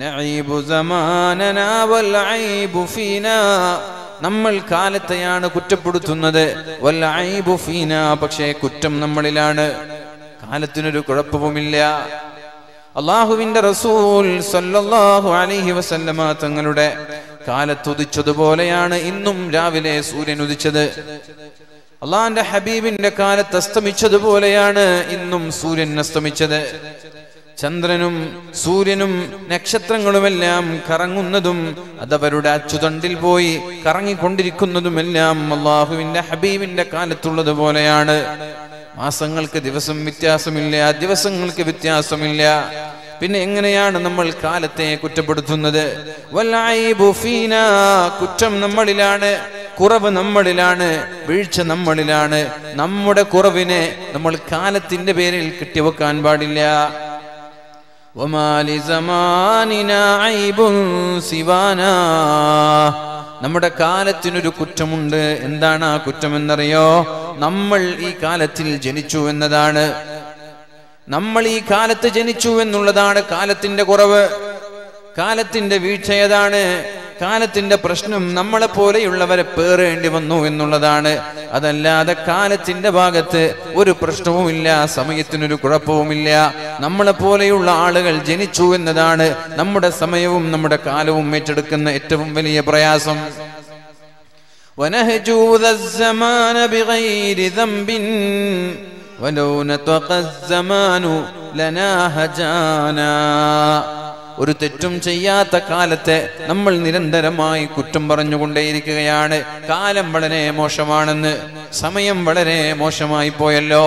نعيب زماننا والعيب فينا نمّل كالتيان كتبّدتُنَّدَ والعيب فينا بخشة كتّم نمّلِلَانَ كالتُنَّدُ كُرَبَّبُمِ اللَّهِ الله وِنْدَ رَسُولُ صلى الله عليه وسلم تَنْغَلُدَ كالتُّدِشَّدُ بوليان إِنُّمْ رَاوِلَهِ سُورِنُ دِشَّدَ الله عند حبيب إنّ كالتَّسْتَمِشَّدُ بوليان إِنُّمْ سُورِنُ نَسْتَمِشَّدَ ചന്ദ്രനും സൂര്യനും നക്ഷത്രങ്ങളുമെല്ലാം കറങ്ങുന്നതും അതവരുടെ അച്ചുതണ്ടിൽ പോയി കറങ്ങിക്കൊണ്ടിരിക്കുന്നതുമെല്ലാം അല്ലാഹുവിന്റെ ഹബീബിന്റെ കാലത്തുള്ളതുപോലെയാണ് മാസങ്ങൾക്ക് ദിവസം വ്യത്യാസമില്ല ദിവസങ്ങൾക്ക് വ്യത്യാസമില്ല പിന്നെ എങ്ങനെയാണ് നമ്മൾ കാലത്തെ കുറ്റപ്പെടുത്തുന്നത് വൽഐബു ഫീനാ കുറ്റം നമ്മളിലാണ് കുറവ് നമ്മളിലാണ് വീഴ്ച നമ്മളിലാണ് നമ്മുടെ കുറവിനെ നമ്മൾ കാലത്തിന്റെ പേരിൽ കെട്ടിവെക്കാൻ പാടില്ല وما لزماننا عيب سوانا നമ്മുടെ കാലത്തിനൊരു കുറ്റമുണ്ട് എന്താണ് ആ കുറ്റം എന്നറിയോ നമ്മൾ ഈ കാലത്തിൽ ജനിച്ചു എന്നതാണ് നമ്മൾ ഈ കാലത്തെ ജനിച്ചു എന്നുള്ളതാണ് കാലത്തിന്റെ കുറവ് കാലത്തിന്റെ വീഴ്ചയതാണ് കാലത്തിന്റെ പ്രശ്നം നമ്മളെ പോലെയുള്ളവരെ പേറേണ്ടി വന്നു എന്നുള്ളതാണ് അതല്ലാതെ കാലത്തിന്റെ ഭാഗത്തെ ഒരു പ്രശ്നവുമില്ല സമയത്തിനൊരു കുഴപ്പവുമില്ല നമ്മളെ പോലെയുള്ള ആളുകൾ ജനിച്ചു എന്നതാണ് നമ്മുടെ സമയവും നമ്മുടെ കാലവും ഏറ്റെടുക്കുന്ന ഏറ്റവും വലിയ പ്രയാസം വനഹജൂദ الزمان بغير ذنب ولو نتقى الزمان لنا هجانا ഒരു തെറ്റും ചെയ്യാത്ത കാലത്തെ നമ്മൾ നിരന്തരമായി കുറ്റം പറഞ്ഞുകൊണ്ടേയിരിക്കുകയാണ് കാലം വളരെ മോശമാണെന്ന് സമയം വളരെ മോശമായി പോയല്ലോ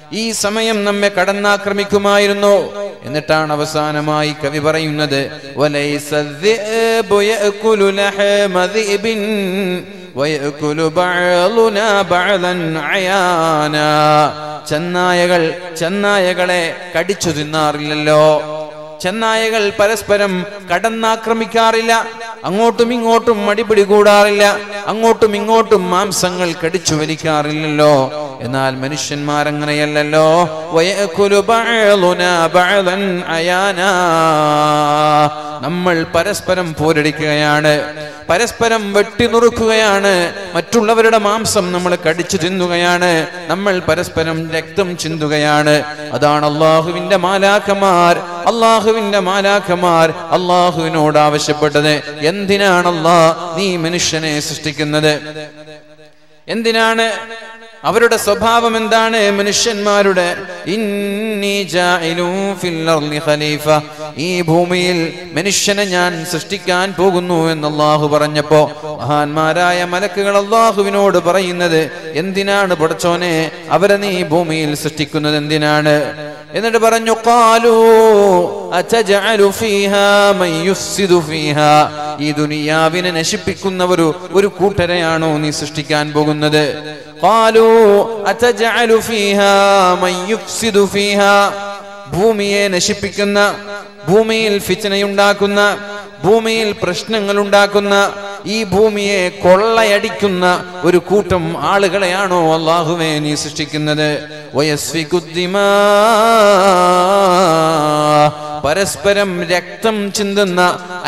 ഈ സമയം നമ്മെ കടന്നാക്രമിക്കുമായിരുന്നു എന്നിട്ടാണ് അവസാനമായി കവി പറയുന്നത് വലൈസദ്ബു യഅകുലു ലഹമ ദിബിൻ വയഅകുലു ബഅലുനാ ബഅലൻ അയാനാ ചെന്നായകൾ ചെന്നായകളെ കടിച്ചു തിന്നാറില്ലല്ലോ ചെന്നായകൾ പരസ്പരം കടന്നാക്രമിക്കാറില്ല അങ്ങോട്ടും ഇങ്ങോട്ടും അടിപിടി കൂടാറില്ല അങ്ങോട്ടും ഇങ്ങോട്ടും മാംസങ്ങൾ കടിച്ചു വലിക്കാറില്ലല്ലോ എന്നാൽ മനുഷ്യന്മാരങ്ങനെയല്ലോ നമ്മൾ പരസ്പരം പോരടിക്കുകയാണ് പരസ്പരം വെട്ടിനുറുക്കുകയാണ് മറ്റുള്ളവരുടെ മാംസം നമ്മൾ കടിച്ചു തിന്നുകയാണ് നമ്മൾ പരസ്പരം രക്തം ചിന്തുകയാണ് അതാണ് അല്ലാഹുവിന്റെ മാലാഖമാർ അല്ലാഹുവിനോട് ആവശ്യപ്പെട്ടത് എന്തിനാണ് അല്ലാഹ് നീ മനുഷ്യനെ സൃഷ്ടിക്കുന്നത് എന്തിനാണ് അവരുടെ സ്വഭാവം എന്താണ് മനുഷ്യന്മാരുടെ ഇന്നി ജാഇലു ഫിൽ അർളി ഖലീഫ ഈ ഭൂമിയിൽ മനുഷ്യനെ ഞാൻ സൃഷ്ടിക്കാൻ പോകുന്നു എന്ന് അല്ലാഹു പറഞ്ഞപ്പോൾ മഹാന്മാരായ മലക്കുകൾ അല്ലാഹുവിനോട് പറയുന്നത് എന്തിനാണ് പടച്ചോനെ അവരെ നീ ഭൂമിയിൽ സൃഷ്ടിക്കുന്നത് എന്തിനാണ് എന്നിട്ട് പറഞ്ഞു ഖാലൂ അതജഅലു ഫീഹാ മൻ യുഫ്സിദു ഫീഹാ ഈ ദുനിയാവിനെ നശിപ്പിക്കുന്നവർ ഒരു കൂട്ടരെയാണോ നീ സൃഷ്ടിക്കാൻ പോകുന്നത് ഖാലൂ അതജഅലു ഫീഹാ മൻ യുഫ്സിദു ഫീഹാ ഭൂമിയെ നശിപ്പിക്കുന്ന ഭൂമിയിൽ ഫിത്നയുണ്ടാക്കുന്ന ഭൂമിയിൽ പ്രശ്നങ്ങൾ ഉണ്ടാക്കുന്ന ഈ ഭൂമിയെ കൊള്ളയടിക്കുന്ന ഒരു കൂട്ടം ആളുകളെയാണോ അല്ലാഹുവേ നീ സൃഷ്ടിക്കുന്നത് വയസ്ഫിഖുദ്ദിമാ പരസ്പരം രക്തം ചിന്തുന്ന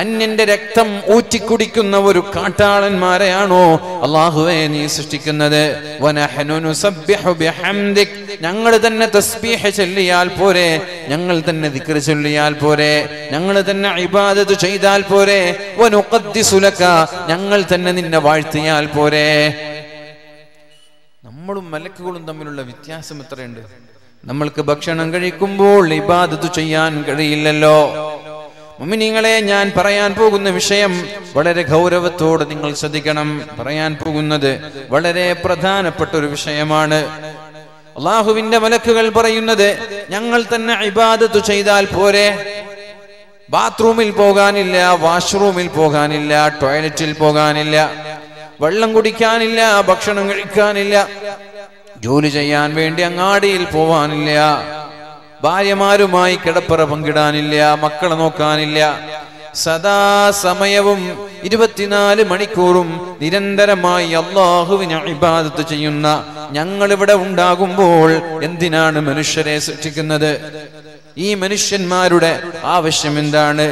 അന്യന്റെ രക്തം ഊറ്റിക്കുടിക്കുന്ന ഒരു കാട്ടാളന്മാരെയാണോ അല്ലാഹുവേ നീ സൃഷ്ടിക്കുന്നത് വനഹ്നു നുസബ്ബിഹു ബിഹംദിക് ഞങ്ങൾ തന്നെ തസ്ബീഹ് ചൊല്ലിയാൽ പോരെ ഞങ്ങൾ തന്നെ ദിക്ർ ചൊല്ലിയാൽ പോരെ ഞങ്ങൾ തന്നെ ഇബാദത്ത് ചെയ്താൽ പോരെ വനുഖദ്ദിസു ലക ഞങ്ങൾ തന്നെ നിന്നെ വാഴ്ത്തിയാൽ പോരെ നമ്മളും മലക്കുകളും തമ്മിലുള്ള വ്യത്യാസം എത്രയുണ്ട് നമ്മൾക്ക് ഭക്ഷണം കഴിക്കുമ്പോൾ ഇബാദത്ത് ചെയ്യാൻ കഴിയില്ലല്ലോ മുഅ്മിനീങ്ങളെ ഞാൻ പറയാൻ പോകുന്ന വിഷയം വളരെ ഗൗരവത്തോടെ നിങ്ങൾ ശ്രദ്ധിക്കണം പറയാൻ പോകുന്നത് വളരെ പ്രധാനപ്പെട്ട ഒരു വിഷയമാണ് അല്ലാഹുവിന്റെ മലക്കുകൾ പറയുന്നത് ഞങ്ങൾ തന്നെ ഇബാദത്ത് ചെയ്താൽ പോരെ ബാത്റൂമിൽ പോകാനില്ല വാഷ്റൂമിൽ പോകാനില്ല ടോയ്ലറ്റിൽ പോകാനില്ല വെള്ളം കുടിക്കാനില്ല ഭക്ഷണം കഴിക്കാനില്ല ജോലി ചെയ്യാൻ വേണ്ടി അങ്ങാടിയിൽ പോവാനില്ല, ഭാര്യമാരുമായി കിടപ്പറ പങ്കിടാനില്ല, മക്കളെ നോക്കാനില്ല. സദാ സമയവും 24 മണിക്കൂറും നിരന്തരമായി അല്ലാഹുവിനെ ഇബാദത്ത് ചെയ്യുന്ന ഞങ്ങൾ ഇവിടെ ഉണ്ടാകുമ്പോൾ എന്തിനാണ് മനുഷ്യരെ സൃഷ്ടിക്കുന്നത്? ഈ മനുഷ്യന്മാരുടെ ആവശ്യം എന്താണ്?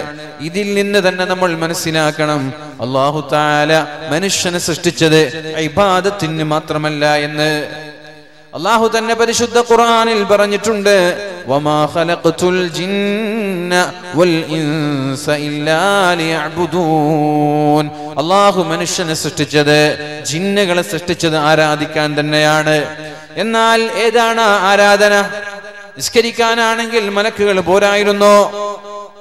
ഇതിൽ നിന്ന് തന്നെ നമ്മൾ മനസ്സിലാക്കണം, അല്ലാഹു തആല മനുഷ്യനെ സൃഷ്ടിച്ചത് ഇബാദത്തിന് മാത്രമല്ല എന്ന്. അല്ലാഹു തന്നെ പരിശുദ്ധ ഖുർആനിൽ പറഞ്ഞിട്ടുണ്ട്, വമാ ഖലഖതുൽ ജിന്ന വൽ ഇൻസ ഇല്ലാ ലിയഅബ്ദൂൻ. അല്ലാഹു മനുഷ്യനെ സൃഷ്ടിച്ചത്, ജിന്നുകളെ സൃഷ്ടിച്ചത് ആരാധിക്കാൻ തന്നെയാണ്. എന്നാൽ ഏതാണ് ആരാധന? നിസ്കരിക്കാനാണെങ്കിൽ മലക്കുകൾ പോരായിരുന്നോ?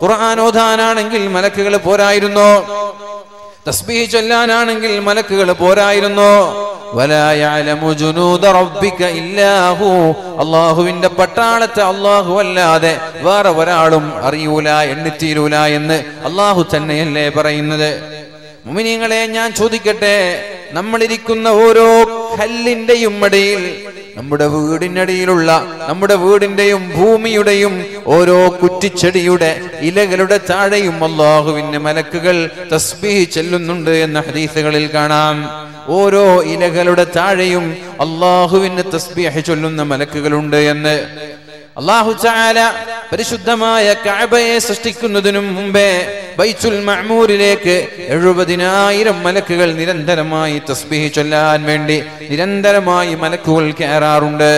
ഖുർആൻ ഓതാനാണെങ്കിൽ മലക്കുകൾ പോരായിരുന്നോ? തസ്ബീഹ് ചൊല്ലാനാണെങ്കിൽ മലക്കുകൾ പോരായിരുന്നോ? അള്ളാഹുവിന്റെ പട്ടാളത്തെ അള്ളാഹു അല്ലാതെ വേറെ ഒരാളും അറിയൂല, എണ്ണിത്തീരൂല എന്ന് അള്ളാഹു തന്നെയല്ലേ പറയുന്നത്? മുഅ്മിനീങ്ങളെ, ഞാൻ ചോദിക്കട്ടെ, നമ്മളിരിക്കുന്ന ഓരോ കല്ലിന്റെയും അടിയിൽ, നമ്മുടെ വീടിനടിയിലുള്ള, നമ്മുടെ വീടിന്റെയും ഭൂമിയുടെയും ഓരോ കുറ്റിച്ചെടിയുടെ ഇലകളുടെ താഴെയും അല്ലാഹുവിന്റെ മലക്കുകൾ തസ്ബീഹ് ചൊല്ലുന്നുണ്ട് എന്ന ഹദീസുകളിൽ കാണാം. ഓരോ ഇലകളുടെ താഴെയും അല്ലാഹുവിന്റെ തസ്ബീഹ് ചൊല്ലുന്ന മലക്കുകളുണ്ട് എന്ന്. അല്ലാഹു തആല പരിശുദ്ധമായ കഅബയെ സൃഷ്ടിക്കുന്നതിനും മുമ്പേ ബൈത്തുൽ മഅ്മൂരിലേക്ക് 70,000 മലക്കുകൾ നിരന്തരമായി തസ്ബീഹ് ചൊല്ലാൻ വേണ്ടി നിരന്തരമായി മലക്കുകൾ കയറാറുണ്ട്.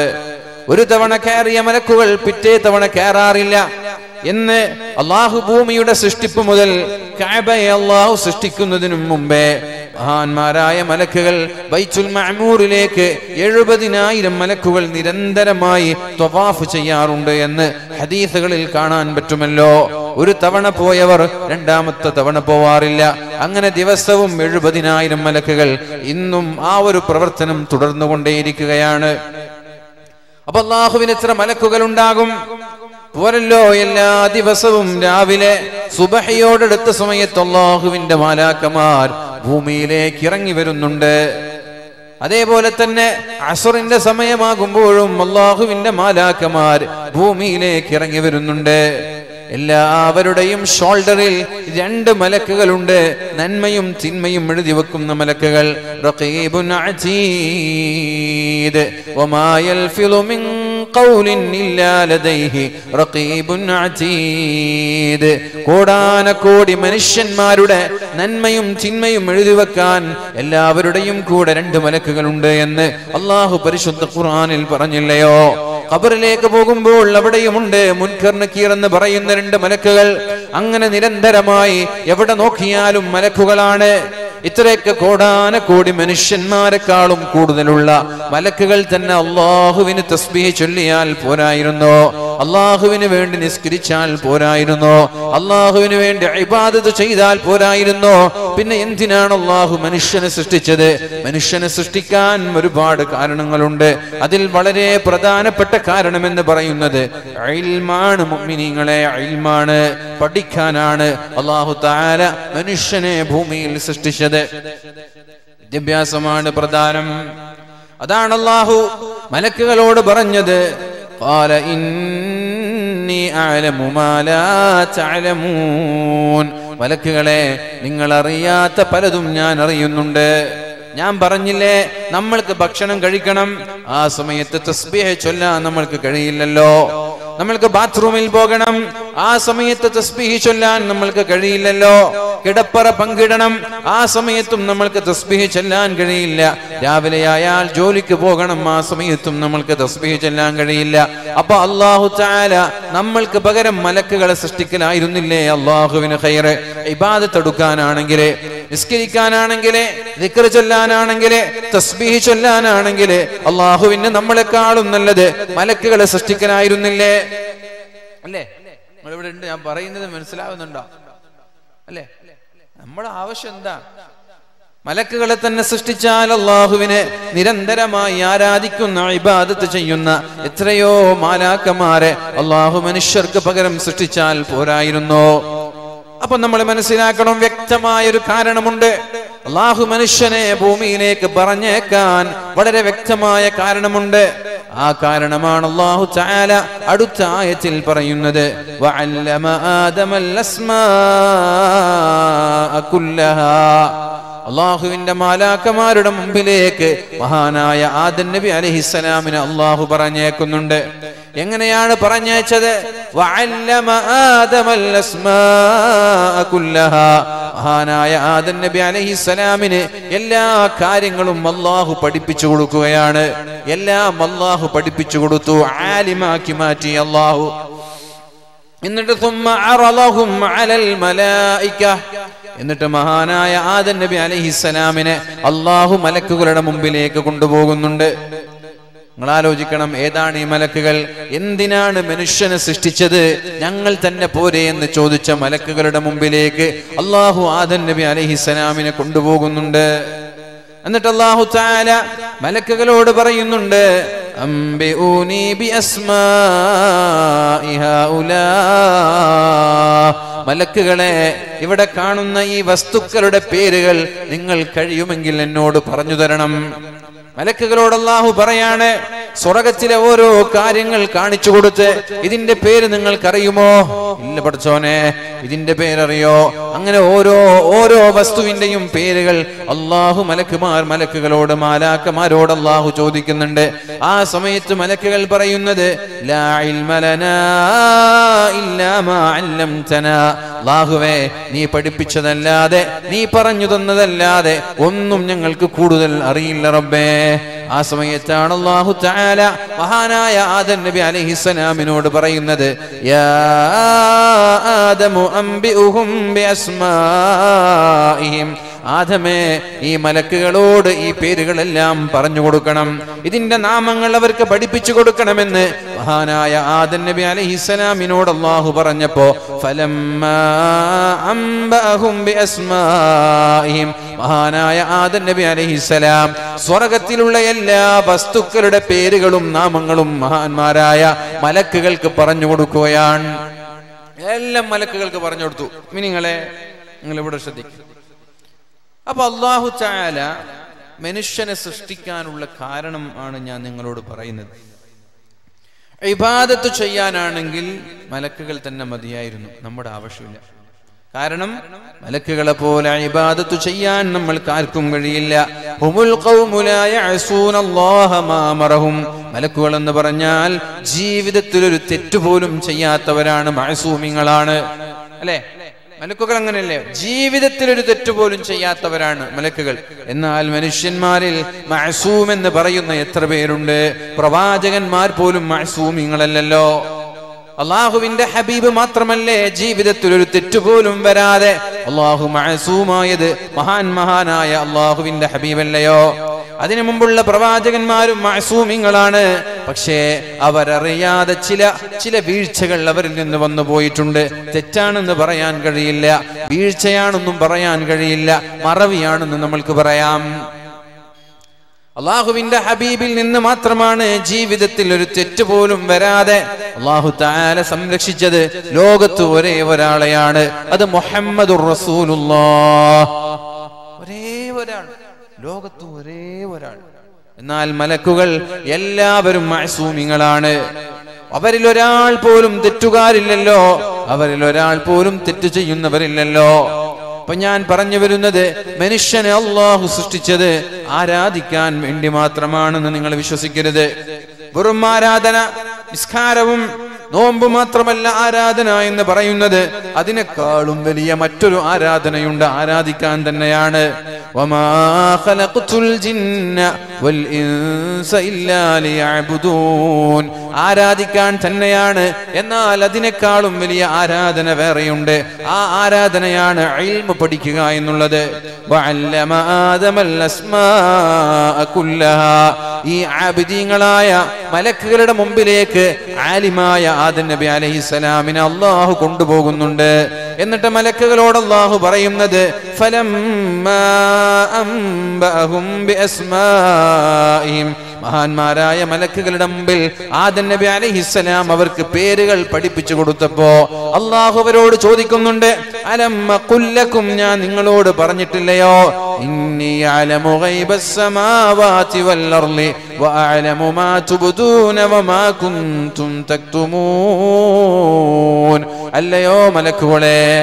ഒരു തവണ കയറിയ മലക്കുകൾ പിറ്റേ തവണ കയറാറില്ല എന്ന് അല്ലാഹു ഭൂമിയുടെ സൃഷ്ടിപ്പ് മുതൽ കഅബയെ അല്ലാഹു സൃഷ്ടിക്കുന്നതിനും മുമ്പേ മഹാന്മാരായ മലക്കുകൾ ബൈത്തുൽ മഅ്മൂറിലേക്ക് 70,000 മലക്കുകൾ നിരന്തരമായി ത്വവാഫ് ചെയ്യാറുണ്ട് എന്ന് ഹദീസുകളിൽ കാണാൻ പറ്റുമല്ലോ. ഒരു തവണ പോയവർ രണ്ടാമത്തെ തവണ പോവാറില്ല. അങ്ങനെ ദിവസവും 70,000 മലക്കുകൾ ഇന്നും ആ ഒരു പ്രവർത്തനം തുടർന്നുകൊണ്ടേയിരിക്കുകയാണ്. അപ്പൊ അല്ലാഹുവിന് എത്ര മലക്കുകൾ ഉണ്ടാകും? പോരല്ലോ, എല്ലാ ദിവസവും രാവിലെ സുബഹിയോടടുത്ത സമയത്ത് അല്ലാഹുവിന്റെ മാലാക്കമാർ ഭൂമിയിലേക്ക് ഇറങ്ങി വരുന്നുണ്ട്. അതേപോലെ തന്നെ അസ്റിന്റെ സമയമാകുമ്പോഴും അല്ലാഹുവിന്റെ മാലാക്കമാർ ഭൂമിയിലേക്ക് ഇറങ്ങി വരുന്നുണ്ട്. എല്ലാവരുടെയും ഷോൾഡറിൽ 2 മലക്കുകളുണ്ട്, നന്മയും തിന്മയും എഴുതി വെക്കുന്ന മലക്കുകൾ. റഖീബുൻ അതീദ്, വമാ യൽഫിളു മിൻ ഖൗലിൻ ഇല്ലാ ലദൈഹി റഖീബുൻ അതീദ്. കോടാനക്കോടി മനുഷ്യന്മാരുടെ നന്മയും തിന്മയും എഴുതി വെക്കാൻ എല്ലാവരുടെയും കൂടെ 2 മലക്കുകളുണ്ട് എന്ന് അല്ലാഹു പരിശുദ്ധ ഖുർആനിൽ പറഞ്ഞില്ലയോ? ഖബറിലേക്ക് പോകുമ്പോൾ അവിടെയുമുണ്ട് മുൻകർ നക്കീർ എന്ന് പറയുന്ന 2 മലക്കുകൾ. അങ്ങനെ നിരന്തരമായി എവിടെ നോക്കിയാലും മലക്കുകളാണ്. ഇത്രയൊക്കെ കോടാനക്കോടി മനുഷ്യന്മാരെക്കാളും കൂടുതലുള്ള മലക്കുകൾ തന്നെ അല്ലാഹുവിന് തസ്ബീഹ് ചൊല്ലിയാൽ പോരായിരുന്നോ? അല്ലാഹുവിന് വേണ്ടി നിസ്കരിച്ചാൽ പോരായിരുന്നോ? അല്ലാഹുവിന് വേണ്ടി ഇബാദത്ത് ചെയ്താൽ പോരായിരുന്നോ? പിന്നെ എന്തിനാണ് അല്ലാഹു മനുഷ്യനെ സൃഷ്ടിച്ചത്? മനുഷ്യനെ സൃഷ്ടിക്കാൻ ഒരുപാട് കാരണങ്ങളുണ്ട്. അതിൽ വളരെ പ്രധാനപ്പെട്ട കാരണം എന്ന് പറയുന്നത് ഇൽമാണ്. മുഅ്മിനീങ്ങളെ, ഇൽമാണ്, പഠിക്കാനാണ് അല്ലാഹു തആല മനുഷ്യനെ ഭൂമിയിൽ സൃഷ്ടിച്ചത്. വിദ്യാഭ്യാസമാണ് പ്രധാനം. അതാണ് അല്ലാഹു മലക്കുകളോട് പറഞ്ഞത്, ഖാല ഇന്നി അഅലമു മാ ലാ തഅലമൂൻ. മലക്കുകളെ, നിങ്ങൾ അറിയാത്ത പലതും ഞാൻ അറിയുന്നുണ്ട്. ഞാൻ പറഞ്ഞില്ലേ, നമ്മൾക്ക് ഭക്ഷണം കഴിക്കണം, ആ സമയത്ത് തസ്ബീഹ് ചൊല്ലാൻ നമ്മൾക്ക് കഴിയില്ലല്ലോ. നമ്മൾക്ക് ബാത്റൂമിൽ പോകണം, ആ സമയത്ത് തസ്ബീഹ് ചൊല്ലാൻ നമ്മൾക്ക് കഴിയില്ലല്ലോ. കിടപ്പറ പങ്കിടണം, ആ സമയത്തും നമ്മൾക്ക് തസ്ബീഹ് ചൊല്ലാൻ കഴിയില്ല. രാവിലെ ആയാൽ ജോലിക്ക് പോകണം, ആ സമയത്തും നമ്മൾക്ക് തസ്ബീഹ് ചൊല്ലാൻ കഴിയില്ല. അപ്പൊ അല്ലാഹു തആല നമ്മൾക്ക് പകരം മലക്കുകളെ സൃഷ്ടിക്കലായിരുന്നില്ലേ അല്ലാഹുവിന് ഖൈറ്? ഇബാദത്ത് എടുക്കാനാണെങ്കിലേ, നിസ്കരിക്കാനാണെങ്കിലേ, ദിക്ർ ചൊല്ലാനാണെങ്കിലേ, തസ്ബീഹ് ചൊല്ലാനാണെങ്കിലേ അല്ലാഹുവിന് നമ്മളെക്കാളും നല്ലത് മലക്കുകളെ സൃഷ്ടിക്കലായിരുന്നില്ലേ? അല്ലേ? നമ്മളിവിടെ ഉണ്ട്, ഞാൻ പറയുന്നത് മനസ്സിലാവുന്നുണ്ടോ? അല്ലേ? നമ്മുടെ ആവശ്യം എന്താ? മലക്കുകളെ തന്നെ സൃഷ്ടിച്ചാൽ അല്ലാഹുവിനെ നിരന്തരമായി ആരാധിക്കുന്ന, ഇബാദത്ത് ചെയ്യുന്ന എത്രയോ മാലാക്കന്മാരെ അല്ലാഹു മനുഷ്യർക്ക് പകരം സൃഷ്ടിച്ചാൽ പോരായിരുന്നോ? അപ്പൊ നമ്മൾ മനസ്സിലാക്കണം, വ്യക്തമായൊരു കാരണമുണ്ട്. അല്ലാഹു മനുഷ്യനെ ഭൂമിയിലേക്ക് പറഞ്ഞേക്കാൻ വളരെ വ്യക്തമായ കാരണമുണ്ട്. ആ കാരണമാണ് അല്ലാഹു തആല അടുത്ത ആയത്തിൽ പറയുന്നത് വഅല്ലമ ആദമൽ അസ്മാഅ കുല്ലഹാ. അല്ലാഹുവിന്റെ മാലാക്കമാരുടെ മുമ്പിലേക്ക് മഹാനായ ആദം നബി അലൈഹിസ്സലാമിനെ അല്ലാഹു പറഞ്ഞേക്കുന്നുണ്ട്. എങ്ങനെയാണ് പറഞ്ഞയച്ചത്? വഅല്ലമ ആദമൽ അസ്മാഅ കുല്ലഹാ. മഹാനായ ആദം നബി അലൈഹിസ്സലാമിനെ എല്ലാ കാര്യങ്ങളും അല്ലാഹു പഠിപ്പിച്ചു കൊടുക്കുകയാണ്. എല്ലാം അല്ലാഹു പഠിപ്പിച്ചു കൊടുത്തു, ആലിമാക്കി മാറ്റി അല്ലാഹു. എന്നിട്ട് ثم عرضهم على الملائكه, എന്നിട്ട് മഹാനായ ആദം നബി അലൈഹിസ്സലാമിനെ അല്ലാഹു മലക്കുകളുടെ മുമ്പിലേക്ക് കൊണ്ടുപോകുന്നുണ്ട്. നിങ്ങൾ ആലോചിക്കണം, ഏതാണ് ഈ മലക്കുകൾ? എന്തിനാണ് മനുഷ്യനെ സൃഷ്ടിച്ചത്? ഞങ്ങൾ തന്നെ പോരെ എന്ന് ചോദിച്ച മലക്കുകളുടെ മുമ്പിലേക്ക് അല്ലാഹു ആദം നബി അലൈഹിസ്സലാമിനെ കൊണ്ടുപോകുന്നുണ്ട്. എന്നിട്ട് അല്ലാഹു തആല മലക്കുകളോട് പറയുന്നുണ്ട് അംബിഊനി ബിഅസ്മാഇ ഹൗലാ. മലക്കുകളെ, ഇവിടെ കാണുന്ന ഈ വസ്തുക്കളുടെ പേരുകൾ നിങ്ങൾ കഴിയുമെങ്കിൽ എന്നോട് പറഞ്ഞു തരണം. മലക്കുകളോട് അല്ലാഹു പറയാണ് സ്വർഗ്ഗത്തിലെ ഓരോ കാര്യങ്ങൾ കാണിച്ചു കൊടുത്ത് ഇതിന്റെ പേര് നിങ്ങൾക്കറിയുമോ? ഇല്ല പഠിച്ചോനെ, ഇതിന്റെ പേരറിയോ? അങ്ങനെ ഓരോ വസ്തുവിന്റെയും പേരുകൾ അല്ലാഹു മാലാക്കമാരോട് അല്ലാഹു ചോദിക്കുന്നുണ്ട്. ആ സമയത്ത് മലക്കുകൾ പറയുന്നത് ലാ ഇൽമ ലനാ ഇല്ലാ മാ അല്ലംതനാ. അല്ലാഹുവേ, നീ പഠിപ്പിച്ചതല്ലാതെ, നീ പറഞ്ഞു തന്നതല്ലാതെ ഒന്നും ഞങ്ങൾക്ക് കൂടുതൽ അറിയില്ല റബ്ബേ. ആ സമയത്താണ് അല്ലാഹു തആല മഹാനായ ആദം നബി അലൈഹിസ്സലാമിനോട് പറയുന്നത് യാ ആദമു അംബിഉഹും ബിഅസ്മാഇഹിം. ആദമേ, ഈ മലക്കുകളോട് ഈ പേരുകളെല്ലാം പറഞ്ഞു കൊടുക്കണം, ഇതിന്റെ നാമങ്ങൾ അവർക്ക് പഠിപ്പിച്ചു കൊടുക്കണമെന്ന് മഹാനായ ആദം നബി അലൈഹിസ്സലാമിനോട് അല്ലാഹു പറഞ്ഞപ്പോ ഫലമ്മാ അംബഅഹും ബിഅസ്മാഇഹിം. മഹാനായ ആദം നബി അലൈഹിസ്സലാം സ്വർഗ്ഗത്തിലുള്ള എല്ലാ വസ്തുക്കളുടെ പേരുകളും നാമങ്ങളും മഹാന്മാരായ മലക്കുകൾക്ക് പറഞ്ഞു കൊടുക്കുകയാണ്. എല്ലാം മലക്കുകൾക്ക് പറഞ്ഞു കൊടുത്തു. നിങ്ങൾ ഇവിടെ ശ്രദ്ധിക്കും. അപ്പൊ അല്ലാഹു തആല മനുഷ്യനെ സൃഷ്ടിക്കാനുള്ള കാരണം ആണ് ഞാൻ നിങ്ങളോട് പറയുന്നത്. ഇബാദത്ത് ചെയ്യാനാണെങ്കിൽ മലക്കുകൾ തന്നെ മതിയായിരുന്നു, നമ്മുടെ ആവശ്യമില്ല. കാരണം മലക്കുകളെ പോലെ ഇബാദത്ത് ചെയ്യാൻ നമ്മൾക്ക് ആർക്കും കഴിയില്ല. ഹുമുൽ ഖൗമു ലാ യഅസൂന അല്ലാഹ മാ അമറഹും. മലക്കുകൾ എന്ന് പറഞ്ഞാൽ ജീവിതത്തിൽ ഒരു തെറ്റുപോലും ചെയ്യാത്തവരാണ്, മഅസൂമിങ്ങളാണ്, അല്ലേ? മലക്കുകൾ അങ്ങനെയല്ലേ? ജീവിതത്തിൽ ഒരു തെറ്റുപോലും ചെയ്യാത്തവരാണ് മലക്കുകൾ. എന്നാൽ മനുഷ്യന്മാരിൽ മഅസൂം എന്ന് പറയുന്ന എത്ര പേരുണ്ട്? പ്രവാചകന്മാർ പോലും മഅസൂമിങ്ങളല്ലോ. അള്ളാഹുവിന്റെ ഹബീബ് മാത്രമല്ലേ ജീവിതത്തിൽ ഒരു തെറ്റുപോലും വരാതെ? അള്ളാഹു മഅസൂമായത് മഹാനായ അള്ളാഹുവിന്റെ ഹബീബല്ലയോ? അതിനു മുമ്പുള്ള പ്രവാചകന്മാരും മഅസൂമിങ്ങളാണ്. പക്ഷേ അവരറിയാതെ ചില വീഴ്ചകൾ അവരിൽ നിന്ന് വന്നു പോയിട്ടുണ്ട്. തെറ്റാണെന്ന് പറയാൻ കഴിയില്ല, വീഴ്ചയാണെന്നും പറയാൻ കഴിയില്ല, മറവിയാണെന്ന് നമ്മൾക്ക് പറയാം. അള്ളാഹുവിന്റെ ഹബീബിൽ നിന്ന് മാത്രമാണ് ജീവിതത്തിൽ ഒരു തെറ്റ് പോലും വരാതെ അള്ളാഹു തആല സംരക്ഷിച്ചത്. ലോകത്ത് ഒരേ ഒരാളെയാണ്, അത് മുഹമ്മദുർ റസൂലുള്ളാഹ്. ഒരേ ഒരാൾ, ലോകത്ത് ഒരേ ഒരാൾ. എന്നാൽ മലക്കുകൾ എല്ലാവരും മഅസൂമികളാണ്. അവരിൽ ഒരാൾ പോലും തെറ്റുകാരില്ലല്ലോ, അവരിൽ ഒരാൾ പോലും തെറ്റ് ചെയ്യുന്നവരില്ലല്ലോ. അപ്പൊ ഞാൻ പറഞ്ഞു വരുന്നത് മനുഷ്യനെ അല്ലാഹു സൃഷ്ടിച്ചത് ആരാധിക്കാൻ വേണ്ടി മാത്രമാണെന്ന് നിങ്ങൾ വിശ്വസിക്കരുത്. വെറും ആരാധന, നിസ്കാരവും നോമ്പ് മാത്രമല്ല ആരാധന എന്ന് പറയുന്നത്. അതിനേക്കാളും വലിയ മറ്റൊരു ആരാധനയുണ്ട്, ആരാധിക്കാൻ തന്നെയാണ്. വമാ ഖലഖ്തുൽ ജിന്ന വൽ ഇൻസ ഇല്ലാ ലിയഅബ്ദൂൻ. ആരാധിക്കാൻ തന്നെയാണ്, എന്നാൽ അതിനേക്കാളും വലിയ ആരാധന വേറെയുണ്ട്. ആ ആരാധനയാണ് ഇൽമു പഠിക്കുക എന്നുള്ളത്. വഅല്ലമ ആദമൽ അസ്മാഅ കുല്ലഹാ. ഈ ആബിദീങ്ങളായ മലക്കുകളുടെ മുമ്പിലേക്ക് ആലിമായ ആദം നബി അലൈഹിസ്സലാമിനെ അല്ലാഹു കൊണ്ടുപോകുന്നുണ്ട്. എന്നിട്ട് മലക്കുകളോട് അല്ലാഹു പറയുന്നത് ഫലമ്മാ അംബഅഹും ബിഅസ്മാഇഹിം. മഹാന്മാരായ മലക്കുകളുടെ മുമ്പിൽ ആദം നബി അലൈഹിസ്സലാം അവർക്ക് പേരുകൾ പഠിപ്പിച്ചു കൊടുത്തപ്പോ അല്ലാഹു അവരോട് ചോദിക്കുന്നുണ്ട് ألم أقل لكم يعني نغلود برنجت الليو إني أعلم غيب السماوات والأرض وأعلم ما تبدون وما كنتم تكتمون الليو ملك وليه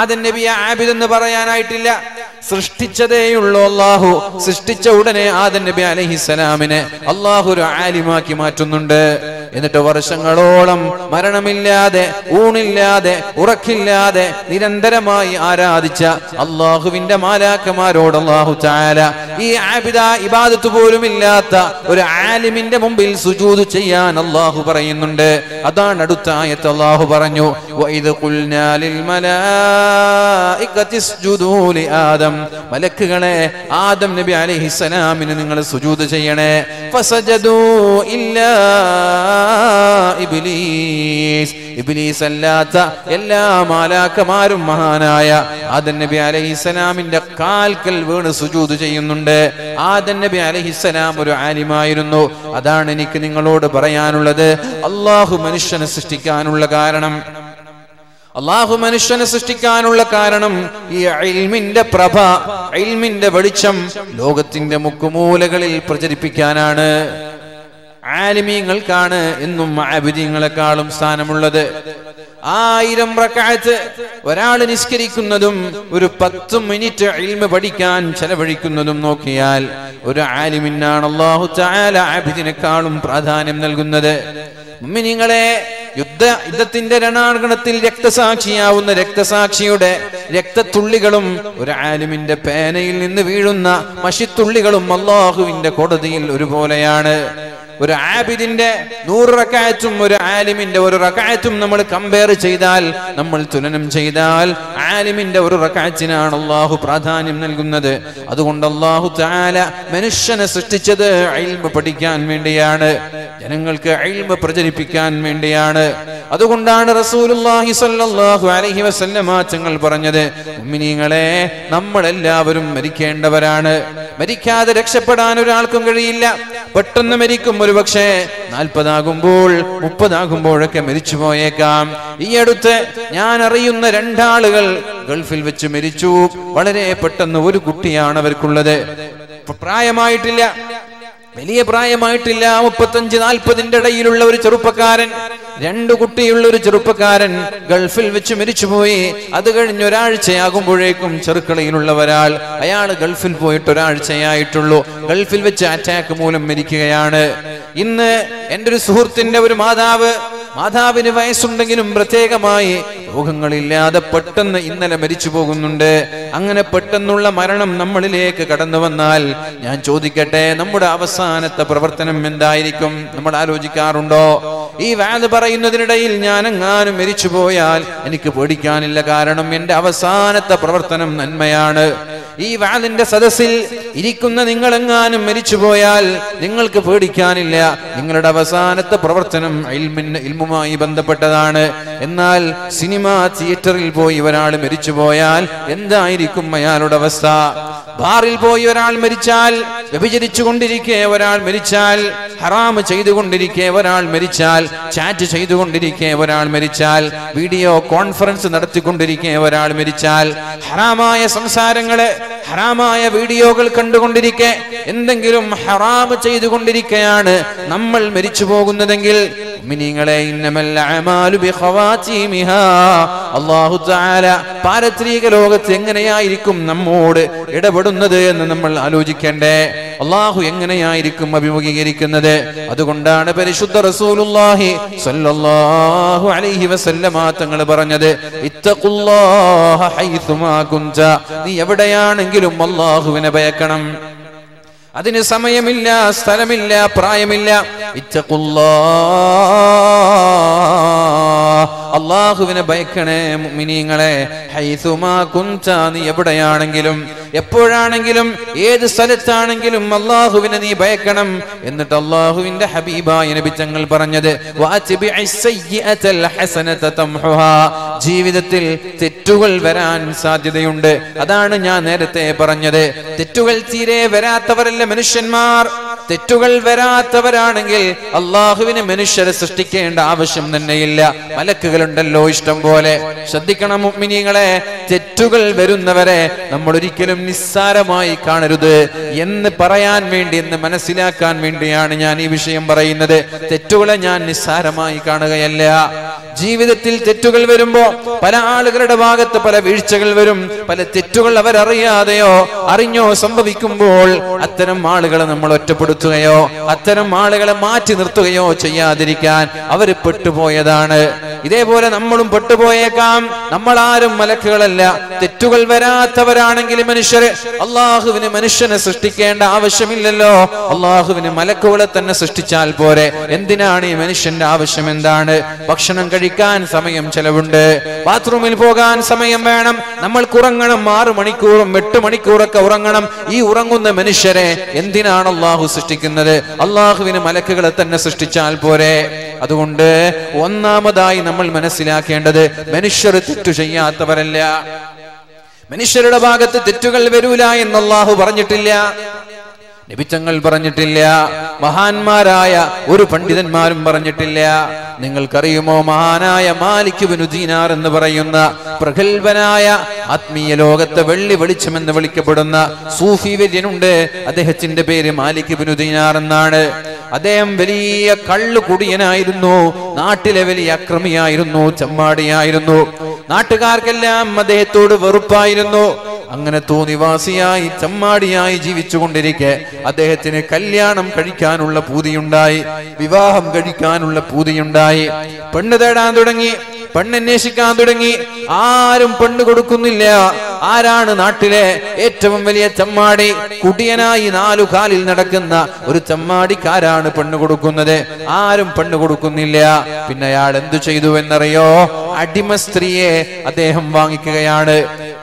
ആദം നബിയെ ആബിദ് എന്ന് പറയാനായിട്ടില്ല സൃഷ്ടിച്ചതേയുള്ളൂ അല്ലാഹു സൃഷ്ടിച്ച ഉടനെ ആദം നബി അലൈഹിസ്സലാമിനെ അല്ലാഹു ഒരു ആലിമാക്കി മാറ്റുന്നുണ്ട് എന്നിട്ട് വർഷങ്ങളോളം മരണമില്ലാതെ ഊണില്ലാതെ ഉറക്കില്ലാതെ നിരന്തരമായി ആരാധിച്ച അല്ലാഹുവിന്റെ മാലാക്കമാരോട് അല്ലാഹു തആല ഈ ആബിദ ഇബാദത്ത് പോലും ഇല്ലാത്ത ഒരു ആലിമിന്റെ മുമ്പിൽ സുജൂദ് ചെയ്യാൻ അല്ലാഹു പറയുന്നുണ്ട് അതാണ് അടുത്ത ആയത്ത് അല്ലാഹു പറഞ്ഞു വഇദ് ഖുൽനാ ലിൽ മലാഇകതി സ്ജുദൂ ലി ആദം മലക്കുകളെ ആദം നബി അലൈഹിസ്സലാമിന് നിങ്ങൾ സുജൂദ് ചെയ്യണേ ഫസജദൂ ഇല്ലാ ഇബ്ലീസ് ഇബ്ലീസ് അല്ലാത്ത എല്ലാ മാലാക്കമാരും മഹാനായ ആദം നബി അലൈഹിസ്സലാമിന്റെ കാൽക്കൽ വീണ് സുജൂദ് ചെയ്യുന്നുണ്ട് ആദം നബി അലൈഹിസ്സലാം ഒരു ആലിമായിരുന്നു അതാണ് എനിക്ക് നിങ്ങളോട് പറയാനുള്ളത് അല്ലാഹു മനുഷ്യനെ സൃഷ്ടിക്കാനുള്ള കാരണം അല്ലാഹു മനുഷ്യനെ സൃഷ്ടിക്കാനുള്ള കാരണം ഈ ഇൽമിന്റെ പ്രഭ ഇൽമിന്റെ വെളിച്ചം ലോകത്തിന്റെ മുക്കുമൂലകളിൽ പ്രചരിപ്പിക്കാനാണ് ആലിമീങ്ങൾക്കാണ് എന്നും ആബിദീങ്ങളെക്കാളും സ്ഥാനമുള്ളത് 1000 റക്അത്ത് ഒരാൾ നിസ്കരിക്കുന്നതും ഒരു 10 മിനിറ്റ് ഇൽമ് പഠിക്കാൻ ചെലവഴിക്കുന്നതും നോക്കിയാൽ ഒരു ആലിമിനാണ് അല്ലാഹു തആല ആബിദിനെക്കാളും പ്രാധാന്യം നൽകുന്നത് മുഅ്മിനീങ്ങളെ യുദ്ധത്തിന്റെ രണാങ്കണത്തിൽ രക്തസാക്ഷിയാവുന്ന രക്തസാക്ഷിയുടെ രക്തത്തുള്ളികളും ഒരു ആലിമിന്റെ പേനയിൽ നിന്ന് വീഴുന്ന മഷിത്തുള്ളികളും അല്ലാഹുവിന്റെ കോടതിയിൽ ഒരുപോലെയാണ് ഒരു ആബിദിന്റെ 100 റക്അത്തും ഒരു ആലിമിന്റെ ഒരു റക്അത്തും നമ്മൾ കമ്പയർ ചെയ്താൽ നമ്മൾ തുലനം ചെയ്താൽ ആലിമിന്റെ ഒരു റക്അത്തിനാണ് അല്ലാഹു പ്രാധാന്യം നൽകുന്നത് അതുകൊണ്ട് അല്ലാഹു തആല മനുഷ്യനെ സൃഷ്ടിച്ചത് ഇൽമ് പഠിക്കാൻ വേണ്ടിയാണ് ജനങ്ങൾക്ക് ഇൽമ് പ്രചരിപ്പിക്കാൻ വേണ്ടിയാണ് അതുകൊണ്ടാണ് റസൂലുള്ളാഹി സ്വല്ലല്ലാഹു അലൈഹി വസല്ലം തങ്ങൾ പറഞ്ഞത് മുഅ്മിനീങ്ങളെ നമ്മൾ എല്ലാവരും മരിക്കേണ്ടവരാണ് മരിക്കാതെ രക്ഷപ്പെടാൻ ഒരാൾക്കും കഴിയില്ല പെട്ടെന്ന് മരിക്കും ഒരുപക്ഷെ 40 ആകുമ്പോൾ 30 ആകുമ്പോഴൊക്കെ മരിച്ചു പോയേക്കാം ഈ അടുത്ത് ഞാൻ അറിയുന്ന 2 ആളുകൾ ഗൾഫിൽ വെച്ച് മരിച്ചു വളരെ പെട്ടെന്ന് ഒരു കുട്ടിയാണ് അവർക്കുള്ളത് പ്രായമായിട്ടില്ല വലിയ പ്രായമായിട്ടില്ല 35-40 ഇടയിലുള്ള ഒരു ചെറുപ്പക്കാരൻ 2 കുട്ടിയുള്ള ഒരു ചെറുപ്പക്കാരൻ ഗൾഫിൽ വെച്ച് മരിച്ചുപോയി അത് കഴിഞ്ഞ് 1 ആഴ്ചയാകുമ്പോഴേക്കും ചെറുക്കളയിലുള്ള ഒരാൾ അയാൾ ഗൾഫിൽ പോയിട്ട് 1 ആഴ്ചയായിട്ടുള്ളൂ ഗൾഫിൽ വെച്ച് അറ്റാക്ക് മൂലം മരിക്കുകയാണ് ഇന്ന് എൻ്റെ ഒരു സുഹൃത്തിൻ്റെ ഒരു മാതാവിന് വയസ്സുണ്ടെങ്കിലും പ്രത്യേകമായി രോഗങ്ങളില്ലാതെ പെട്ടെന്ന് ഇന്നലെ മരിച്ചു പോകുന്നുണ്ട് അങ്ങനെ പെട്ടെന്നുള്ള മരണം നമ്മളിലേക്ക് കടന്നു വന്നാൽ ഞാൻ ചോദിക്കട്ടെ നമ്മുടെ അവസാനത്തെ പ്രവർത്തനം എന്തായിരിക്കും നമ്മൾ ആലോചിക്കാറുണ്ടോ ഈ വാദ് പറയുന്നതിനിടയിൽ ഞാൻ എങ്ങാനും മരിച്ചു പോയാൽ എനിക്ക് പേടിക്കാനില്ല കാരണം എൻ്റെ അവസാനത്തെ പ്രവർത്തനം നന്മയാണ് ഈ വാദിന്റെ സദസ്സിൽ ഇരിക്കുന്ന നിങ്ങളെങ്ങാനും മരിച്ചു പോയാൽ നിങ്ങൾക്ക് പേടിക്കാനില്ല നിങ്ങളുടെ അവസാനത്തെ പ്രവർത്തനം ഇൽമുമായി ബന്ധപ്പെട്ടതാണ് എന്നാൽ സിനിമ തിയേറ്ററിൽ പോയി ഒരാൾ മരിച്ചു പോയാൽ എന്തായിരിക്കും അയാളുടെ അവസ്ഥ ബാറിൽ പോയി ഒരാൾ മരിച്ചാൽ വ്യഭിചരിച്ചു കൊണ്ടിരിക്കെ ഒരാൾ മരിച്ചാൽ ഹറാം ചെയ്തുകൊണ്ടിരിക്കെ ഒരാൾ മരിച്ചാൽ ചാറ്റ് ചെയ്തുകൊണ്ടിരിക്കെ ഒരാൾ മരിച്ചാൽ വീഡിയോ കോൺഫറൻസ് നടത്തിക്കൊണ്ടിരിക്കെ ഒരാൾ മരിച്ചാൽ ഹറാമായ സംസാരങ്ങളെ ഹറാമായ വീഡിയോകൾ കണ്ടുകൊണ്ടിരിക്കെ എന്തെങ്കിലും ഹറാം ചെയ്തുകൊണ്ടിരിക്കെയാണ് നമ്മൾ മരിച്ചു പോകുന്നതെങ്കിൽ മുഅ്മിനീങ്ങളെ ഇന്നമൽ അഅമാലു ബിഖവാതിമിഹാ അല്ലാഹു തആല പാരത്രിക ലോകത്ത് എങ്ങനെയായിരിക്കും നമ്മോട് ഇടപെടുന്നത് എന്ന് നമ്മൾ ആലോചിക്കേണ്ടേ അല്ലാഹു എങ്ങനെയായിരിക്കും അഭിമുഖീകരിക്കുന്നത് അതുകൊണ്ടാണ് പരിശുദ്ധ റസൂലുള്ളാഹി സ്വല്ലല്ലാഹു അലൈഹി വസല്ലമ തങ്ങൾ പറഞ്ഞത് ഇത്തഖുല്ലാഹ ഹൈതുമാ കുൻത നീ എവിടെയാണെങ്കിലും അല്ലാഹുവിനെ ഭയക്കണം അതിന് സമയമില്ല സ്ഥലമില്ല പ്രായമില്ല ഇത്തഖുല്ലാഹ അല്ലാഹുവിനെ ഭയക്കണേ മുഅ്മിനീങ്ങളെ ഹൈസുമാ കുൻത നീ എവിടെയാണെങ്കിലും എപ്പോഴാണെങ്കിലും ഏത് സ്ഥലത്താണെങ്കിലും അല്ലാഹുവിനെ നീ ഭയക്കണം എന്നിട്ട് അല്ലാഹുവിന്റെ ഹബീബായ നബി തങ്ങൾ പറഞ്ഞു വഅത്ബിഇസ് സയ്യിഅതൽ ഹസനത തംഹുഹാ ജീവിതത്തിൽ തെറ്റുകൾ വരാൻ സാധ്യതയുണ്ട് അതാണ് ഞാൻ നേരത്തെ പറഞ്ഞത് തെറ്റുകൾ തീരെ വരാത്തവരല്ല മനുഷ്യന്മാർ തെറ്റുകൾ വരാത്തവരാണെങ്കിൽ അല്ലാഹുവിനെ മനുഷ്യരെ സൃഷ്ടിക്കേണ്ട ആവശ്യം തന്നെയില്ല മലക്കുകളുണ്ടല്ലോ ഇഷ്ടം പോലെ ശ്രദ്ധിക്കണം മുഅ്മിനീങ്ങളെ തെറ്റുകൾ വരുന്നവരെ നമ്മൾ ഒരിക്കലും നിസ്സാരമായി കാണരുത് എന്ന് പറയാൻ വേണ്ടി എന്ന് മനസ്സിലാക്കാൻ വേണ്ടിയാണ് ഞാൻ ഈ വിഷയം പറയുന്നത് തെറ്റുകളെ ഞാൻ നിസ്സാരമായി കാണുകയല്ല ജീവിതത്തിൽ തെറ്റുകൾ വരുമ്പോൾ പല ആളുകളുടെ ഭാഗത്ത് പല വീഴ്ചകൾ വരും പല തെറ്റുകൾ അവരറിയാതെയോ അറിഞ്ഞോ സംഭവിക്കുമ്പോൾ അത്തരം ആളുകളെ നമ്മൾ ഒറ്റപ്പെടുത്തുകയോ അത്തരം ആളുകളെ മാറ്റി നിർത്തുകയോ ചെയ്യാതിരിക്കാൻ അവർ പെട്ടുപോയതാണ് ഇതേപോലെ നമ്മളും പെട്ടുപോയേക്കാം നമ്മൾ ആരും മലക്കുകളല്ല തെറ്റുകൾ വരാത്തവരാണെങ്കിൽ മനുഷ്യരെ അള്ളാഹുവിന് മനുഷ്യനെ സൃഷ്ടിക്കേണ്ട ആവശ്യമില്ലല്ലോ അള്ളാഹുവിന് മലക്കുകളെ തന്നെ സൃഷ്ടിച്ചാൽ പോരെ എന്തിനാണ് ഈ മനുഷ്യന്റെ ആവശ്യം എന്താണ് ഭക്ഷണം കഴിക്കാൻ സമയം ചെലവുണ്ട് ബാത്റൂമിൽ പോകാൻ സമയം വേണം നമ്മൾ ഉറങ്ങണം 6 മണിക്കൂറും 8 മണിക്കൂറൊക്കെ ഉറങ്ങണം ഈ ഉറങ്ങുന്ന മനുഷ്യരെ എന്തിനാണ് അള്ളാഹു സൃഷ്ടിക്കുന്നത് അള്ളാഹുവിന് മലക്കുകളെ തന്നെ സൃഷ്ടിച്ചാൽ പോരെ അതുകൊണ്ട് ഒന്നാമതായി നമ്മൾ മനസ്സിലാക്കേണ്ടത് മനുഷ്യർ തെറ്റു ചെയ്യാത്തവരല്ല മനുഷ്യരുടെ ഭാഗത്ത് തെറ്റുകൾ വരൂല എന്ന് അള്ളാഹു പറഞ്ഞിട്ടില്ല നബി തങ്ങൾ പറഞ്ഞിട്ടില്ല മഹാന്മാരായ ഒരു പണ്ഡിതന്മാരും പറഞ്ഞിട്ടില്ല നിങ്ങൾക്കറിയുമോ മഹാനായ മാലിക് ഇബ്നു ദീനാർ എന്ന് പറയുന്ന പ്രഗൽഭനായ ആത്മീയ ലോകത്തെ വെള്ളി വെളിച്ചം എന്ന് വിളിക്കപ്പെടുന്ന സൂഫി വര്യനുണ്ട് അദ്ദേഹത്തിന്റെ പേര് മാലിക് ഇബ്നു ദീനാർ എന്നാണ് അദ്ദേഹം വലിയ കള്ളു കുടിയനായിരുന്നു നാട്ടിലെ വലിയ അക്രമിയായിരുന്നു ചമ്മാടിയായിരുന്നു നാട്ടുകാർക്കെല്ലാം അദ്ദേഹത്തോട് വെറുപ്പായിരുന്നു അങ്ങനെ തോന്നിവാസിയായി ചമ്മാടിയായി ജീവിച്ചുകൊണ്ടിരിക്കെ അദ്ദേഹത്തിന് കല്യാണം കഴിക്കാനുള്ള പൂതിയുണ്ടായി വിവാഹം കഴിക്കാനുള്ള പൂതിയുണ്ടായി പെണ്ണ് തേടാൻ തുടങ്ങി പെണ്ണന്വേഷിക്കാൻ തുടങ്ങി ആരും പെണ്ണ് കൊടുക്കുന്നില്ല ആരാണ് നാട്ടിലെ ഏറ്റവും വലിയ ചമ്മാടി കുടിയനായി 4 കാലിൽ നടക്കുന്ന ഒരു ചമ്മാടിക്കാരാണ് പെണ്ണ് കൊടുക്കുന്നത് ആരും പെണ്ണ് കൊടുക്കുന്നില്ല പിന്നെ അയാൾ എന്തു ചെയ്തു എന്നറിയോ അടിമ സ്ത്രീയെ അദ്ദേഹം വാങ്ങിക്കുകയാണ്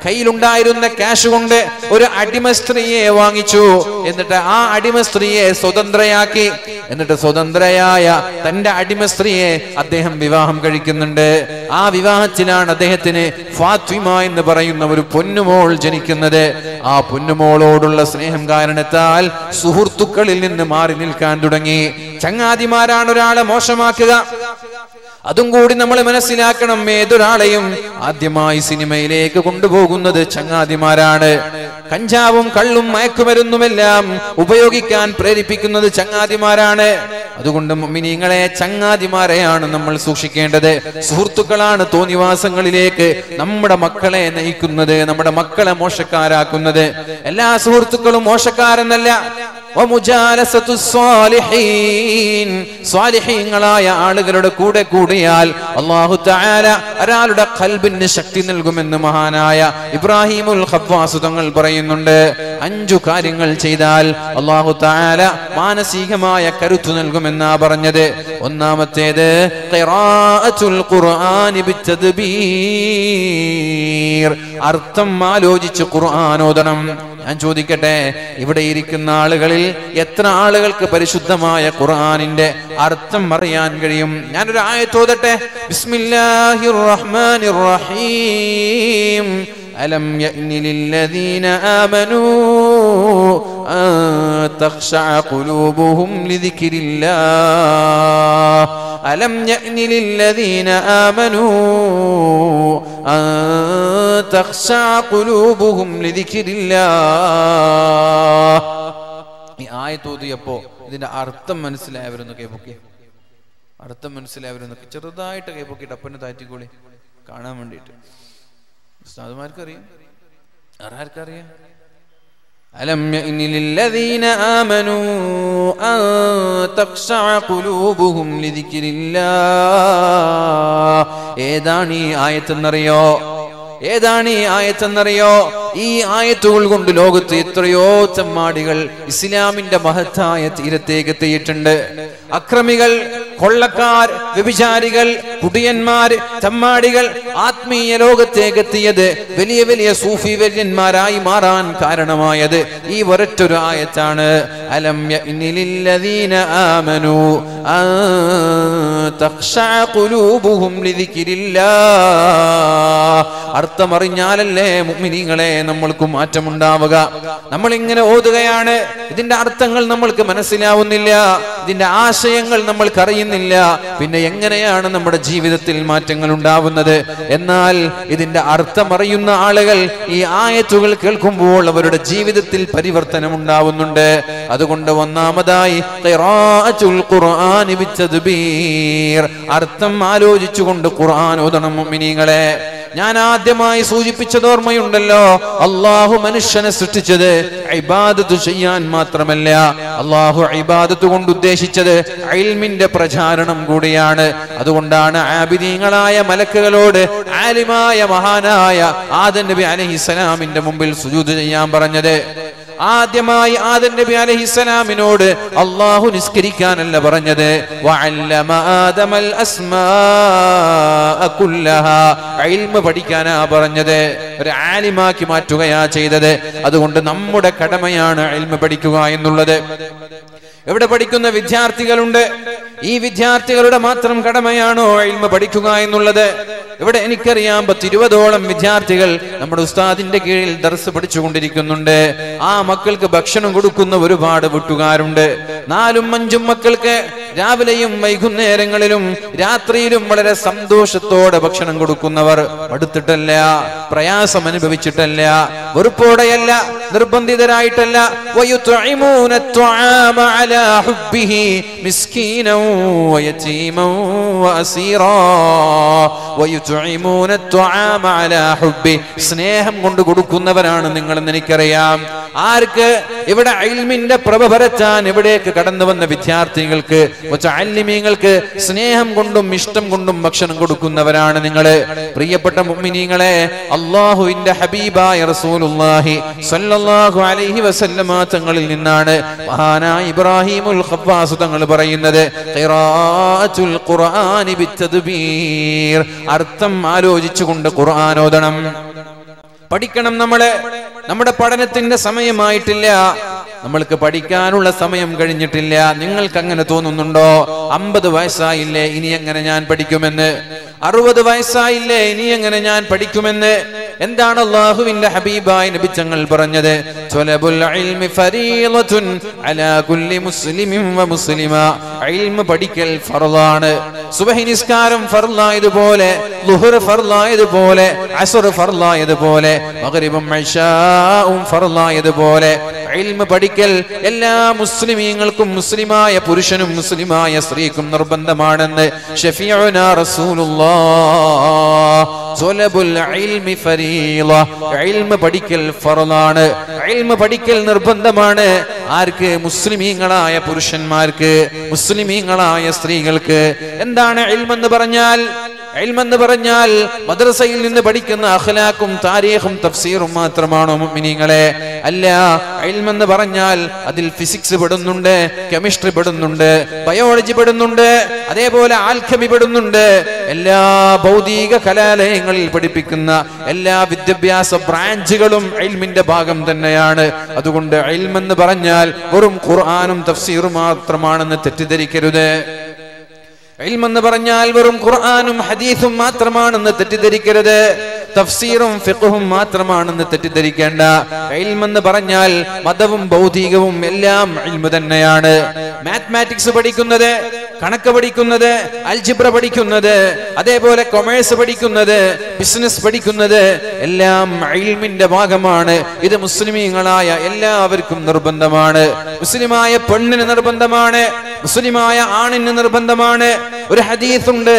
കയ്യിലുണ്ടായിരുന്ന ക്യാഷ് കൊണ്ട് ഒരു അടിമ സ്ത്രീയെ വാങ്ങിച്ചു എന്നിട്ട് ആ അടിമ സ്ത്രീയെ സ്വതന്ത്രയാക്കി എന്നിട്ട് സ്വതന്ത്രയായ തന്റെ അടിമ സ്ത്രീയെ അദ്ദേഹം വിവാഹം കഴിക്കുന്നുണ്ട് ആ വിവാഹത്തിലാണ് അദ്ദേഹത്തിന് ഫാത്തിമ എന്ന് പറയുന്ന ഒരു പൊന്നുമോൾ ജനിക്കുന്നത് ആ പൊന്നുമോളോടുള്ള സ്നേഹം കാരണത്താൽ സുഹൃത്തുക്കളിൽ നിന്ന് മാറി നിൽക്കാൻ തുടങ്ങി ചങ്ങാതിമാരാണ് ഒരാളെ മോശമാക്കുക അതും കൂടി നമ്മൾ മനസ്സിലാക്കണം ഏതൊരാളെയും ആദ്യമായി സിനിമയിലേക്ക് കൊണ്ടുപോകുന്നത് ചങ്ങാതിമാരാണ് കഞ്ചാവും കള്ളും മയക്കുമരുന്നുമെല്ലാം ഉപയോഗിക്കാൻ പ്രേരിപ്പിക്കുന്നത് ചങ്ങാതിമാരാണ് അതുകൊണ്ട് മുഅ്മിനീങ്ങളെ ചങ്ങാതിമാരെയാണ് നമ്മൾ സൂക്ഷിക്കേണ്ടത് സുഹൃത്തുക്കളാണ് തോന്നിവാസങ്ങളിലേക്ക് നമ്മുടെ മക്കളെ നയിക്കുന്നത് നമ്മുടെ മക്കളെ മോശക്കാരാക്കുന്നത് എല്ലാ സുഹൃത്തുക്കളും മോശക്കാരെന്നല്ല സ്വാലിഹീങ്ങളായ ആളുകളുടെ കൂടെ കൂടിയാൽ അല്ലാഹു തആല ഒരാളുടെ ഖൽബിന് ശക്തി നൽകുമെന്ന് മഹാനായ ഇബ്രാഹിമുൽ ഖവ്വാസ് തങ്ങൾ പറയുന്നുണ്ട് 5 കാര്യങ്ങൾ ചെയ്താൽ അല്ലാഹു തആല മാനസികമായ കരുത്ത് നൽകുമെന്നാ പറഞ്ഞത് ഒന്നാമത്തേത് ഖിറാഅത്തുൽ ഖുർആനി ബിത്തദ്ബീർ അർത്ഥം ആലോചിച്ച് ഖുർആൻ ഓതണം ഞാൻ ചോദിക്കട്ടെ ഇവിടെ ഇരിക്കുന്ന ആളുകളിൽ എത്ര ആളുകൾക്ക് പരിശുദ്ധമായ ഖുർആനിന്റെ അർത്ഥം അറിയാൻ കഴിയും ഞാനൊരു ആയത്ത് ഓതട്ടെ ബിസ്മില്ലാഹിർ റഹ്മാനിർ റഹീം അലം യഅ്നി ലില്ലദീന ആമനൂ അൻ തഖ്ശഅ ഖുലൂബുഹും ലിദിക്രില്ലാഹ് അലം യഅ്നി ലില്ലദീന ആമനൂ അൻ തഖ്ശഅ ഖുലൂബുഹും ലിദിക്രില്ലാഹ് ഈ ആയത്ത് ഓതിയപ്പോൾ ഇതിന്റെ അർത്ഥം മനസ്സിലായവരൊന്ന് കേൾപ്പിക്കുക അർത്ഥം മനസ്സിലായവരൊന്നൊക്കെ ചെറുതായിട്ട് കേൾപ്പിക്കിട്ട് അപ്പനെ താറ്റിക്കോളി കാണാൻ വേണ്ടിയിട്ട് ഉസ്താദുമാർക്കറിയാം ആരാർക്കറിയാം അലം യഅ്നി ലില്ലദീന ആമനൂ അൻ തഖ്ശഅ ഖുലൂബുഹും ലിദിക്രില്ലാഹ് ഏതാണ് ഈ ആയത്ത് എന്നറിയോ ഏതാണ് ഈ ആയത്തെന്നറിയോ ഈ ആയത്തുകൾ കൊണ്ട് ലോകത്ത് എത്രയോ ചമ്മാടികൾ ഇസ്ലാമിന്റെ മഹത്തായ തീരത്തേക്ക് എത്തിയിട്ടുണ്ട് അക്രമികൾ കൊള്ളക്കാർ Vibijarigal, Kudiyanmar, Thammadigal, Atmiya Lokathekku Ettiyathu, Veliya Veliya Sufi Velyanmarayi Maran Karanamaayathu, Ee Orattoru Aayathanu, Alam ya'ni lilladheena Amanu, An takhsha'a quloobuhum lidhikrillah. Artham Arinyalalle, Mukminingale, Nammalku Maattam Undavaga. Nammal ingane Odugayanu, Ithinte Arthangal Nammalku Manasilavunilla, Ithinte Aashayangal Nammal Kariyunnilla, Pinne Enganeyanu Nammude Jeevithathil Maattangal Undavunathu, Ennal Ithinte Artham Ariyunna Aalukal, Ee Aayathugal Kelkkumbol Avarude Jeevithathil Parivarthanam Undavunundu, Athukondu Onnamathai, Qira'atul Qur'an Bitadbir, Artham Aalochichukondu Qur'an Odanam Mukminingale. ഞാൻ ആദ്യമായി സൂചിപ്പിച്ചത് ഓർമ്മയുണ്ടല്ലോ അല്ലാഹു മനുഷ്യനെ സൃഷ്ടിച്ചത് ഇബാദത്ത് ചെയ്യാൻ മാത്രമല്ല അല്ലാഹു ഇബാദത്ത് കൊണ്ട് ഉദ്ദേശിച്ചത് ഇൽമിന്റെ പ്രചാരണം കൂടിയാണ് അതുകൊണ്ടാണ് ആബിദീങ്ങളായ മലക്കുകളോട് ആലിമായ മഹാനായ ആദം നബി അലൈഹിസ്സലാമിന്റെ മുമ്പിൽ സുജൂദ് ചെയ്യാൻ പറഞ്ഞത് ആദ്യമായി ആദം നബി അലൈഹിസ്സലാമിനോട് അല്ലാഹു നിസ്കരിക്കാനല്ല പറഞ്ഞത് വഅല്ലമ ആദമൽ അസ്മാഅ കുല്ലഹാ ഇൽമ പഠിക്കാനാ പറഞ്ഞത് ഒരു ആലിമാക്കി മാറ്റുകയാ ചെയ്തത് അതുകൊണ്ട് നമ്മുടെ കടമയാണ് ഇൽമ പഠിക്കുക എന്നുള്ളത് ഇവിടെ പഠിക്കുന്ന വിദ്യാർത്ഥികളുണ്ട് ഈ വിദ്യാർത്ഥികളുടെ മാത്രം കടമയാണോ ഇൽമ പഠിക്കുക എന്നുള്ളത് ഇവിടെ എനിക്കറിയാം 20ഓളം വിദ്യാർത്ഥികൾ നമ്മുടെ ഉസ്താദിന്റെ കീഴിൽ ദർസ് പഠിച്ചുകൊണ്ടിരിക്കുന്നുണ്ട് ആ മക്കൾക്ക് ഭക്ഷണം കൊടുക്കുന്ന ഒരുപാട് വീട്ടുകാരുണ്ട് നാലും അഞ്ചും മക്കൾക്ക് രാവിലെയും വൈകുന്നേരങ്ങളിലും രാത്രിയിലും വളരെ സന്തോഷത്തോടെ ഭക്ഷണം കൊടുക്കുന്നവർ അടുത്തിട്ടല്ല പ്രയാസം അനുഭവിച്ചിട്ടല്ല വെറുപ്പോടെയല്ല നിർബന്ധിതരായിട്ടല്ല വയുതഇമൂന ത്വാമ അലാ ഹുബ്ബിഹി മിസ്കീനൻ വയതീമൻ വഅസീറ വയുതഇമൂന ത്വാമ അലാ ഹുബ്ബി സ്നേഹം കൊണ്ട് കൊടുക്കുന്നവരാണ് നിങ്ങളെന്ന് എനിക്കറിയാം ആർക്ക് ഇവിടെ ഇൽമിന്റെ പ്രഭ പരത്താൻ ഇവിടേക്ക് കടന്നു വന്ന വിദ്യാർത്ഥികൾക്ക് മുതഅല്ലിമീങ്ങൾക്ക് സ്നേഹം കൊണ്ടും ഇഷ്ടം കൊണ്ടും ഭക്ഷണം കൊടുക്കുന്നവരാണ് നിങ്ങൾ പ്രിയപ്പെട്ട മുഅ്മിനീങ്ങളെ അല്ലാഹുവിന്റെ ഹബീബായ റസൂലുള്ളാഹി സ്വല്ലല്ലാഹു അലൈഹി വസല്ലമ തങ്ങളിൽ നിന്നാണ് മഹാനായ ഇബ്രാഹിമുൽ ഖവ്വാസ് തങ്ങൾ പറയുന്നത് ഖിറാഅത്തുൽ ഖുർആനി ബിത്തദ്ബീർ അർത്ഥം ആലോചിച്ചുകൊണ്ട് ഖുർആൻ ഓതണം പഠിക്കണം നമ്മുടെ പഠനത്തിന്റെ സമയമായിട്ടില്ല നമ്മൾക്ക് പഠിക്കാനുള്ള സമയം കഴിഞ്ഞിട്ടില്ല നിങ്ങൾക്ക് അങ്ങനെ തോന്നുന്നുണ്ടോ 50 വയസ്സായില്ലേ ഇനി എങ്ങനെ ഞാൻ പഠിക്കുമെന്ന് 60 വയസ്സായില്ലേ ഇനി എങ്ങനെ ഞാൻ പഠിക്കുമെന്ന് എന്താണ് അല്ലാഹുവിന്റെ ഹബീബായ നബി തങ്ങൾ പറഞ്ഞത് ത്വലബുൽ ഇൽമി ഫരീളത്തുൻ അലാ കുല്ലി മുസ്ലിമിൻ വ മുസ്ലിമ ഇൽമ് പഠിക്കൽ ഫർളാണ് സുബ്ഹി നിസ്കാരം ഫർളായതുപോലെ ളുഹർ ഫർളായതുപോലെ അസ്ർ ഫർളായതുപോലെ മഗ്രിബും ഇശാഉം ഫർളായതുപോലെ ഇൽമ് പഠിക്കൽ എല്ലാ മുസ്ലിമീങ്ങൾക്കും മുസ്ലിമായ പുരുഷനും മുസ്ലിമായ സ്ത്രീക്കും നിർബന്ധമാണെന്ന് ശഫീഉനാ റസൂലുള്ളാഹ് ത്വലബുൽ ഇൽമി ഫരീള ഇൽമ് പഠിക്കൽ ഫർളാണ് ഇൽമ് പഠിക്കൽ നിർബന്ധമാണ് ആർക്ക് മുസ്ലിമീങ്ങളായ പുരുഷന്മാർക്ക് മുസ്ലിമീങ്ങളായ സ്ത്രീകൾക്ക് എന്താണ് ഇൽമ് എന്ന് പറഞ്ഞാൽ ഇൽമെന്ന് പറഞ്ഞാൽ മദ്രസയിൽ നിന്ന് പഠിക്കുന്ന അഖ്ലാഖും താരീഖും തഫ്സീറും മാത്രമാണോ മുഅ്മിനീങ്ങളെ അല്ല ഇൽമെന്ന് പറഞ്ഞാൽ അതിൽ ഫിസിക്സ് പെടുന്നുണ്ട് കെമിസ്ട്രി പെടുന്നുണ്ട് ബയോളജി പെടുന്നുണ്ട് അതേപോലെ ആൽക്കമി പെടുന്നുണ്ട് എല്ലാ ഭൗതിക കലാലയങ്ങളിൽ പഠിപ്പിക്കുന്ന എല്ലാ വിദ്യാഭ്യാസ ബ്രാഞ്ചുകളും ഇൽമിന്റെ ഭാഗം തന്നെയാണ് അതുകൊണ്ട് ഇൽമെന്ന് പറഞ്ഞാൽ വെറും ഖുർആനും തഫ്സീറും മാത്രമാണെന്ന് തെറ്റിദ്ധരിക്കരുത് ഇൽമ് എന്ന് പറഞ്ഞാൽ വെറും ഖുർആനും ഹദീസും മാത്രമാണെന്ന് തെറ്റിദ്ധരിക്കരുത് തഫ്സീറും ഫിഖും മാത്രമാണെന്ന് തെറ്റിദ്ധരിക്കേണ്ട ഇൽമ് എന്ന് പറഞ്ഞാൽ മതവും ഭൗതികവും എല്ലാം ഇൽമ് തന്നെയാണ് മാത്തമാറ്റിക്സ് പഠിക്കുന്നത് കണക്ക് പഠിക്കുന്നത് അൽജിബ്ര പഠിക്കുന്നത് അതേപോലെ കൊമേഴ്സ് പഠിക്കുന്നത് ബിസിനസ് പഠിക്കുന്നത് എല്ലാം ഇൽമിന്റെ ഭാഗമാണ് ഇത് മുസ്ലിമീങ്ങളായ എല്ലാവർക്കും നിർബന്ധമാണ് മുസ്ലിമായ പെണ്ണിന് നിർബന്ധമാണ് മുസ്ലിമായ ആണിന് നിർബന്ധമാണ് ഒരു ഹദീസുണ്ട്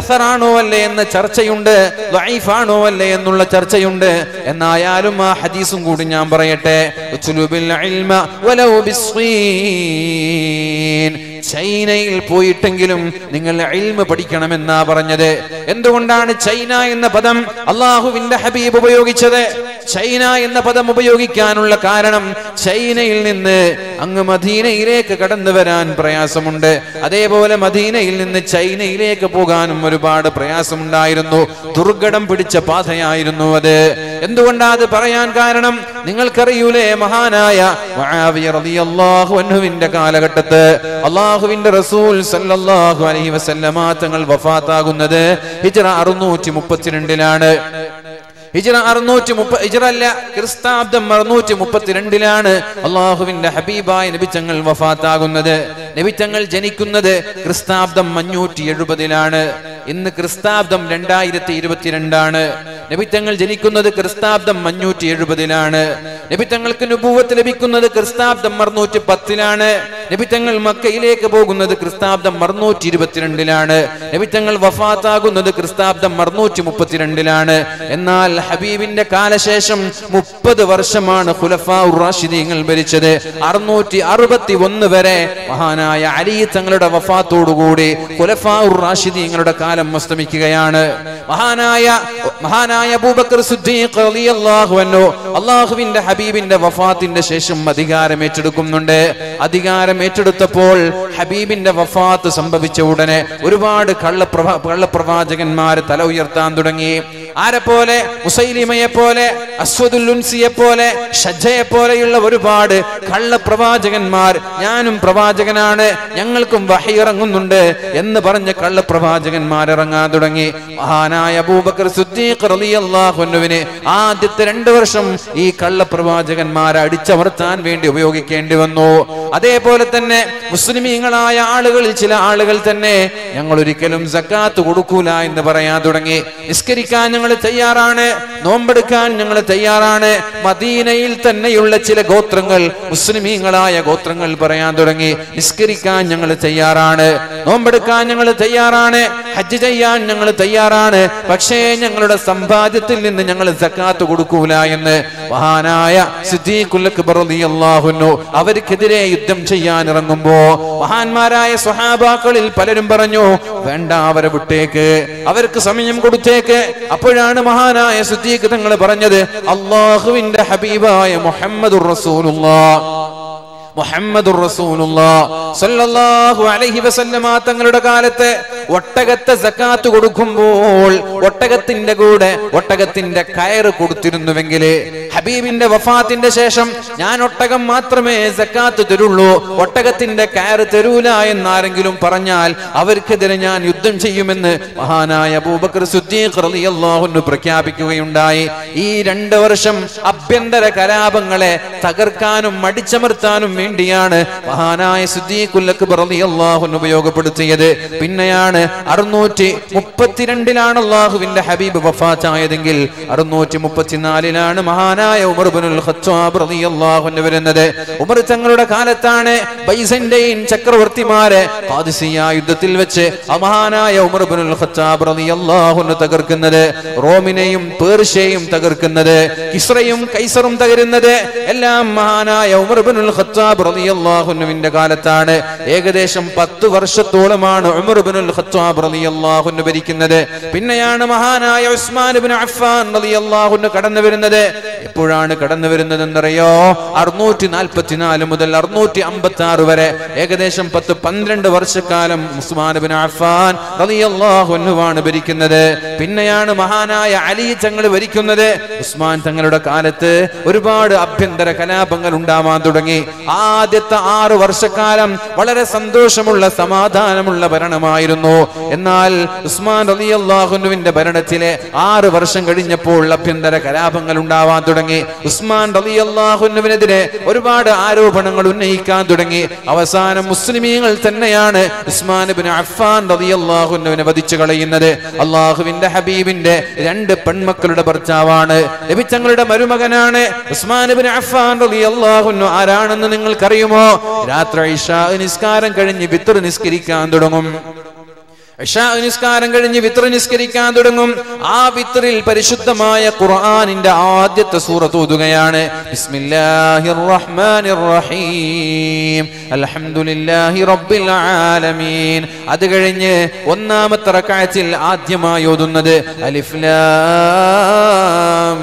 അസറാണോ അല്ലേ എന്ന ചർച്ചയുണ്ട് ദഈഫാണോ അല്ലേ എന്നുള്ള ചർച്ചയുണ്ട് എന്നായാലും ആ ഹദീസും കൂടി ഞാൻ പറയട്ടെ ഉത്ലുബിൽ ഇൽമ വലൗ ബിസ്വീൻ China Poitangilum, Ningala Ilma Padikanamena Baranade, Endunda, China in the Padam, Allah who in the happy Boboyogi Chade, China in the Padam Boboyogi Kanula Karanam, China in the Angamadina Ireka Katanavaran, Prayasamunde, Adebola Madina in the China Ireka Pogan, Murubada, Prayasam, I don't know, Turgadam Pudicapatha, I don't know there, Endunda, the Parayan Karanam, Ningal Kariule, Mahanaya, Mahavi Allah who in the Kalakatate, Allah. Inda Rasul sallallahu alaihi wasallam thangal വഫാത്താകുന്നത് ഹിജ്റ 632 ലാണ് ഹിജ്റ 630 ഹിജ്റ അല്ല ക്രിസ്താബ്ദം 632 ലാണ് അല്ലാഹുവിന്റെ ഹബീബായ നബി തങ്ങൾ വഫാത്താകുന്നത് നബി തങ്ങൾ ജനിക്കുന്നത് ക്രിസ്താബ്ദം 570 ലാണ് ഇന്ന് ക്രിസ്താബ്ദം 2022 ആണ് നബി തങ്ങൾ ജനിക്കുന്നത് ക്രിസ്താബ്ദം 570 ലാണ് നബി തങ്ങൾക്ക് നബുവത്ത് ലഭിക്കുന്നത് ക്രിസ്താബ്ദം 610 ലാണ് നബി തങ്ങൾ മക്കയിലേക്ക് പോകുന്നത് ക്രിസ്താബ്ദം 622 ലാണ് നബി തങ്ങൾ വഫാത്താകുന്നത് ക്രിസ്താബ്ദം 632 ലാണ് എന്നാൽ ഹബീബിന്റെ കാലശേഷം 30 വർഷമാണ് ഖുലഫാ ഉർറാഷിദീങ്ങൾ ഭരിച്ചത് 661 വരെ മഹാനായ അലി തങ്ങളുടെ വഫാത്തോട് കൂടി ഖുലഫാ ഉർറാഷിദീങ്ങളുടെ കാലം അസ്തമിക്കുകയാണ് മഹാനായ അബൂബക്കർ സിദ്ദീഖ് റളിയല്ലാഹു അൻഹു അല്ലാഹുവിന്റെ ഹബീബിന്റെ വഫാത്തിന്റെ ശേഷം അധികാരം ഏറ്റെടുക്കുന്നുണ്ട് അധികാരം ഏറ്റെടുത്തപ്പോൾ ഹബീബിന്റെ വഫാത്ത് സംഭവിച്ച ഉടനെ ഒരുപാട് കള്ളപ്രവാചകന്മാർ തല ഉയർത്താൻ തുടങ്ങി ആരെപ്പോലെ മുസൈലിമയെ പോലെ അസ്വദുൽ ഉൻസിയെ പോലെ ഷജ്ജയെ പോലെയുള്ള ഒരുപാട് കള്ളപ്രവാചകന്മാർ ഞാനും പ്രവാചകനാണ് ഞങ്ങൾക്കും വഹി ഇറങ്ങുന്നുണ്ട് എന്ന് പറഞ്ഞ കള്ളപ്രവാചകന്മാർ ഇറങ്ങാൻ തുടങ്ങി മഹാനായ അബൂബക്കർ സിദ്ദീഖ് റളിയല്ലാഹു അൻഹുവിനെ ആദ്യത്തെ 2 വർഷം ഈ കള്ളപ്രവാചകന്മാരെ അടിച്ചമർത്താൻ വേണ്ടി ഉപയോഗിക്കേണ്ടി വന്നു അതേപോലെ തന്നെ മുസ്ലിമീങ്ങളായ ആളുകളിൽ ചില ആളുകൾ തന്നെ ഞങ്ങൾ ഒരിക്കലും സക്കാത്ത് കൊടുക്കൂല എന്ന് പറയാൻ തുടങ്ങി നിസ്കരിക്കാൻ ഞങ്ങൾ തയ്യാറാണ് നോമ്പെടുക്കാൻ ഞങ്ങൾ തയ്യാറാണ് മദീനയിൽ തന്നെയുള്ള ചില ഗോത്രങ്ങൾ മുസ്ലിമീങ്ങളായ ഗോത്രങ്ങൾ പറയാൻ തുടങ്ങി നിസ്കരിക്കാൻ ഞങ്ങൾ തയ്യാറാണ് നോമ്പെടുക്കാൻ ഞങ്ങൾ തയ്യാറാണ് ഹജ്ജ് ചെയ്യാൻ ഞങ്ങൾ തയ്യാറാണ് പക്ഷേ ഞങ്ങളുടെ സമ്പാദ്യത്തിൽ നിന്ന് ഞങ്ങൾ സക്കാത്ത് കൊടുക്കൂല എന്ന് മഹാനായ സിദ്ദീഖുൽ അക്ബർ റളിയല്ലാഹു അൻഹു അവർക്കെതിരെ യുദ്ധം ചെയ്യാൻ ഇറങ്ങുമ്പോ മഹാന്മാരായ സ്വഹാബാക്കളിൽ പലരും പറഞ്ഞു വേണ്ട അവരെ വിട്ടേക്ക് അവർക്ക് സമയം കൊടുത്തേക്ക് അപ്പോഴാണ് മഹാനായ സിദ്ദീഖ് തങ്ങൾ പറഞ്ഞത് അല്ലാഹുവിന്റെ ഹബീബായ മുഹമ്മദുർ റസൂലുള്ളാഹ് സല്ലല്ലാഹു അലൈഹി വസല്ലമ തങ്ങളുടെ കാലത്തെ ഒട്ടകത്തെ സക്കാത്ത് കൊടുക്കുമ്പോൾ ഒട്ടകത്തിന്റെ കൂടെ ഒട്ടകത്തിന്റെ കയറ് കൊടുത്തിരുന്നുവെങ്കിൽ ഹബീബിന്റെ വഫാത്തിന്റെ ശേഷം ഞാൻ ഒട്ടകം മാത്രമേ സക്കാത്ത് തരുള്ളൂ ഒട്ടകത്തിന്റെ കയറ് തരൂല എന്നാരെങ്കിലും പറഞ്ഞാൽ അവർക്കെതിരെ ഞാൻ യുദ്ധം ചെയ്യുമെന്ന് മഹാനായ അബൂബക്കർ സിദ്ദീഖ് റളിയല്ലാഹു അൻഹു പ്രഖ്യാപിക്കുകയുണ്ടായി ഈ 2 വർഷം അഭ്യന്തര കലാപങ്ങളെ തകർക്കാനും അടിച്ചമർത്താനും വേണ്ടിയാണ് മഹാനായ സിദ്ദീഖുൽ അക്ബർ റളിയല്ലാഹു അൻഹു ഉപയോഗപ്പെടുത്തിയത് പിന്നെയാണ് 632 അല്ലാഹുവിന്റെ ഹബീബ് വഫാത്തായതെങ്കിൽ 634 മഹാനായ ഉമർ ഇബ്നുൽ ഖത്താബ് റളിയല്ലാഹു അൻഹു വരുന്നത് ഉമർ തങ്ങളുടെ കാലത്താണ് ബൈസന്റൈൻ ചക്രവർത്തിമാരെ ഖാദിസിയ യുദ്ധത്തിൽ വെച്ച് മഹാനായ ഉമർ ഇബ്നുൽ ഖത്താബ് റളിയല്ലാഹു അൻഹു തകർക്കുന്നത് റോമിനെയും പേർഷ്യയും തകർക്കുന്നത് കിസ്രയും കൈസറും തകരുന്നത് എല്ലാം മഹാനായ ഉമർ ഇബ്നുൽ ഖത്താബ് റളിയല്ലാഹു അൻഹുവിന്റെ കാലത്താണ് ഏകദേശം 10 വർഷത്തോളമാണ് ഉമർ ഇബ്നുൽ ഖത്താബ് റളിയല്ലാഹു അൻഹു ഭരിക്കുന്നത് പിന്നെയാണ് മഹാനായ ഉസ്മാൻ ഇബ്നു അഫ്ഫാൻ റളിയല്ലാഹു അൻഹു കടന്നുവരുന്നത് എപ്പോഴാണ് കടന്നുവരുന്നത് എന്നറിയോ 644 മുതൽ 656 വരെ ഏകദേശം 12 വർഷക്കാലം ഉസ്മാൻ ഇബ്നു അഫ്ഫാൻ റളിയല്ലാഹു അൻഹുവാണ് ഭരിക്കുന്നത് പിന്നെയാണ് മഹാനായ അലി തങ്ങൾ ഭരിക്കുന്നത് ഉസ്മാൻ തങ്ങളുടെ കാലത്ത് ഒരുപാട് അഭ്യന്തര കലാപങ്ങൾ ഉണ്ടാവാൻ തുടങ്ങി ആദ്യത്തെ 6 വർഷക്കാലം വളരെ സന്തോഷമുള്ള സമാധാനമുള്ള ഭരണമായിരുന്നു എന്നാൽ ഉസ്മാൻ റളിയല്ലാഹു അൻഹുവിന്റെ ഭരണത്തിലെ 6 വർഷം കഴിഞ്ഞപ്പോൾ അഭ്യന്തര കലാപങ്ങൾ ഉണ്ടാവാൻ തുടങ്ങി ഉസ്മാൻ റളിയല്ലാഹു അൻഹുവിനെതിരെ ഒരുപാട് ആരോപണങ്ങൾ ഉന്നയിക്കാൻ തുടങ്ങി അവസാനം മുസ്ലിമീങ്ങൾ തന്നെയാണ് ഉസ്മാൻ ഇബ്നു അഫ്ഫാൻ റളിയല്ലാഹു അൻഹുവിനെ വധിച്ചു കളയുന്നത് അല്ലാഹുവിന്റെ ഹബീബിന്റെ 2 പെൺമക്കളുടെ ഭർത്താവാണ് നബി തങ്ങളുടെ മരുമകനാണ് ഉസ്മാൻ ഇബ്നു അഫ്ഫാൻ റളിയല്ലാഹു അൻഹു ആരാണെന്ന് നിങ്ങൾക്കറിയുമോ രാത്രി ഇശാ നിസ്കാരം കഴിഞ്ഞ് വിത്ർ നിസ്കരിക്കാൻ തുടങ്ങും عشاء نسكارن غرنجي بتر نسكري كاندورنغم آبتريل بريشدة مايا قرآن إندا آديت سورة ودغيانة بسم الله الرحمن الرحيم الحمد لله رب العالمين أدغرنجي ونام تركعت الآدية ما يودند ألف لام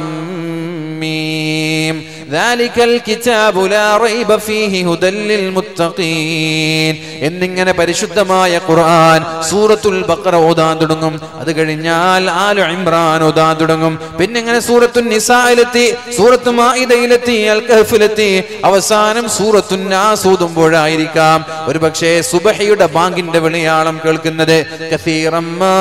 ميم ذلك الكتاب لا ريب فيه هدى للمتقين إننا برشد مايا قرآن سورة البقرة ودان دلنغم أدغرنجال آل عمران ودان دلنغم بننا سورة النساء لتي سورة مائدة لتي الكهف لتي أوسانم سورة الناس ودن بودا إريكام وربكشي سبحي يودا بانجن دولي عالم كالكنة كثيرا ما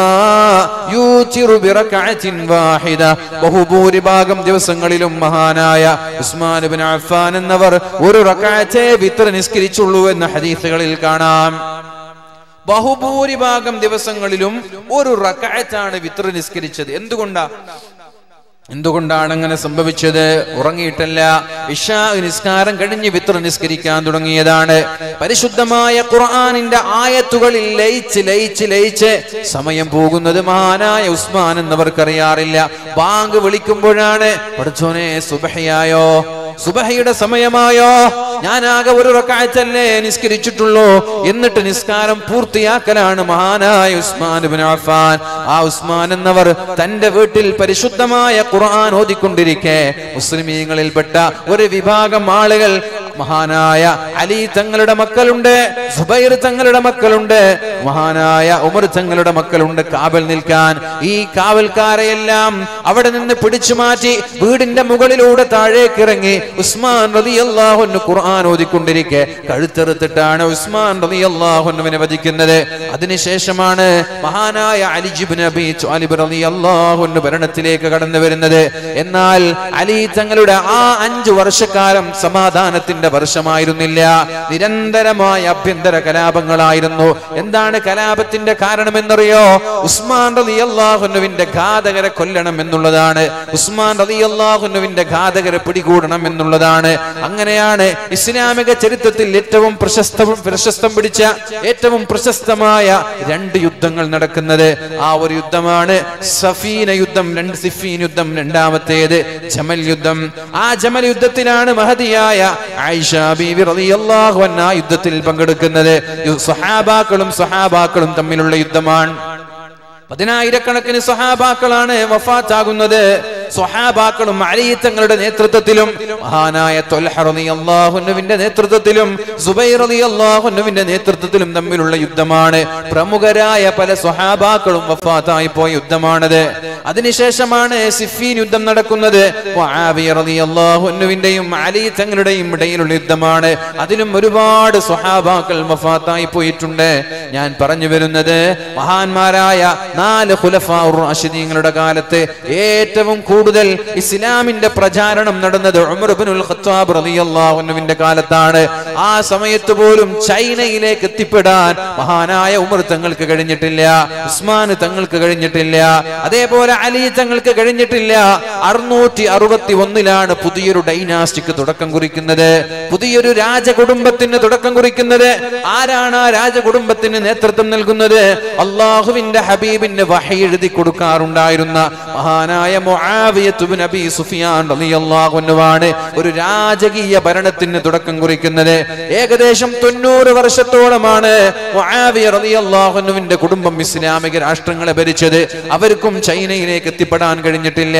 يوتر بركعة واحدة بهبور باغم ديوسنغل لمهانايا عثمان بن عفان النور وركعته بتر നിസ്കരിച്ചുള്ളൂ എന്ന ഹദീസുകളിൽ കാണാം ബഹുഭൂരിഭാഗം ദിവസങ്ങളിലും ഒരു റക്അത്താണ് വിത്ര നിസ്കരിച്ചത് എന്തുകൊണ്ടാണ് അങ്ങനെ സംഭവിച്ചത് ഉറങ്ങിയിട്ടല്ല ഇശാ നിസ്കാരം കഴിഞ്ഞ് വിത്ര നിസ്കരിക്കാൻ തുടങ്ങിയതാണ് പരിശുദ്ധമായ ഖുർആനിന്റെ ആയത്തുകളിൽ ലയിച്ച് സമയം പോകുന്നത് മഹാനായ ഉസ്മാൻ എന്നവർക്കറിയാറില്ല ബാങ്ക് വിളിക്കുമ്പോഴാണ് പടച്ചോനെ സുബ്ഹിയായോ സുബ്ഹിയുടെ സമയമായോ ഞാൻ ആകെ ഒരു റക്അത്തല്ലേ നിസ്കരിച്ചിട്ടുള്ളൂ എന്നിട്ട് നിസ്കാരം പൂർത്തിയാക്കലാണ് മഹാനായ ഉസ്മാൻ ഇബ്നു അഫ്ഫാൻ ആ ഉസ്മാൻ എന്നവർ തന്റെ വീട്ടിൽ പരിശുദ്ധമായ ഖുർആൻ ഓതിക്കൊണ്ടിരിക്കെ മുസ്ലിമീങ്ങളിൽപ്പെട്ട ഒരു വിഭാഗം ആളുകൾ മഹാനായ അലി തങ്ങളുടെ മക്കളുണ്ട് സുബൈർ തങ്ങളുടെ മക്കളുണ്ട് മഹാനായ ഉമർ തങ്ങളുടെ മക്കളുണ്ട് കാവൽ നിൽക്കാൻ ഈ കാവൽക്കാരെയെല്ലാം അവിടെ നിന്ന് പിടിച്ചു മാറ്റി വീടിന്റെ മുകളിലൂടെ താഴേക്ക് ഇറങ്ങി ഉസ്മാൻ റളിയല്ലാഹു അൻഹു ഖുർആൻ ഓതിക്കൊണ്ടിരിക്കെ കഴുത്തെറുത്തിട്ടാണ് ഉസ്മാൻ റളിയല്ലാഹു അൻഹുവിനെ വധിക്കുന്നത് അതിനുശേഷമാണ് മഹാനായ അലി ഇബ്നു അബീ ത്വാലിബ് റളിയല്ലാഹു അൻഹു ഭരണത്തിലേക്ക് കടന്നു വരുന്നത് എന്നാൽ അലി തങ്ങളുടെ ആ 5 വർഷക്കാലം സമാധാനത്തിന്റെ വർഷമായിരുന്നില്ല നിരന്തരമായ അഭ്യന്തര കലാപങ്ങളായിരുന്നു എന്താണ് കലാപത്തിന്റെ കാരണം എന്നറിയോ ഉസ്മാൻ റളിയല്ലാഹു അൻഹുവിന്റെ ഘാതകരെ കൊല്ലണം എന്നുള്ളതാണ് ഉസ്മാൻ റളിയല്ലാഹു അൻഹുവിന്റെ ഘാതകരെ പിടികൂടണം എന്നുള്ളതാണ് അങ്ങനെയാണ് ഇസ്ലാമിക ചരിത്രത്തിൽ ഏറ്റവും പ്രശസ്തമായ 2 യുദ്ധങ്ങൾ നടക്കുന്നത് ആ ഒരു യുദ്ധമാണ് സഫീന യുദ്ധം സിഫീൻ യുദ്ധം രണ്ടാമത്തേത് ജമൽ യുദ്ധം ആ ജമൽ യുദ്ധത്തിലാണ് മഹദിയായ ആയിഷ ബീവി റളിയല്ലാഹു അൻഹാ യുദ്ധത്തിൽ പങ്കെടുക്കുന്നത് സഹാബാക്കളും തമ്മിലുള്ള യുദ്ധമാണ് 10,000കണക്കിന് സഹാബാക്കളാണ് വഫാത്താകുന്നത് സഹാബാക്കളും അലി തങ്ങളുടെ നേതൃത്വത്തിലും മഹാനായ ത്വൽഹ റളിയല്ലാഹു അൻഹുവിന്റെ നേതൃത്വത്തിലും സുബൈർ റളിയല്ലാഹു അൻഹുവിന്റെ നേതൃത്വത്തിലും തമ്മിലുള്ള യുദ്ധമാണ് പ്രമുഖരായ പല സഹാബാക്കളും വഫാത്തായി പോയ യുദ്ധമാണത് അതിനുശേഷമാണ് സിഫീൻ യുദ്ധം നടക്കുന്നത് മുആവിയ റളിയല്ലാഹു അൻഹുവിന്റെയും അലി തങ്ങളുടെയും ഇടയിലുള്ള യുദ്ധമാണ് അതിലും ഒരുപാട് സഹാബാക്കൾ വഫാത്തായി പോയിട്ടുണ്ട് ഞാൻ പറഞ്ഞു വരുന്നത് മഹാന്മാരായ 4 ഖുലഫാഉർ റാഷിദീങ്ങളുടെ കാലത്ത് ഏറ്റവും കൂടുതൽ ഇസ്ലാമിന്റെ പ്രചാരണം നടന്നത് ഉമർ ഇബ്നുൽ ഖത്താബ് റളിയല്ലാഹു അൻഹുവിന്റെ കാലത്താണ് ആ സമയത്ത് പോലും ചൈനയിലേക്ക് എത്തിപ്പെടാൻ മഹാനായ ഉമർ തങ്ങൾക്ക് കഴിഞ്ഞിട്ടില്ല ഉസ്മാൻ തങ്ങൾക്ക് കഴിഞ്ഞിട്ടില്ല അതേപോലെ അലി തങ്ങൾക്ക് കഴിഞ്ഞിട്ടില്ല 661ലാണ് പുതിയൊരു ഡൈനാസ്റ്റിക്ക് തുടക്കം കുറിക്കുന്നത് പുതിയൊരു രാജകുടുംബത്തിന് തുടക്കം കുറിക്കുന്നത് ആരാണ് ആ രാജകുടുംബത്തിന് നേതൃത്വം നൽകുന്നത് അല്ലാഹുവിന്റെ ഹബീബിന് വഹി എഴുതി കൊടുക്കാറുണ്ടായിരുന്ന മഹാനായ മുആവിയ ഇബ്നു അബീ സുഫിയാൻ റളിയല്ലാഹു അൻഹുവാണ് ഒരു രാജകീയ ഭരണത്തിന് തുടക്കം കുറിക്കുന്നത് ഏകദേശം 90 വർഷത്തോളമാണ് മുആവിയ റളിയല്ലാഹു അൻഹുവിന്റെ കുടുംബം ഇസ്ലാമിക രാഷ്ട്രങ്ങളെ ഭരിച്ചത് അവർക്കും ചൈനയിലേക്ക് എത്തിപ്പെടാൻ കഴിഞ്ഞിട്ടില്ല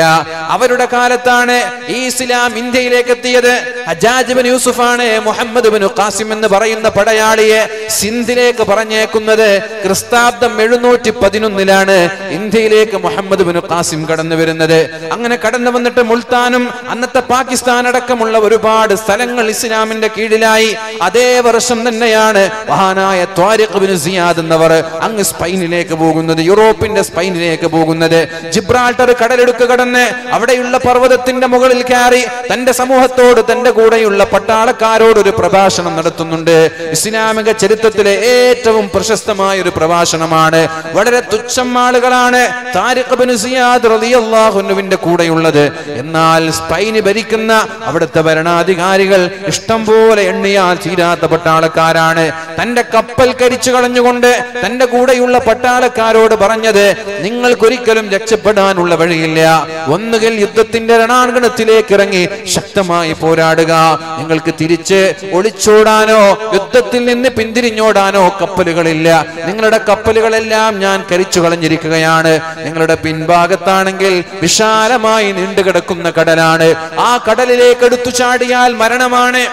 അവരുടെ കാലത്താണ് ഈ ഇസ്ലാം ഇന്ത്യയിലേക്ക് എത്തിയത് ഹജ്ജാജ് ഇബ്നു യൂസുഫാണ് മുഹമ്മദ് ഇബ്നു ഖാസിം എന്ന് പറയുന്ന പടയാളിയെ സിന്ധിലേക്ക് പറഞ്ഞേക്കുന്നത് ക്രിസ്താബ്ദം 711ലാണ് ഇന്ത്യയിലേക്ക് മുഹമ്മദ് ഇബ്നു ഖാസിം കടന്നു വരുന്നത് അങ്ങനെ കടന്നു വന്നിട്ട് മുൾത്താനും അന്നത്തെ പാകിസ്ഥാൻ അടക്കമുള്ള ഒരുപാട് സ്ഥലങ്ങൾ ഇസ്ലാമിന്റെ കീഴിലായി അതേ വർഷം തന്നെയാണ് മഹാനായ ത്വാരിഖ് ഇബ്നു സിയാദ് എന്നവർ അങ്ങ് സ്പെയിനിലേക്ക് പോകുന്നത് യൂറോപ്പിന്റെ സ്പെയിനിലേക്ക് പോകുന്നത് ജിബ്രാൾട്ടർ കടലെടുക്ക് കടന്ന് അവിടെയുള്ള പർവ്വതത്തിന്റെ മുകളിൽ കയറി തന്റെ സമൂഹത്തോട് തന്റെ കൂടെയുള്ള പട്ടാളക്കാരോട് ഒരു പ്രഭാഷണം നടത്തുന്നുണ്ട് ഇസ്ലാമിക ചരിത്രത്തിലെ ഏറ്റവും പ്രശസ്തമായ ഒരു പ്രഭാഷണമാണ് വളരെ തുച്ഛം ആളുകളാണ് താരിഖ് ഇബ്നു സിയാദ് റളിയല്ലാഹു അൻഹുവിന്റെ നിങ്ങളുടെ പിൻഭാഗത്താണെങ്കിൽ വിശാലമായി നീണ്ടുകിടക്കുന്ന കടലാണ്. ആ കടലിലേക്ക് എടുത്തു ചാടിയാൽ മരണമാണ്.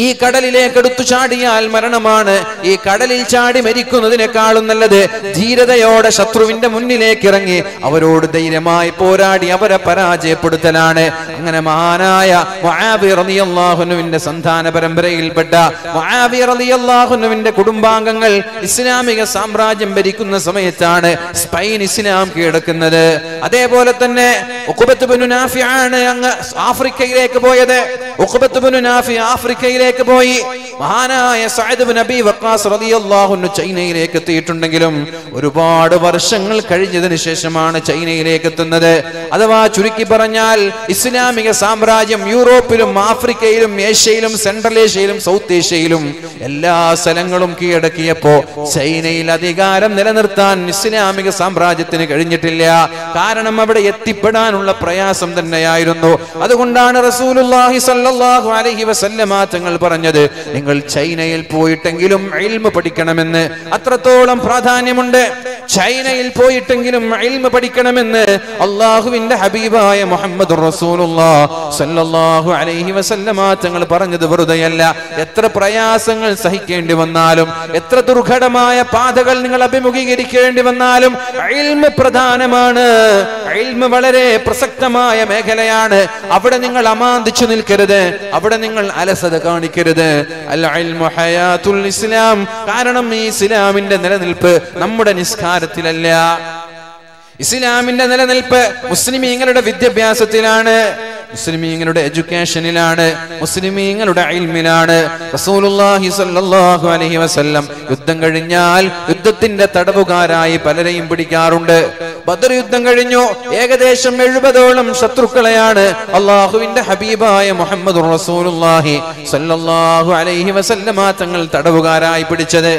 ഈ കടലിലേക്ക് എടുത്തു ചാടിയാൽ മരണമാണ്. ഈ കടലിൽ ചാടി മരിക്കുന്നതിനേക്കാളും നല്ലത് ധീരതയോടെ ശത്രുവിന്റെ മുന്നിലേക്ക് ഇറങ്ങി അവരോട് ധൈര്യമായി പോരാടി അവരെ പരാജയപ്പെടുത്തലാണ്. അങ്ങനെ മഹാനായ മുആബ് റളിയല്ലാഹു അൻഹുവിന്റെ സന്താന പരമ്പരയിൽപ്പെട്ട മുആബ് റളിയല്ലാഹു അൻഹുവിന്റെ കുടുംബാംഗങ്ങൾ ഇസ്ലാമിക സാമ്രാജ്യം ഭരിക്കുന്ന സമയത്താണ് സ്പെയിൻ ഇസ്ലാം കീഴടക്കുന്നത്. അതേപോലെ തന്നെ ഉഖബത്ത് ഇബ്നു നാഫിയാണ് അങ്ങ് ആഫ്രിക്കയിലേക്ക് പോയത്. ഉഖബത്ത് ഇബ്നു നാഫി ആഫ്രിക്കയിൽ പോയി. മഹാനായ സഅദ് ഇബ്നു അബീ വഖാസ് റളിയല്ലാഹു അൻഹു ചൈനയിലേക്ക് എത്തിയിട്ടുണ്ടെങ്കിലും ഒരുപാട് വർഷങ്ങൾ കഴിഞ്ഞതിന് ശേഷമാണ് ചൈനയിലേക്ക് എത്തുന്നത്. അഥവാ ചുരുക്കി പറഞ്ഞാൽ ഇസ്ലാമിക സാമ്രാജ്യം യൂറോപ്പിലും ആഫ്രിക്കയിലും ഏഷ്യയിലും സെൻട്രൽ ഏഷ്യയിലും സൗത്ത് ഏഷ്യയിലും എല്ലാ സ്ഥലങ്ങളും കീഴടക്കിയപ്പോൾ ചൈനയിൽ അധികാരം നിലനിർത്താൻ ഇസ്ലാമിക സാമ്രാജ്യത്തിന് കഴിഞ്ഞിട്ടില്ല. കാരണം അവിടെ എത്തിപ്പെടാനുള്ള പ്രയാസം തന്നെയായിരുന്നു. അതുകൊണ്ടാണ് റസൂലുള്ളാഹി സ്വല്ലല്ലാഹു അലൈഹി വസല്ലം തങ്ങൾ പറഞ്ഞത്, നിങ്ങൾ ചൈനയിൽ പോയിട്ടെങ്കിലും ഇൽമു പഠിക്കണമെന്ന്. അത്രത്തോളം പ്രാധാന്യമുണ്ട്. ചൈനയിൽ പോയിട്ടെങ്കിലും ഇൽമു പഠിക്കണമെന്ന് അല്ലാഹുവിന്റെ ഹബീബായ മുഹമ്മദ് റസൂലുള്ളാഹി സ്വല്ലല്ലാഹു അലൈഹി വസല്ലം തങ്ങൾ പറഞ്ഞത് വെറുതെയല്ല. എത്ര പ്രയാസങ്ങൾ സഹിക്കേണ്ടി വന്നാലും, എത്ര ദുർഘടമായ പാതകൾ നിങ്ങൾ അഭിമുഖീകരിക്കേണ്ടി വന്നാലും ഇൽമു പ്രധാനമാണ്. ഇൽമു വളരെ പ്രസക്തമായ മേഖലയാണ്. അവിടെ നിങ്ങൾ അമാന്തിച്ചു നിൽക്കരുത്, അവിടെ നിങ്ങൾ അലസത കാണിക്കരുത്. അൽ ഇൽമു ഹയാത്തുൽ ഇസ്ലാം. കാരണം ഈ ഇസ്ലാമിന്റെ നിലനിൽപ്പ് നമ്മുടെ നിസ്കാരത്തിലല്ല. ഇസ്ലാമിന്റെ നിലനിൽപ്പ് മുസ്ലിമീങ്ങളുടെ വിദ്യാഭ്യാസത്തിലാണ്, മുസ്ലിമീങ്ങളുടെ എഡ്യൂക്കേഷനിലാണ്, മുസ്ലിമീങ്ങളുടെ ഇൽമിലാണ്. റസൂലുള്ളാഹി സ്വല്ലല്ലാഹു അലൈഹി വസല്ലം യുദ്ധം കഴിഞ്ഞാൽ യുദ്ധത്തിന്റെ തടവുകാരായി പലരെയും പിടിക്കാറുണ്ട്. ബദർ യുദ്ധം കഴിഞ്ഞു. ഏകദേശം 70ഓളം ശത്രുക്കളെയാണ് അല്ലാഹുവിന്റെ ഹബീബായ മുഹമ്മദുർ റസൂലുള്ളാഹി സ്വല്ലല്ലാഹു അലൈഹി വസല്ലം തങ്ങൾ തടവുകാരായി പിടിച്ചത്.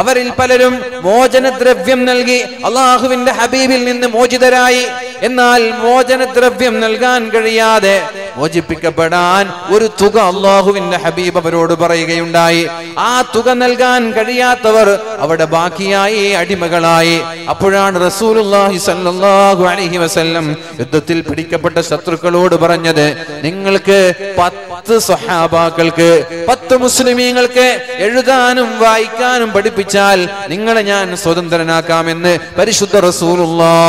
അവരിൽ പലരും മോചനദ്രവ്യം നൽകി അല്ലാഹുവിന്റെ ഹബീബിൽ നിന്ന് മോചിതരായി. എന്നാൽ മോചനദ്രവ്യം നൽകാൻ കഴിയാതെ മോചിപ്പിക്കപ്പെടാൻ ഒരു തുക അല്ലാഹുവിന്റെ ഹബീബ് അവരോട് പറയുകയുണ്ടായി. ആ തുക നൽകാൻ കഴിയാത്തവർ അവിടെ ബാക്കിയായി, അടിമകളായി. അപ്പോഴാണ് റസൂലുള്ളാഹി സ്വല്ലല്ലാഹു അലൈഹി വസല്ലം യുദ്ധത്തിൽ പിടിക്കപ്പെട്ട ശത്രുക്കളോട് പറഞ്ഞത്, നിങ്ങൾക്ക് 10 സ്വഹാബാക്കൾക്ക്, 10 മുസ്ലിമീങ്ങൾക്ക് എഴുതാനും വായിക്കാനും പഠിപ്പിച്ചാൽ നിങ്ങളെ ഞാൻ സ്വതന്ത്രനാക്കാമെന്ന്. പരിശുദ്ധ റസൂലുള്ളാഹി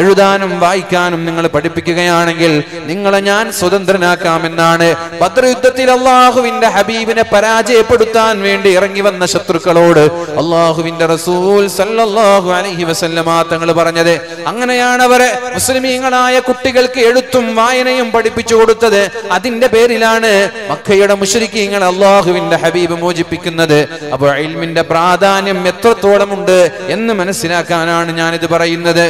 എഴുതാനും വായിക്കാനും നിങ്ങൾ പഠിപ്പിക്കുകയാണെങ്കിൽ നിങ്ങളെ ഞാൻ സ്വതന്ത്രനാക്കാമെന്നാണ്. ബദർ യുദ്ധത്തിൽ അല്ലാഹുവിന്റെ ഹബീബിനെ പരാജയപ്പെടുത്താൻ വേണ്ടി ഇറങ്ങി വന്ന ശത്രുക്കളോട് അല്ലാഹുവിന്റെ റസൂൽ സല്ലല്ലാഹു അലൈഹി വസല്ലം തങ്ങൾ പറഞ്ഞത്. അങ്ങനെയാണ് അവരെ മുസ്ലിമീങ്ങളായ കുട്ടികൾക്ക് എഴുത്തും വായനയും പഠിപ്പിച്ചു കൊടുത്തത്. അതിന്റെ പേരിലാണ് മക്കയുടെ മുശ്രിക്കീങ്ങൾ അല്ലാഹുവിന്റെ ഹബീബ് മോചിപ്പിക്കുന്നത്. അപ്പോൾ ഇൽമിന്റെ പ്രാധാന്യം എത്രത്തോളം ഉണ്ട് എന്ന് മനസ്സിലാക്കാനാണ് ഞാനിത് പറയുന്നത്.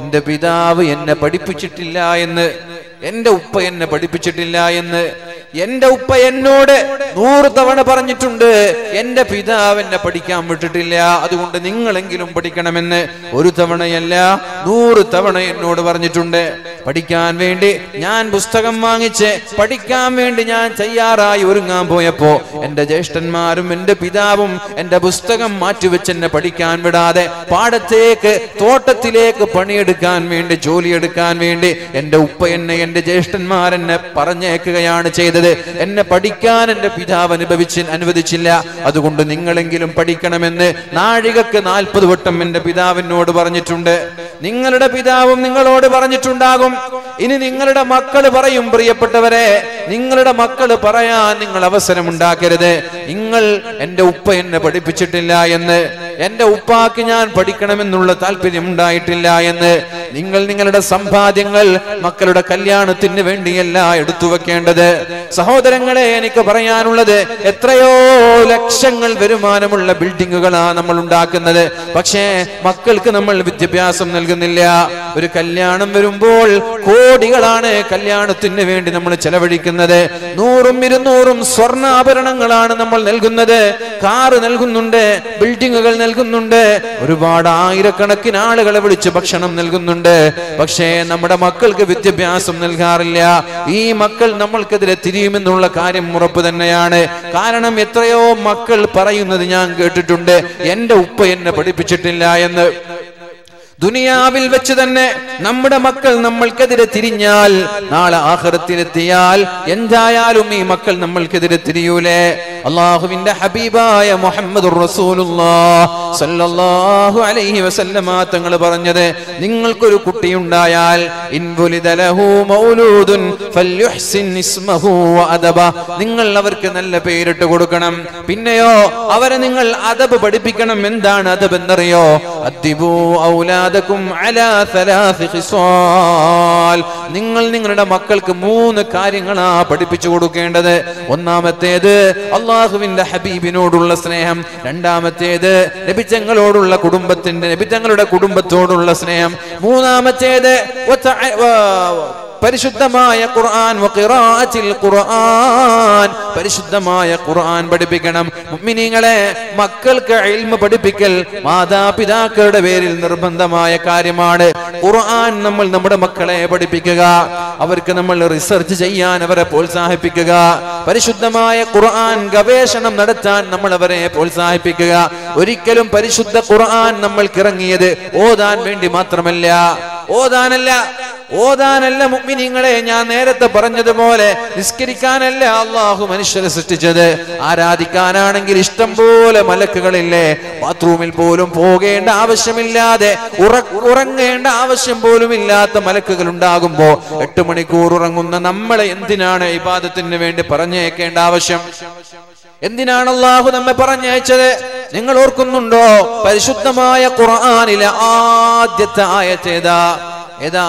എന്റെ പിതാവ് എന്നെ പഠിപ്പിച്ചിട്ടില്ല എന്ന് എന്റെ ഉപ്പ എന്നെ പഠിപ്പിച്ചിട്ടില്ല എന്ന് എന്റെ ഉപ്പ എന്നോട് 100 തവണ പറഞ്ഞിട്ടുണ്ട് എന്റെ പിതാവ് എന്നെ പഠിക്കാൻ വിട്ടിട്ടില്ല അതുകൊണ്ട് നിങ്ങളെങ്കിലും പഠിക്കണമെന്ന് 1 തവണയല്ല 100 തവണ എന്നോട് പറഞ്ഞിട്ടുണ്ട് പഠിക്കാൻ വേണ്ടി ഞാൻ പുസ്തകം വാങ്ങിച്ച് പഠിക്കാൻ വേണ്ടി ഞാൻ തയ്യാറായി ഒരുങ്ങാൻ പോയപ്പോൾ എൻ്റെ ജ്യേഷ്ഠന്മാരും എൻ്റെ പിതാവും എൻ്റെ പുസ്തകം മാറ്റിവെച്ച് എന്നെ പഠിക്കാൻ വിടാതെ പാടത്തേക്ക് തോട്ടത്തിലേക്ക് പണിയെടുക്കാൻ വേണ്ടി ജോലിയെടുക്കാൻ വേണ്ടി എൻ്റെ ഉപ്പ എന്നെ എൻ്റെ ജ്യേഷ്ഠന്മാർ എന്നെ പറഞ്ഞേക്കുകയാണ് ചെയ്തത്. എന്നെ പഠിക്കാൻ എൻ്റെ പിതാവ് അനുവദിച്ചില്ല. അതുകൊണ്ട് നിങ്ങളെങ്കിലും പഠിക്കണമെന്ന് നാഴികക്ക് 40 വട്ടം എൻ്റെ പിതാവിനോട് പറഞ്ഞിട്ടുണ്ട്. നിങ്ങളുടെ പിതാവും നിങ്ങളോട് പറഞ്ഞിട്ടുണ്ടാകും. ഇനി നിങ്ങളുടെ മക്കൾ പറയും, പ്രിയപ്പെട്ടവരെ, നിങ്ങളുടെ മക്കൾ പറയാൻ നിങ്ങൾ അവസരം ഉണ്ടാക്കരുത്. നിങ്ങൾ എൻ്റെ ഉപ്പ എന്നെ പഠിപ്പിച്ചിട്ടില്ല എന്ന്, എൻ്റെ ഉപ്പാക്ക് ഞാൻ പഠിക്കണമെന്നുള്ള താല്പര്യം ഉണ്ടായിട്ടില്ല എന്ന് നിങ്ങൾ നിങ്ങളുടെ സമ്പാദ്യങ്ങൾ മക്കളുടെ കല്യാണത്തിന് വേണ്ടിയല്ല എടുത്തു വെക്കേണ്ടത്. സഹോദരങ്ങളെ, എനിക്ക് പറയാനുള്ളത്, എത്രയോ ലക്ഷങ്ങൾ വരുമാനമുള്ള ബിൽഡിങ്ങുകളാണ് നമ്മൾ ഉണ്ടാക്കുന്നത്. പക്ഷേ മക്കൾക്ക് നമ്മൾ വിദ്യാഭ്യാസം നൽകുന്നില്ല. ഒരു കല്യാണം വരുമ്പോൾ കോടികളാണ് കല്യാണത്തിന് വേണ്ടി നമ്മൾ ചെലവഴിക്കുന്നത്. 100-200 സ്വർണ്ണാഭരണങ്ങളാണ് നമ്മൾ നൽകുന്നത്. കാറ് നൽകുന്നുണ്ട്, ബിൽഡിങ്ങുകൾ നൽകുന്നുണ്ട്, ഒരുപാട് ആയിരക്കണക്കിന് ആളുകളെ വിളിച്ച് ഭക്ഷണം നൽകുന്നുണ്ട്. പക്ഷേ നമ്മുടെ മക്കൾക്ക് വിദ്യാഭ്യാസം നൽകാറില്ല. ഈ മക്കൾ നമ്മൾക്കെതിരെ തിരിയുമെന്നുള്ള കാര്യം ഉറപ്പ് തന്നെയാണ്. കാരണം എത്രയോ മക്കൾ പറയുന്നത് ഞാൻ കേട്ടിട്ടുണ്ട്, എൻ്റെ ഉപ്പ എന്നെ പഠിപ്പിച്ചിട്ടില്ല എന്ന്. ദുനിയാവിൽ വെച്ച് തന്നെ നമ്മുടെ മക്കൾ നമ്മൾക്കെതിരെ തിരിഞ്ഞാൽ, നാളെ ആഖിറത്തിലെത്തിയാൽ എന്തായാലും ഈ മക്കൾ നമ്മൾക്കെതിരെ തിരിയൂലേ. അല്ലാഹുവിന്റെ ഹബീബായ മുഹമ്മദുർ റസൂലുള്ളാഹി സല്ലല്ലാഹു അലൈഹി വസല്ലമ തങ്ങൾ പറഞ്ഞത്, നിങ്ങൾക്കൊരു കുട്ടിയുണ്ടായാൽ ഇൻവലിദ ലഹു മൗലൂദുൻ ഫൽയുഹ്സിൻ ഇസ്മഹു വഅദബ, നിങ്ങൾ അവർക്ക് നല്ല പേരിട്ട് കൊടുക്കണം. പിന്നെയോ അവരെ നിങ്ങൾ അദബ് പഠിപ്പിക്കണം. എന്താണ് അദബ് എന്നറിയോ? അദ്ദിബു ഔലാദകും അലാ സലാസ് ഖിസാൽ, നിങ്ങൾ നിങ്ങളുടെ മക്കൾക്ക് 3 കാര്യങ്ങളാ പഠിപ്പിച്ചു കൊടുക്കേണ്ടത്. ഒന്നാമത്തേത് അള്ളാഹുവിന്റെ ഹബീബിനോടുള്ള സ്നേഹം, രണ്ടാമത്തേത് നബിതങ്ങളോടുള്ള നബിതങ്ങളുടെ കുടുംബത്തോടുള്ള സ്നേഹം, മൂന്നാമത്തേത് പരിശുദ്ധമായ ഖുർആൻ വഖിറാഅത്തിൽ ഖുർആൻ, പരിശുദ്ധമായ ഖുർആൻ പഠിപ്പിക്കണം. മുഅ്മിനീങ്ങളെ, മക്കൾക്ക് ഇൽമ പഠിപ്പിക്കൽ മാതാപിതാക്കളുടെ പേരിൽ നിർബന്ധമായ കാര്യമാണ്. ഖുർആൻ നമ്മൾ നമ്മുടെ മക്കളെ പഠിപ്പിക്കുക, അവർക്ക് നമ്മൾ റിസർച്ച് ചെയ്യാൻ അവരെ പ്രോത്സാഹിപ്പിക്കുക, പരിശുദ്ധമായ ഖുർആൻ ഗവേഷണം നടത്താൻ നമ്മൾ അവരെ പ്രോത്സാഹിപ്പിക്കുക. ഒരിക്കലും പരിശുദ്ധ ഖുർആൻ നമ്മൾക്ക് ഇറങ്ങിയത് ഓതാൻ വേണ്ടി മാത്രമല്ല, ഓതാനല്ല മുഅ്മിനീങ്ങളെ, ഞാൻ നേരത്തെ പറഞ്ഞതുപോലെ നിസ്കരിക്കാനല്ല അള്ളാഹു മനുഷ്യരെ സൃഷ്ടിച്ചത്. ആരാധിക്കാനാണെങ്കിൽ ഇഷ്ടം പോലെ മലക്കുകളില്ലേ. ബാത്റൂമിൽ പോലും പോകേണ്ട ആവശ്യമില്ലാതെ, ഉറങ്ങേണ്ട ആവശ്യം പോലും ഇല്ലാത്ത മലക്കുകൾ ഉണ്ടാകുമ്പോ 8 മണിക്കൂർ ഉറങ്ങുന്ന നമ്മളെ എന്തിനാണ് ഇബാദത്തിന് വേണ്ടി പറഞ്ഞേക്കേണ്ട ആവശ്യം? എന്തിനാണ് അള്ളാഹു നമ്മെ പറഞ്ഞയച്ചത്? നിങ്ങൾ ഓർക്കുന്നുണ്ടോ? പരിശുദ്ധമായ ഖുർആനിലെ ആദ്യത്തെ ആയത്തേതാ?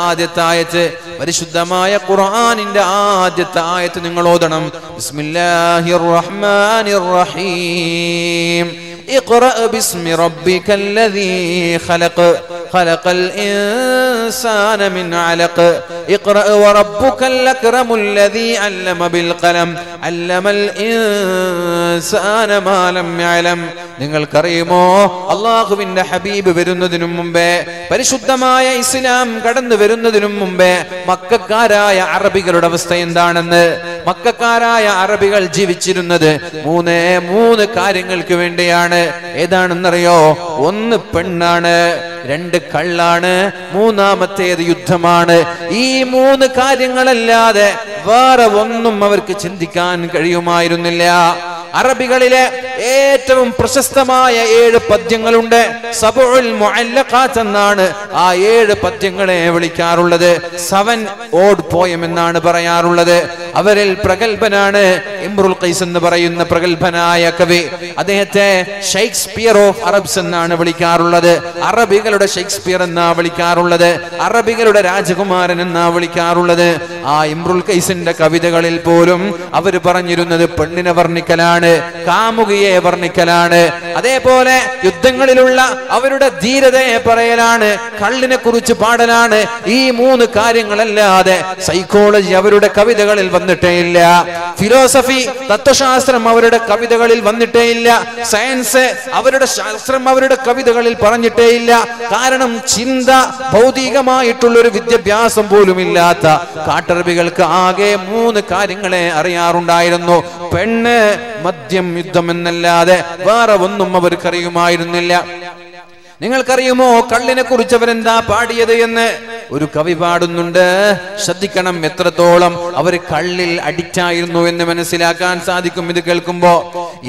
ആദ്യത്തെ ആയത്ത്, പരിശുദ്ധമായ ഖുർആനിന്റെ ആദ്യത്തെ ആയത്ത് നിങ്ങൾ ഓതണം. ബിസ്മില്ലാഹിർ റഹ്മാനിർ റഹീം. ഇഖ്റ ബിസ്മി റബ്ബിക്കല്ലദീ ഖലഖ്, ഖലഖൽ ഇൻസാന മിൻ അലഖ്. ഇഖ്റ വറബ്ബുക്കൽ അക്രമുല്ലദീ അല്ലമ ബിൽ ഖലം, അല്ലമൽ ഇൻസാന മാ ലം യഅലം. നിങ്ങൾക്കറിയുമോ, അള്ളാഹുവിന്റെ ഹബീബ് വരുന്നതിനും മുമ്പേ, പരിശുദ്ധമായ ഇസ്ലാം കടന്നു വരുന്നതിനും മുമ്പേ മക്കക്കാരായ അറബികളുടെ അവസ്ഥ എന്താണെന്ന്? മക്കക്കാരായ അറബികൾ ജീവിച്ചിരുന്നത് 3 കാര്യങ്ങൾക്ക് വേണ്ടിയാണ്. ഏതാണെന്നറിയോ? ഒന്ന് പെണ്ണാണ്, 2 കള്ളാണ്, 3ാമത്തേത് യുദ്ധമാണ്. ഈ 3 കാര്യങ്ങളല്ലാതെ വേറെ ഒന്നും അവർക്ക് ചിന്തിക്കാൻ കഴിയുമായിരുന്നില്ല. അറബികളിലെ ഏറ്റവും പ്രശസ്തമായ 7 പദ്യങ്ങളുണ്ട്. സബഉൽ മുഅല്ലഖാത്ത് എന്നാണ് ആ 7 പദ്യങ്ങളെ വിളിക്കാറുള്ളത്. 7 ഓഡ് പോയം എന്നാണ് പറയാറുള്ളത്. അവരിൽ പ്രഗൽഭനാണ് ഇംറുൽ ഖൈസ് എന്ന് പറയുന്ന പ്രഗൽഭനായ കവി. അദ്ദേഹത്തെ ഷേക്സ്പിയർ ഓഫ് അറബ്സ് എന്നാണ് വിളിക്കാറുള്ളത്. അറബികളുടെ ഷേക്സ്പിയർ എന്നാ വിളിക്കാറുള്ളത്, അറബികളുടെ രാജകുമാരൻ എന്നാ വിളിക്കാറുള്ളത്. ആ ഇംറുൽ ഖൈസിന്റെ കവിതകളിൽ പോലും അവർ പറഞ്ഞിരുന്നത് പെണ്ണിനെ വർണ്ണിക്കലാണ്, കാമുകി ശൗര്യയെ വർണ്ണിക്കലാണ്. അതേപോലെ യുദ്ധങ്ങളിലുള്ള അവരുടെ ധീരതയെ പറയലാണ്, കള്ളിനെ കുറിച്ച് പാടലാണ്. ഈ മൂന്ന് കാര്യങ്ങളല്ലാതെ സൈക്കോളജി അവരുടെ കവിതകളിൽ വന്നിട്ടേ ഇല്ല. ഫിലോസഫി, തത്വശാസ്ത്രം അവരുടെ കവിതകളിൽ വന്നിട്ടേ ഇല്ല. സയൻസ് അവരുടെ ശാസ്ത്രം അവരുടെ കവിതകളിൽ പറഞ്ഞിട്ടേ ഇല്ല. കാരണം ചിന്ത ഭൗതികമായിട്ടുള്ളൊരു വിദ്യാഭ്യാസം പോലും ഇല്ലാത്ത കാട്ടറബികൾക്ക് ആകെ മൂന്ന് കാര്യങ്ങളെ അറിയാറുണ്ടായിരുന്നു. പെണ്ണ്, മദ്യം, യുദ്ധം എന്നല്ലാതെ വേറെ ഒന്നും അവർക്കറിയുമായിരുന്നില്ല. നിങ്ങൾക്കറിയുമോ കള്ളിനെ കുറിച്ച് അവരെന്താ പാടിയത് എന്ന്? ഒരു കവി പാടുന്നുണ്ട്, ശ്രദ്ധിക്കണം എത്രത്തോളം അവർ കള്ളിൽ അഡിക്റ്റായിരുന്നു എന്ന് മനസ്സിലാക്കാൻ സാധിക്കും ഇത് കേൾക്കുമ്പോ.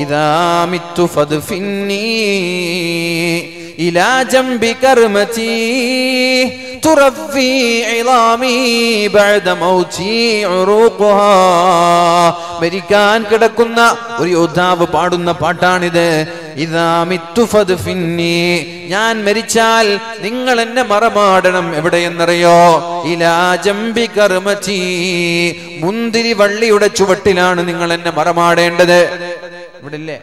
ഇതാ മിത്തു ഫദ് ഫിന്നീ ഇലാ ജംബി കർമതി തുറവി ഇളാമി ബഅദ മൗതി ഉറൂഖാ. മരിക്കാൻ കിടക്കുന്ന ഒരു യോദ്ധാവ് പാടുന്ന പാട്ടാണിത്. ഇതാ മിത്തു ഫദ് ഫിന്നീ, ഞാൻ മരിച്ചാൽ നിങ്ങൾ എന്നെ മറമാടണം. എവിടെയെന്നറിയോ? ഇലാ ജംബി കർമതി, മുന്തിരി വള്ളിയുടെ ചുവട്ടിലാണ് നിങ്ങൾ എന്നെ മറമാടേണ്ടത്. ഇവിടെ ഇല്ലേ?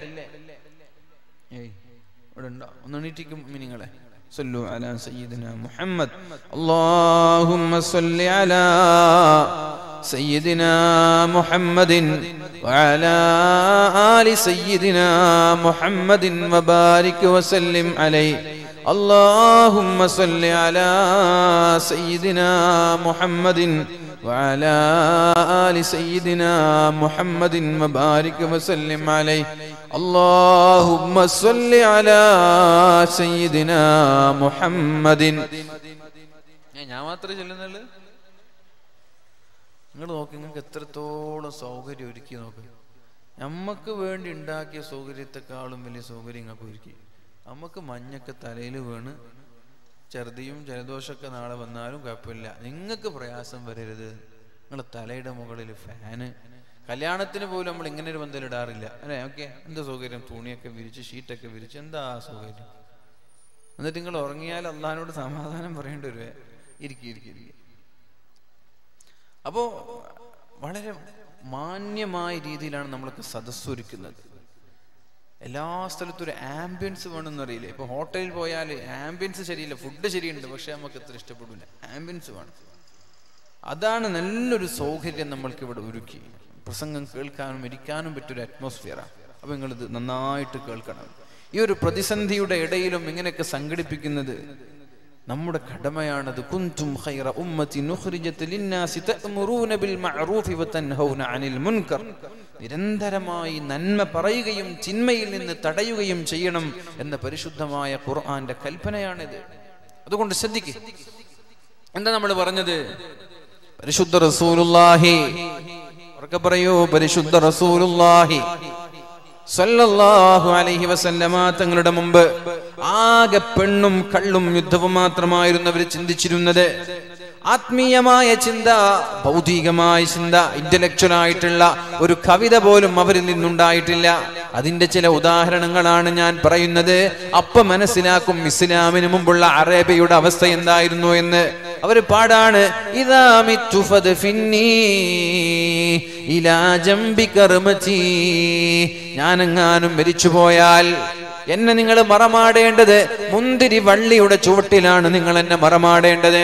നിങ്ങളെ صلوا على سيدنا محمد اللهم صل على سيدنا محمد وعلى آل سيدنا محمد وبارك وسلم عليه. اللهم صل على سيدنا محمد وعلى آل سيدنا محمد وبارك وسلم عليه. اللهم صل على سيدنا محمد. ഞാൻ മാത്രമേ ചൊല്ലുന്നുള്ളൂ. നിങ്ങൾ നോക്കി, നിങ്ങൾക്ക് എത്രത്തോളം സൗകര്യം ഒരുക്കി നോക്കി. നമുക്ക് വേണ്ടി ഉണ്ടാക്കിയ സൗകര്യത്തെക്കാളും വലിയ സൗകര്യം നിങ്ങൾക്ക് ഒരുക്കി. നമുക്ക് മഞ്ഞൊക്കെ തലയിൽ വീണ് ഛർദിയും ജലദോഷമൊക്കെ നാളെ വന്നാലും കുഴപ്പമില്ല. നിങ്ങൾക്ക് പ്രയാസം വരരുത്. നിങ്ങളുടെ തലയുടെ മുകളിൽ ഫാന്. കല്യാണത്തിന് പോലും നമ്മൾ ഇങ്ങനെ ഒരു പന്തൽ ഇടാറില്ല, അല്ലേ? ഓക്കെ, എന്താ സൗകര്യം? തുണിയൊക്കെ വിരിച്ച് ഷീറ്റൊക്കെ വിരിച്ച്, എന്താ സൗകര്യം? എന്നിട്ട് നിങ്ങൾ ഉറങ്ങിയാൽ അള്ളാഹിനോട് സമാധാനം പറയേണ്ടി വരുവേ. ഇരിക്കും. അപ്പോൾ വളരെ മാന്യമായ രീതിയിലാണ് നമ്മളൊക്കെ സദസ്സൊരുക്കുന്നത്. എല്ലാ സ്ഥലത്തും ഒരു ആംബിയൻസ് വേണമെന്നറിയില്ലേ? ഇപ്പോൾ ഹോട്ടലിൽ പോയാൽ ആംബിയൻസ് ശരിയില്ല, ഫുഡ് ശരിയുണ്ട്, പക്ഷെ നമുക്ക് അത്ര ഇഷ്ടപ്പെടില്ല. ആംബിയൻസ് വേണം. അതാണ് നല്ലൊരു സൗകര്യം നമ്മൾക്ക് ഇവിടെ ഒരുക്കി. പ്രസംഗം കേൾക്കാനും ഇരിക്കാനും പറ്റിയൊരു അറ്റ്മോസ്ഫിയറാണ്. അപ്പോൾ നിങ്ങളിത് നന്നായിട്ട് കേൾക്കണം. ഈ ഒരു പ്രതിസന്ധിയുടെ ഇടയിലും ഇങ്ങനെയൊക്കെ സംഘടിപ്പിക്കുന്നത് നമ്മുടെ കടമയാണത്. കുന്തും ഖൈറ ഉമ്മത്തിൻ ഉഖ്രിജത ലിന്നാസി തഅ്മുറൂന ബിൽ മഅറൂഫി വതൻഹൗന അനിൽ മുൻകർ. നിരന്തരമായി നന്മ പറയുകയും തിന്മയിൽ നിന്ന് തടയുകയും ചെയ്യണം എന്ന പരിശുദ്ധമായ ഖുർആന്റെ കൽപ്പനയാണിത്. അതുകൊണ്ട് ശ്രദ്ധിക്കുക. എന്താ നമ്മൾ പറഞ്ഞത്? പരിശുദ്ധ റസൂലുള്ളാഹി, ഉറക്കെ പറയൂ, പരിശുദ്ധ റസൂലുള്ളാഹി സല്ലല്ലാഹു അലൈഹി വസല്ലമ തങ്ങളുടെ മുമ്പ് ആകെ പെണ്ണും കള്ളും യുദ്ധവും മാത്രമായിരുന്നു അവർ ചിന്തിച്ചിരുന്നത്. ആത്മീയമായ ചിന്ത, ഭൗതികമായ ചിന്ത, ഇന്റലക്ച്വൽ ആയിട്ടുള്ള ഒരു കവിത പോലും അവരിൽ നിന്നുണ്ടായിട്ടില്ല. അതിന്റെ ചില ഉദാഹരണങ്ങളാണ് ഞാൻ പറയുന്നത്. അപ്പൊ മനസ്സിലാക്കും ഇസ്ലാമിന് മുമ്പുള്ള അറേബ്യയുടെ അവസ്ഥ എന്തായിരുന്നു എന്ന്. അവർ പാടാണ്, ഇദാ മിത്തു ഫദ് ഫിന്നീ ഇലാ ജംബി കർമതി, ഞാനെങ്ങാനും മരിച്ചുപോയാൽ എന്നെ നിങ്ങൾ മറമാടേണ്ടത് മുന്തിരി വള്ളിയുടെ ചുവട്ടിലാണ് നിങ്ങൾ എന്നെ മറമാടേണ്ടത്.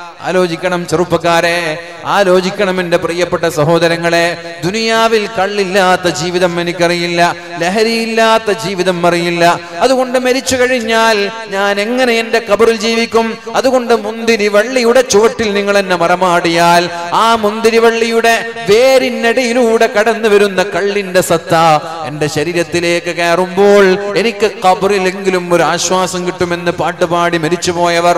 ആലോചിക്കണം ചെറുപ്പക്കാരെ, ആലോചിക്കണം എൻ്റെ പ്രിയപ്പെട്ട സഹോദരങ്ങളെ. ദുനിയാവിൽ കള്ളില്ലാത്ത ജീവിതം എനിക്കറിയില്ല, ലഹരിയില്ലാത്ത ജീവിതം അറിയില്ല. അതുകൊണ്ട് മരിച്ചു കഴിഞ്ഞാൽ ഞാൻ എങ്ങനെ എൻ്റെ ഖബറിൽ ജീവിക്കും? അതുകൊണ്ട് മുന്തിരി വള്ളിയുടെ ചുവട്ടിൽ നിങ്ങൾ എന്നെ മറമാടിയാൽ ആ മുന്തിരി വള്ളിയുടെ വേരിനടിയിലൂടെ കടന്നു വരുന്ന കള്ളിന്റെ സത്ത എൻ്റെ ശരീരത്തിലേക്ക് കയറുമ്പോൾ എനിക്ക് ഖബറിലെങ്കിലും ഒരു ആശ്വാസം കിട്ടുമെന്ന് പാട്ടുപാടി മരിച്ചുപോയവർ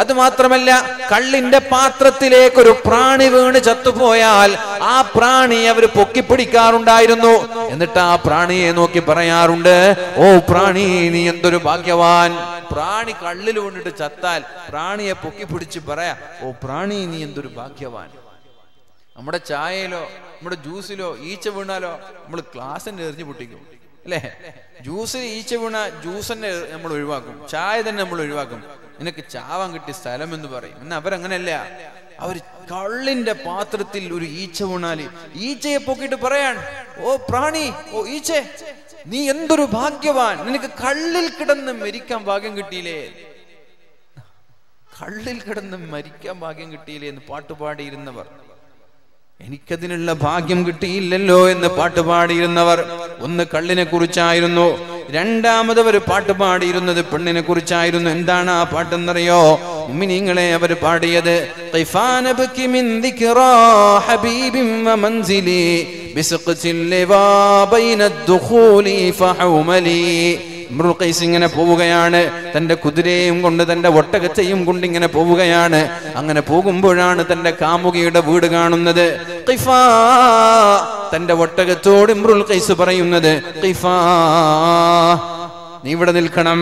അത് മാത്രമല്ല കള്ളിന്റെ പാത്രത്തിലേക്ക് ഒരു പ്രാണി വീണ് ചത്തുപോയാൽ ആ പ്രാണിയെ അവർ പൊക്കിപ്പിടിക്കാറുണ്ടായിരുന്നു. എന്നിട്ട് ആ പ്രാണിയെ നോക്കി പറയാറുണ്ട്, ഓ പ്രാണി നീ എന്തൊരു ഭാഗ്യവാൻ. പ്രാണി കള്ളിൽ വീണിട്ട് ചത്താൽ പ്രാണിയെ പൊക്കിപ്പിടിച്ച് പറയാ, ഓ പ്രാണി നീ എന്തൊരു ഭാഗ്യവാൻ. നമ്മുടെ ചായയിലോ നമ്മുടെ ജ്യൂസിലോ ഈച്ച വീണാലോ നമ്മൾ ഗ്ലാസിന്റെ എറിഞ്ഞു പൊട്ടിക്കും അല്ലേ. ജ്യൂസിൽ ഈച്ച വീണ ജ്യൂസ് തന്നെ നമ്മൾ ഒഴിവാക്കും, ചായ തന്നെ നമ്മൾ ഒഴിവാക്കും. നിനക്ക് ചാവാൻ കിട്ടിയ സ്ഥലം എന്ന് പറയും. എന്നാൽ അവരങ്ങനെയല്ല, അവർ കള്ളിന്റെ പാത്രത്തിൽ ഒരു ഈച്ച വീണാല് ഈച്ചയെ പൊക്കിട്ട് പറയാണ്, ഓ പ്രാണി, ഓ ഈച്ച നീ എന്തൊരു ഭാഗ്യവാൻ, നിനക്ക് കള്ളിൽ കിടന്ന് മരിക്കാൻ ഭാഗ്യം കിട്ടിയില്ലേ, കള്ളിൽ കിടന്ന് മരിക്കാൻ ഭാഗ്യം കിട്ടിയില്ലേ എന്ന് പാട്ടുപാടിയിരുന്നവർ. എനിക്കതിനുള്ള ഭാഗ്യം കിട്ടിയില്ലല്ലോ എന്ന് പാട്ടുപാടിയിരുന്നവർ. ഒന്ന് കള്ളിനെ കുറിച്ചായിരുന്നു, രണ്ടാമത് അവർ പാട്ടുപാടിയിരുന്നത് പെണ്ണിനെ കുറിച്ചായിരുന്നു. എന്താണ് ആ പാട്ടെന്നറിയോ? മുഅ്മിനീങ്ങളെ അവർ പാടിയത് ഇമ്രു ഖൈസ് ഇങ്ങനെ പോവുകയാണ്, തന്റെ കുതിരയും കൊണ്ട് തന്റെ ഒട്ടകച്ചയും കൊണ്ട് ഇങ്ങനെ പോവുകയാണ്. അങ്ങനെ പോകുമ്പോഴാണ് തന്റെ കാമുകിയുടെ വീട് കാണുന്നത്. ഖിഫാ തന്റെ ഒട്ടകത്തോട് ഇമ്രുൽ ഖൈസ് പറയുന്നത്, ഖിഫാ നീ ഇവിടെ നിൽക്കണം,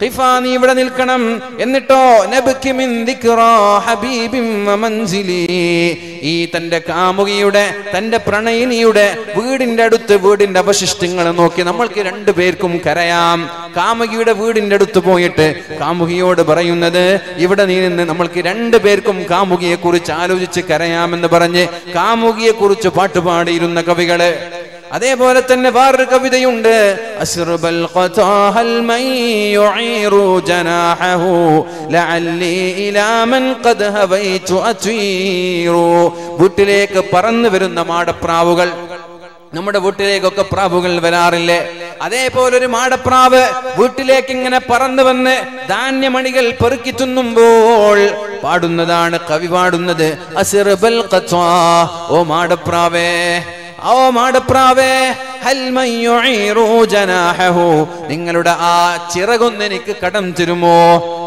ഖിഫാ നീ ഇവിടെ നിൽക്കണം. എന്നിട്ടോ നബ്കി മിൻ ദിക്റാ ഹബീബി വ മൻസിലി, ഈ തന്റെ കാമുകിയുടെ തന്റെ പ്രണയിനിയുടെ വീടിന്റെ അടുത്ത് വീടിന്റെ അവശിഷ്ടങ്ങളെ നോക്കി നമ്മൾക്ക് രണ്ടു പേർക്കും കരയാം. കാമുകിയുടെ വീടിന്റെ അടുത്ത് പോയിട്ട് കാമുകിയോട് പറയുന്നത്, ഇവിടെ നീ നിന്ന് നമ്മൾക്ക് രണ്ടു പേർക്കും കാമുകിയെ കുറിച്ച് ആലോചിച്ച് കരയാമെന്ന് പറഞ്ഞ് കാമുകിയെ കുറിച്ച് പാട്ടുപാടിയിരുന്ന കവികള്. അതേപോലെ തന്നെ വേറൊരു കവിതയുണ്ട്, അസ്റബൽ ഖതാഹൽ മൻ യുഇറു ജനാഹഹു ലഅല്ലി ഇലാ മൻ ഖദ് ഹവൈതു അതീറു. വീട്ടിലേക്ക് പറന്നു വരുന്ന മാടപ്രാവുകൾ, നമ്മുടെ വീട്ടിലേക്കൊക്കെ പ്രാവുകൾ വരാറില്ലേ, അതേപോലെ ഒരു മാടപ്രാവ് വീട്ടിലേക്ക് ഇങ്ങനെ പറന്നു വന്ന് ധാന്യമണികൾ പെറുക്കി തിന്നുമ്പോൾ പാടുന്നതാണ് കവി പാടുന്നത്, അസ്റബൽ ഖതാ ഓ മാടപ്രാവേ, ഓ മാടപ്രാവേ, നിങ്ങളുടെ ആ ചിറകൊന്ന് എനിക്ക് കടം തരുമോ,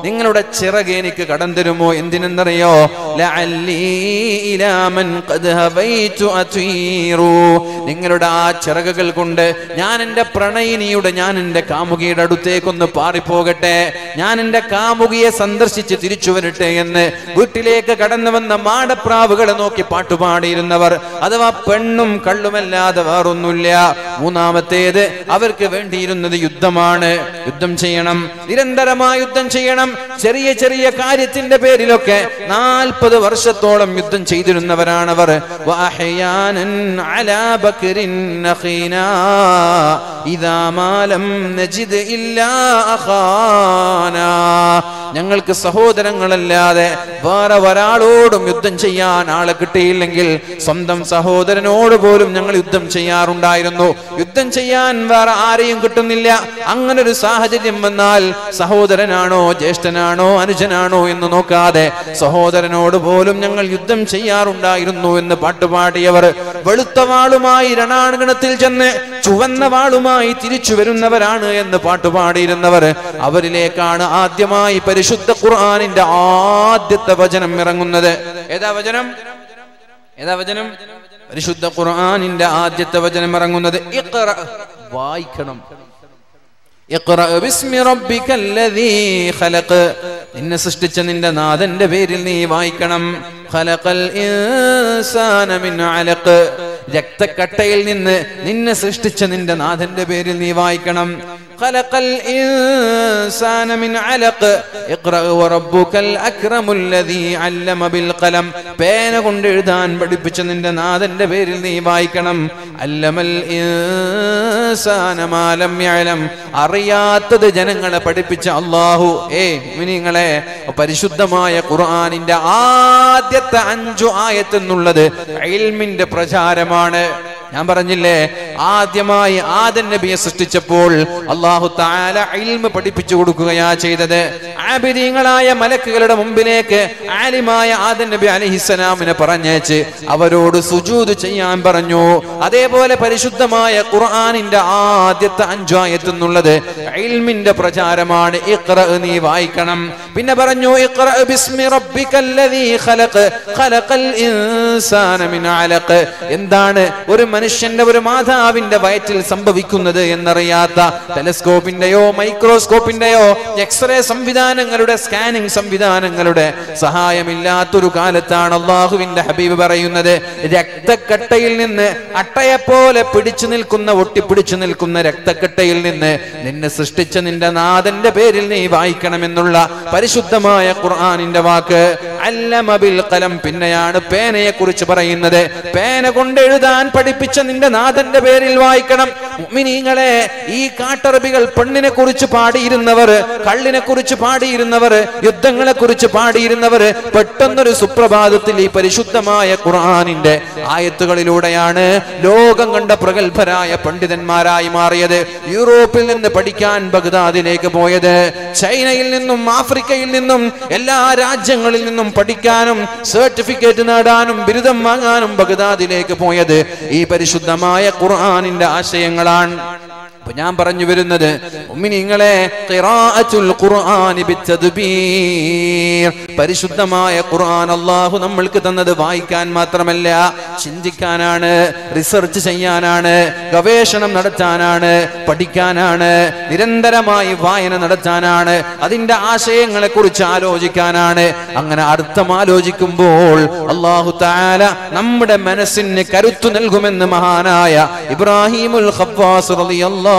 നിങ്ങളുടെ ചിറക് എനിക്ക് കടം തരുമോ. എന്തിനെന്നറിയോ? നിങ്ങളുടെ ആ ചിറകുകൾ കൊണ്ട് ഞാൻ എൻ്റെ പ്രണയിനിയുടെ, ഞാൻ എൻ്റെ കാമുകിയുടെ അടുത്തേക്കൊന്ന് പാറിപ്പോകട്ടെ, ഞാൻ എൻ്റെ കാമുകിയെ സന്ദർശിച്ച് തിരിച്ചു വരട്ടെ എന്ന് വീട്ടിലേക്ക് കടന്നു വന്ന മാടപ്രാവുകളെ നോക്കി പാട്ടുപാടിയിരുന്നവർ. അഥവാ പെണ്ണും കള്ളുമല്ലാതെ വേറൊന്നുമില്ല. മൂന്നാമത്തേത് അവർക്ക് വേണ്ടിയിരുന്നത് യുദ്ധമാണ്. യുദ്ധം ചെയ്യണം, നിരന്തരമായ യുദ്ധം ചെയ്യണം. ചെറിയ ചെറിയ കാര്യത്തിന്റെ പേരിലൊക്കെ 40 വർഷത്തോളം യുദ്ധം ചെയ്തിരുന്നവരാണവർ. ഞങ്ങൾക്ക് സഹോദരങ്ങളല്ലാതെ വേറെ ഒരാളോടും യുദ്ധം ചെയ്യാൻ ആളെ കിട്ടിയില്ലെങ്കിൽ സ്വന്തം സഹോദരനോട് പോലും ഞങ്ങൾ യുദ്ധം ചെയ്യാറുണ്ടായിരുന്നു. യുദ്ധം ചെയ്യാൻ വേറെ ആരെയും കിട്ടുന്നില്ല. അങ്ങനൊരു സാഹചര്യം വന്നാൽ സഹോദരനാണോ ജ്യേഷ്ഠനാണോ അനുജനാണോ എന്ന് നോക്കാതെ സഹോദരനോട് പോലും ഞങ്ങൾ യുദ്ധം ചെയ്യാറുണ്ടായിരുന്നു എന്ന് പാട്ടുപാടിയവർ. വെളുത്ത വാളുമായി രണാങ്കണത്തിൽ ചെന്ന് ചുവന്ന വാളുമായി തിരിച്ചു വരുന്നവരാണ് എന്ന് പാട്ടുപാടിയിരുന്നവർ. അവരിലേക്കാണ് ആദ്യമായി പരിശുദ്ധ ഖുർആനിന്റെ ആദ്യത്തെ വചനം ഇറങ്ങുന്നത്. ഏതാ വചനം? ഏതാ വചനം? പരിശുദ്ധ ഖുർആനിന്റെ ആദ്യത്തെ വചനം ഇറങ്ങുന്നത് ഇഖ്റ, വായിക്കണം. ഇഖ്റ ബിസ്മി റബ്ബിക്കല്ലദീ ഖലഖ്, നിന്നെ സൃഷ്ടിച്ച നിന്റെ നാഥന്റെ പേരിൽ നീ വായിക്കണം. ഖലഖൽ ഇൻസാന മിൻ അലഖ്, രക്തക്കട്ടയിൽ നിന്ന് നിന്നെ സൃഷ്ടിച്ച നിന്റെ നാഥന്റെ പേരിൽ നീ വായിക്കണം. ഖലഖൽ ഇൻസാന മിൻ അലഖ് ഇഖ്റ വറബ്ബുക്കൽ അക്രമുൽ ലദീ അല്ലമ ബിൽ ഖലം, പേന കൊണ്ട് എഴുതാൻ പഠിപ്പിച്ച നിന്റെ നാഥന്റെ പേരിൽ നീ വായിക്കണം. അല്ലമൽ ഇൻസാന മാ ലം യഅലം, അറിയാത്തത് ജനങ്ങളെ പഠിപ്പിച്ച അല്ലാഹു. മുഅ്മിനീങ്ങളെ, പരിശുദ്ധമായ ഖുർആനിന്റെ ആദ്യത്തെ 5 ആയത്ത് എന്നുള്ളത് ഇൽമിന്റെ പ്രചാരമാണ്. ഞാൻ പറഞ്ഞില്ലേ, ആദ്യമായി ആദം നബിയെ സൃഷ്ടിച്ചപ്പോൾ അല്ലാഹു തആല ഇൽമ് പഠിപ്പിച്ചു കൊടുക്കുകയാണ് ചെയ്തത്. ആബിദീങ്ങളായ മലക്കുകളുടെ മുമ്പിലേക്ക് ആലിമായ ആദം നബി അലൈഹിസ്സലാമിനെ പറഞ്ഞേച്ച് അവരോട് സുജൂദ് ചെയ്യാൻ പറഞ്ഞു. അതേപോലെ പരിശുദ്ധമായ ഖുർആനിന്റെ ആദ്യത്തെ അഞ്ചായത്ത് എന്നുള്ളത് ഇൽമിന്റെ പ്രചാരമാണ്. ഇഖ്റഅ നീ വായിക്കണം. പിന്നെ പറഞ്ഞു ഇഖ്റഅ ബിസ്മി റബ്ബിക്കല്ലദീ ഖലഖ് ഖലഖൽ ഇൻസാന മിൻ അലഖ്. എന്താണ് ഒരു മനുഷ്യന്റെ ഒരു മാതാവിന്റെ വയറ്റിൽ സംഭവിക്കുന്നത് എന്നറിയാത്ത ടെലസ്കോപ്പിന്റെയോ മൈക്രോസ്കോപ്പിന്റെയോ എക്സ്റേ സംവിധാനങ്ങളുടെ സ്കാനിംഗ് സംവിധാനങ്ങളുടെ സഹായമില്ലാത്തൊരു കാലത്താണ് അള്ളാഹുവിന്റെ ഹബീബ് പറയുന്നത് രക്തക്കട്ടയിൽ നിന്ന് അട്ടയെപ്പോലെ പിടിച്ചു നിൽക്കുന്ന ഒട്ടിപ്പിടിച്ചു നിൽക്കുന്ന രക്തക്കട്ടയിൽ നിന്ന് നിന്നെ സൃഷ്ടിച്ച നിന്റെ നാഥന്റെ പേരിൽ നീ വായിക്കണമെന്നുള്ള പരിശുദ്ധമായ ഖുർആനിന്റെ വാക്ക്. അല്ലമ ബിൽ ഖലം പിന്നെയാണ് പേനയെ കുറിച്ച് പറയുന്നത്. പേന കൊണ്ട് എഴുതാൻ പഠിപ്പിച്ച നിന്റെ നാഥന്റെ പേരിൽ വായിക്കണം. മുഅ്മിനീങ്ങളെ, ഈ കാട്ടറബികൾ പെണ്ണിനെ കുറിച്ച് പാടിയിരുന്നവർ, കള്ളിനെ കുറിച്ച് പാടിയിരുന്നവർ, യുദ്ധങ്ങളെ കുറിച്ച് പാടിയിരുന്നവർ പെട്ടെന്നൊരു സുപ്രഭാതത്തിൽ ഈ പരിശുദ്ധമായ ഖുർആനിന്റെ ആയത്തുകളിലൂടെയാണ് ലോകം കണ്ട പ്രഗത്ഭരായ പണ്ഡിതന്മാരായി മാറിയത്. യൂറോപ്പിൽ നിന്ന് പഠിക്കാൻ ബഗ്ദാദിലേക്ക് പോയത്, ചൈനയിൽ നിന്നും ആഫ്രിക്കയിൽ നിന്നും എല്ലാ രാജ്യങ്ങളിൽ നിന്നും പഠിക്കാനും സർട്ടിഫിക്കറ്റ് നേടാനും ബിരുദം വാങ്ങാനും ബഗ്ദാദിലേക്ക് പോയത് ഈ പരിശുദ്ധമായ ഖുർആനിന്റെ ആശയങ്ങളാണ്. അപ്പോൾ ഞാൻ പറഞ്ഞു വരുന്നത്, മുഅ്മിനീങ്ങളെ, ഖിറാഅത്തുൽ ഖുർആനി ബിത്തദ്ബീർ, പരിശുദ്ധമായ ഖുർആൻ അല്ലാഹു നമ്മൾക്ക് തന്നത് വായിക്കാൻ മാത്രമല്ല, ചിന്തിക്കാനാണ്, റിസർച്ച് ചെയ്യാനാണ്, ഗവേഷണം നടത്താനാണ്, പഠിക്കാനാണ്, നിരന്തരമായി വായന നടത്താനാണ്, അതിൻ്റെ ആശയങ്ങളെ കുറിച്ച് ആലോചിക്കാനാണ്. അങ്ങനെ അർത്ഥം ആലോചിക്കുമ്പോൾ അല്ലാഹു തആല നമ്മുടെ മനസ്സിന് കരുത്തു നൽകുമെന്ന് മഹാനായ ഇബ്രാഹിമുൽ ഖഫ്വാസ് റളിയല്ലാഹു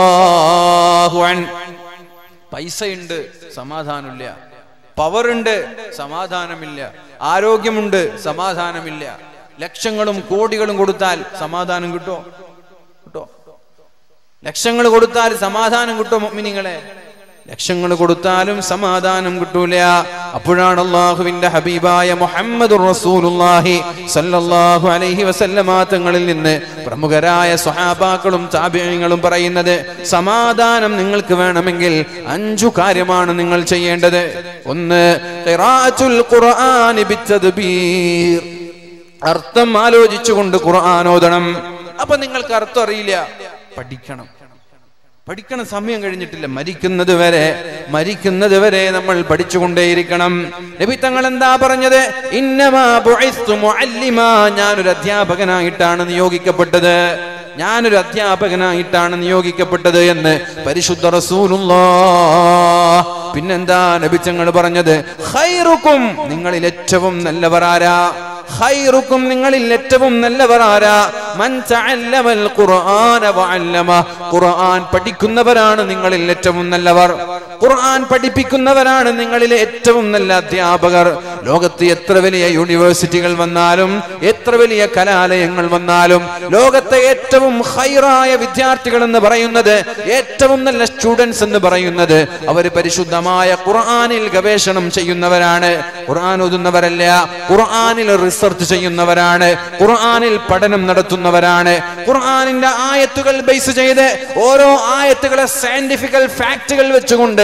പൈസയുണ്ട്, സമാധാനമില്ല, പവറുണ്ട്, സമാധാനമില്ല, ആരോഗ്യമുണ്ട്, സമാധാനമില്ല, ലക്ഷങ്ങളും കോടികളും കൊടുത്താൽ സമാധാനം കിട്ടോ? കിട്ടോ? ലക്ഷങ്ങൾ കൊടുത്താൽ സമാധാനം കിട്ടോ? മുഅ്മിനീങ്ങളെ, ലക്ഷങ്ങൾ കൊടുത്താലും സമാധാനം കിട്ടൂല. അപ്പോഴാണ് അള്ളാഹുവിന്റെ ഹബീബായ മുഹമ്മദുർ റസൂലുള്ളാഹി സല്ലല്ലാഹു അലൈഹി വസല്ലമ തങ്ങളിൽ നിന്ന് പ്രമുഖരായ സ്വഹാബാക്കളും താബിഈങ്ങളും പറയുന്നത്, സമാധാനം നിങ്ങൾക്ക് വേണമെങ്കിൽ 5 കാര്യമാണ് നിങ്ങൾ ചെയ്യേണ്ടത്. ഒന്ന്, ഖിറാഅത്തുൽ ഖുർആനി ബിത്തദ്ബീർ, അർത്ഥം ആലോചിച്ചുകൊണ്ട് ഖുർആൻ ഓതണം. അപ്പൊ നിങ്ങൾക്ക് അർത്ഥം അറിയില്ല, പഠിക്കണം. പഠിക്കണ സമയം കഴിഞ്ഞിട്ടില്ല, മരിക്കുന്നത് വരെ നമ്മൾ പഠിച്ചുകൊണ്ടേയിരിക്കണം. നബി തങ്ങൾ എന്താ പറഞ്ഞത്? ഇന്നമാ ബുഇസ്തു മുഅല്ലിമാ, ഞാനൊരു അധ്യാപകനായിട്ടാണ് നിയോഗിക്കപ്പെട്ടത്, ഞാനൊരു അധ്യാപകനായിട്ടാണ് നിയോഗിക്കപ്പെട്ടത് എന്ന് പരിശുദ്ധ റസൂലുള്ളാഹ്. പിന്നെന്താ നബി തങ്ങൾ പറഞ്ഞത്? ഖൈറുക്കും, നിങ്ങളിൽ ഏറ്റവും നല്ലവർ ആരാ? ഖൈറുക്കും, നിങ്ങളിൽ ഏറ്റവും നല്ലവർ ആരാ? മൻ തഅല്ലമൽ ഖുർആന വഅല്ലമ, ഖുർആൻ പഠിക്കുന്നവരാണ് നിങ്ങളിൽ ഏറ്റവും നല്ലവർ. ഖുർആൻ പഠിപ്പിക്കുന്നവരാണ് നിങ്ങളിലെ ഏറ്റവും നല്ല അധ്യാപകർ. ലോകത്ത് എത്ര വലിയ യൂണിവേഴ്സിറ്റികൾ വന്നാലും എത്ര വലിയ കലാലയങ്ങൾ വന്നാലും ലോകത്തെ ഏറ്റവും ഖൈറായ വിദ്യാർത്ഥികൾ എന്ന് പറയുന്നത്, ഏറ്റവും നല്ല സ്റ്റുഡൻസ് എന്ന് പറയുന്നത്, അവർ പരിശുദ്ധമായ ഖുർആനിൽ ഗവേഷണം ചെയ്യുന്നവരാണ്, ഖുർആൻ ഓതുന്നവരല്ല, ഖുർആനിൽ റിസർച്ച് ചെയ്യുന്നവരാണ്, ഖുർആനിൽ പഠനം നടത്തുന്നവരാണ്, ഖുർആനിന്റെ ആയത്തുകൾ ബേസ് ചെയ്ത് ഓരോ ആയത്തുകളെ സയന്റിഫിക്കൽ ഫാക്ടുകൾ വെച്ചുകൊണ്ട്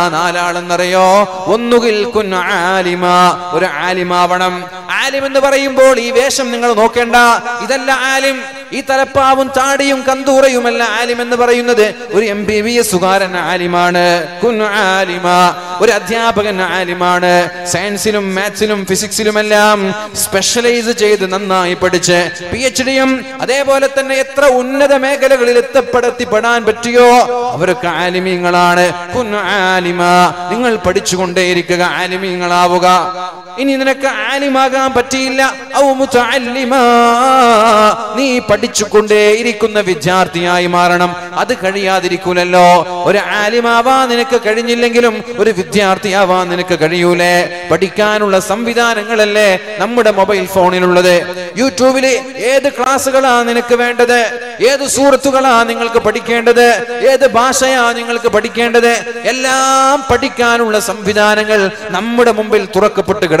ആ 4 ആളെന്നറിയോ? ഒന്നുകിൽ കുൻ ആലിമ, ഒരു ആലിമാവണം. ആലിം എന്ന് പറയുമ്പോൾ ഈ വേഷം നിങ്ങൾ നോക്കേണ്ട, ഇതല്ല Alim. Itarapavun Tadium Kandurayum Alim and the Barayunade, Uri MBB Sugar and Alimane, Kun Alima, Uri Adiapagan Alimane, Scienceilum, Matsilum, Physicsilum Alam, Specialized Jadanana Ipadice, PhDum, Adeboletanatra, Unna the Megaletta Padati Padan Patio, Avraka Alimingalane, Kun Alima, Ningal Padichukunde, Alimingalavoga, Ininaka Alimaga Patilla, Aumuta Alima, Ni Padichukunde, Irikuna Vijarti Aimaranam, Adakaria Rikunello, or Alimavan in a Kakarinilangilum, or Vijarti Avan in a Kakariule, Patikanula, Samvidan and Galale, numbered a mobile phone in Ulade, YouTube, the Krasakalan in a Kavanda there, the Suratugalan in Alkapatikanda there, the Bashayan in Alkapatikanda there, Elam Patikanula, Samvidanangal, numbered a mobile Turakaputakaele,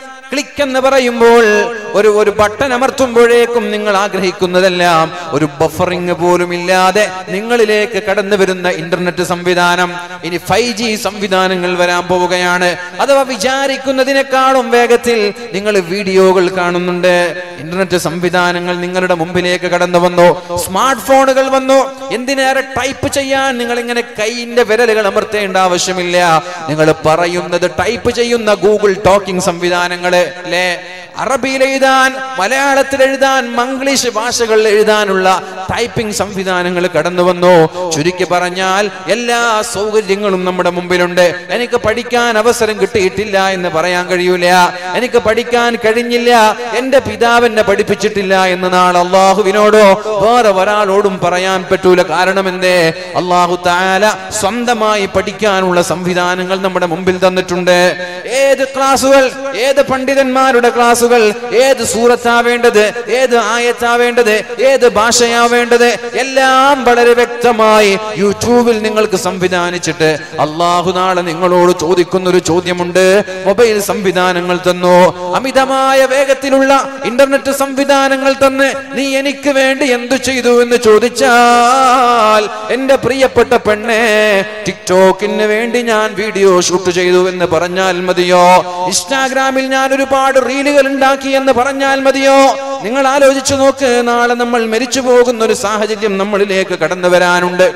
Click and never a yumbol, or a button, Amartumbore, Kumningalagri Kundalam, or a buffering a Burumilade, Ningalek, Katanavir in the internet to Samvidanam, in a 5G Samvidan and Elverampo Gayane, other Vijari Kundadina Kardum Vegatil, Ningal video Kalkanunde, internet to Samvidan and Ningalada Mumpileka Katanavando, smartphone Galvando, Indinara Taipuchayan, Ningaling and a Kai in the Vedal Amarte and Avashamilia, Ningalaparayon, the Taipujayun, Google talking Samvidan. Arabic Ledan, Malayalam Ledan, Manglish Bashakal Ledanula, typing Samvidan and Kadandavano, Churike Paranyal, Yella, Soga Dingalum Namada Mumbilunde, Enika Padikan, Avasaranguti, Tilla in the Parayanga Yulia, Enika Padikan, Kadinilia, Enda Pidav and the Padipichitilla in the Nal, Allah Vinodo, Varavara, Odum Parayan, Petula Karanamende, Allah Ta'ala, Samdamai Padikan, Ula Samvidan and Namada Mumbildan the Tunde, E the Classwell, E the Panditan Maru. Classical, yet the Surata vended there, yet the Ayata vended there, yet the Bashaya vended there, Elam Badarevectamai, you two will Ningal Samvidan Chete, Allah Hunan and Ningal Chodi Kundu Chodiamunde, Mobile Samvidan and Altano, Amidamaya Vegatilula, Internet to Samvidan and Altane, Ni any Kavendi and the Chidu in the Chodichal, and the Priya Patapane, TikTok in the Vendian video, shoot to Chidu in the Paranal Madio, Instagram in Nadu part of and Daki and the Paranal Madio, Ningalalo Chinoke, and Alamal Merichivog, and the Sahajim, Namaleka, Katanavaranunde.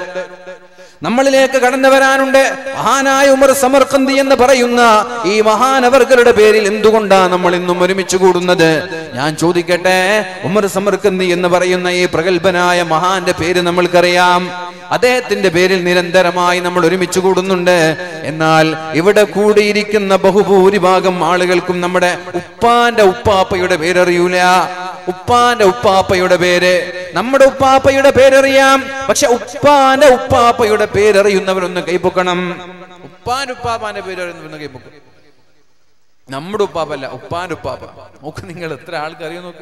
Namaleka Katanavaranunde, Hana, Umar Samarkandi, and the Parayuna, Imahan never got a burial in Dugunda, Namalin, Murimichugunda, Yan Chodikate, Umar Samarkandi, and the Parayuna, Pragalbana, Mahan, the Paid and Namalkariam, Adet in the burial near and Darama, Namalimichugunda, and Nal, Ivada Kudirikan, the Bahu, Ribagam, Malagalkum Namada. Upanda Upapa Yoda Beda Yulia, Upanda Upapa Yoda Bede, Namada Upapa Yoda Beda Riam, Pacha Upanda Upapa Yoda Beda, you never on the Kapokanam, Upanda Papa and a Beda in the Kapok Namadu Papa, Upanda Papa, opening a trial Karino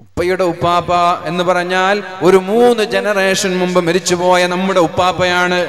Upayoda Upapa and the Baranyal, would remove the generation Mumba Merichiboy and Namada Upapa and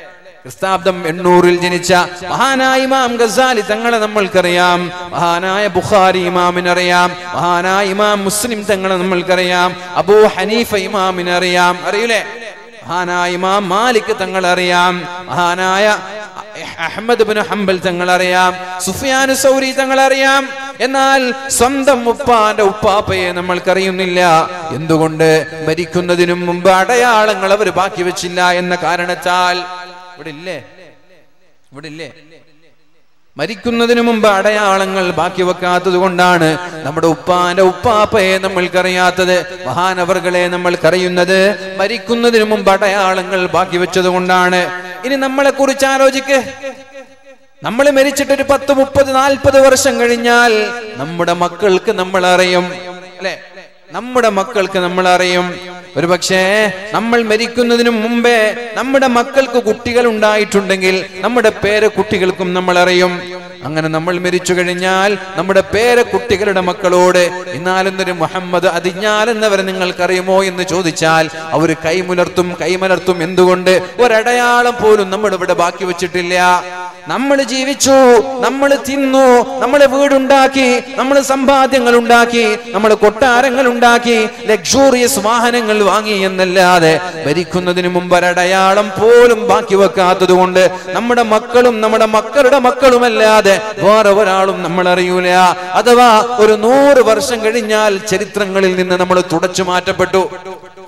Stop them in Nuril Jenicha, Mahana Imam Ghazali, Tangala Mulkariam, Mahana Bukhari, Imam in Ariam, Mahana Imam Muslim Tangala Mulkariam, Abu Hanifa Imam in Ariam, Mahana Imam Malik Tangalariam, Mahana Ahmed bin Hanbal Tangalariam, Sufyan Sauri Tangalariam. എന്നാൽ സ്വന്തം ഉപ്പാന്റെ ഉപ്പാപ്പയെ നമ്മൾ കറിയുന്നില്ല എന്തുകൊണ്ട് മരിക്കുന്നതിനു മുൻപ് അടയാളങ്ങൾ അവർ ബാക്കി വെച്ചില്ല എന്ന കാരണത്താൽ ഇവിടില്ലേ മരിക്കുന്നതിനു മുൻപ് അടയാളങ്ങൾ ബാക്കി വെക്കാത്തതുകൊണ്ടാണ് നമ്മുടെ ഉപ്പാന്റെ ഉപ്പാപ്പയെ നമ്മൾ കറിയാത്തത് മഹാനവർകളെ നമ്മൾ കറിയുന്നത് മരിക്കുന്നതിനു മുൻപ് അടയാളങ്ങൾ ബാക്കി വെച്ചതുകൊണ്ടാണ് ഇനി നമ്മളെ കുറിച്ച് ആലോചിക്കേ നമ്മൾ മരിച്ചിട്ട് ഒരു 10 30 40 വർഷം കഴിഞ്ഞാൽ നമ്മുടെ മക്കൾക്ക് നമ്മൾ അറിയും അല്ലേ നമ്മുടെ മക്കൾക്ക് നമ്മൾ അറിയും ഒരുപക്ഷേ നമ്മൾ മരിക്കുന്നതിനു മുൻപേ നമ്മുടെ മക്കൾക്ക് കുട്ടികൾ ഉണ്ടായിട്ടുണ്ടെങ്കിൽ നമ്മുടെ പേര കുട്ടികൾക്കും നമ്മൾ അറിയും അങ്ങനെ നമ്മൾ മരിച്ചു കഴിഞ്ഞാൽ നമ്മുടെ പേര കുട്ടികളുടെ മക്കളോട് ഇന്നാലെന്നൊരു മുഹമ്മദ് അതിഞ്ഞാലെന്നവർ നിങ്ങൾക്കറിയുമോ എന്ന് ചോദിച്ചാൽ അവർ കൈമുലർത്തും കൈമലർത്തും എന്തുകൊണ്ട് ഒരടയാളം പോലും നമ്മൾ ഇവിടെ ബാക്കി വെച്ചിട്ടില്ല നമ്മൾ ജീവിച്ചു നമ്മൾ തിന്നു നമ്മളെ വീടുണ്ടാക്കി നമ്മൾ സമ്പാദ്യങ്ങൾ ഉണ്ടാക്കി നമ്മൾ കൊട്ടാരങ്ങൾ ഉണ്ടാക്കി ലക്ഷൂറിയസ് വാഹനങ്ങൾ വാങ്ങി എന്നല്ലാതെ മരിക്കുന്നതിന് മുമ്പ് ഒരടയാളം പോലും ബാക്കി വെക്കാത്തത് കൊണ്ട് നമ്മുടെ മക്കളും നമ്മുടെ മക്കളുടെ മക്കളുമല്ലാതെ വേറെ ഒരാളും നമ്മൾ അറിയൂല അഥവാ ഒരു 100 വർഷം കഴിഞ്ഞാൽ ചരിത്രങ്ങളിൽ നിന്ന് നമ്മൾ തുടച്ചു മാറ്റപ്പെട്ടു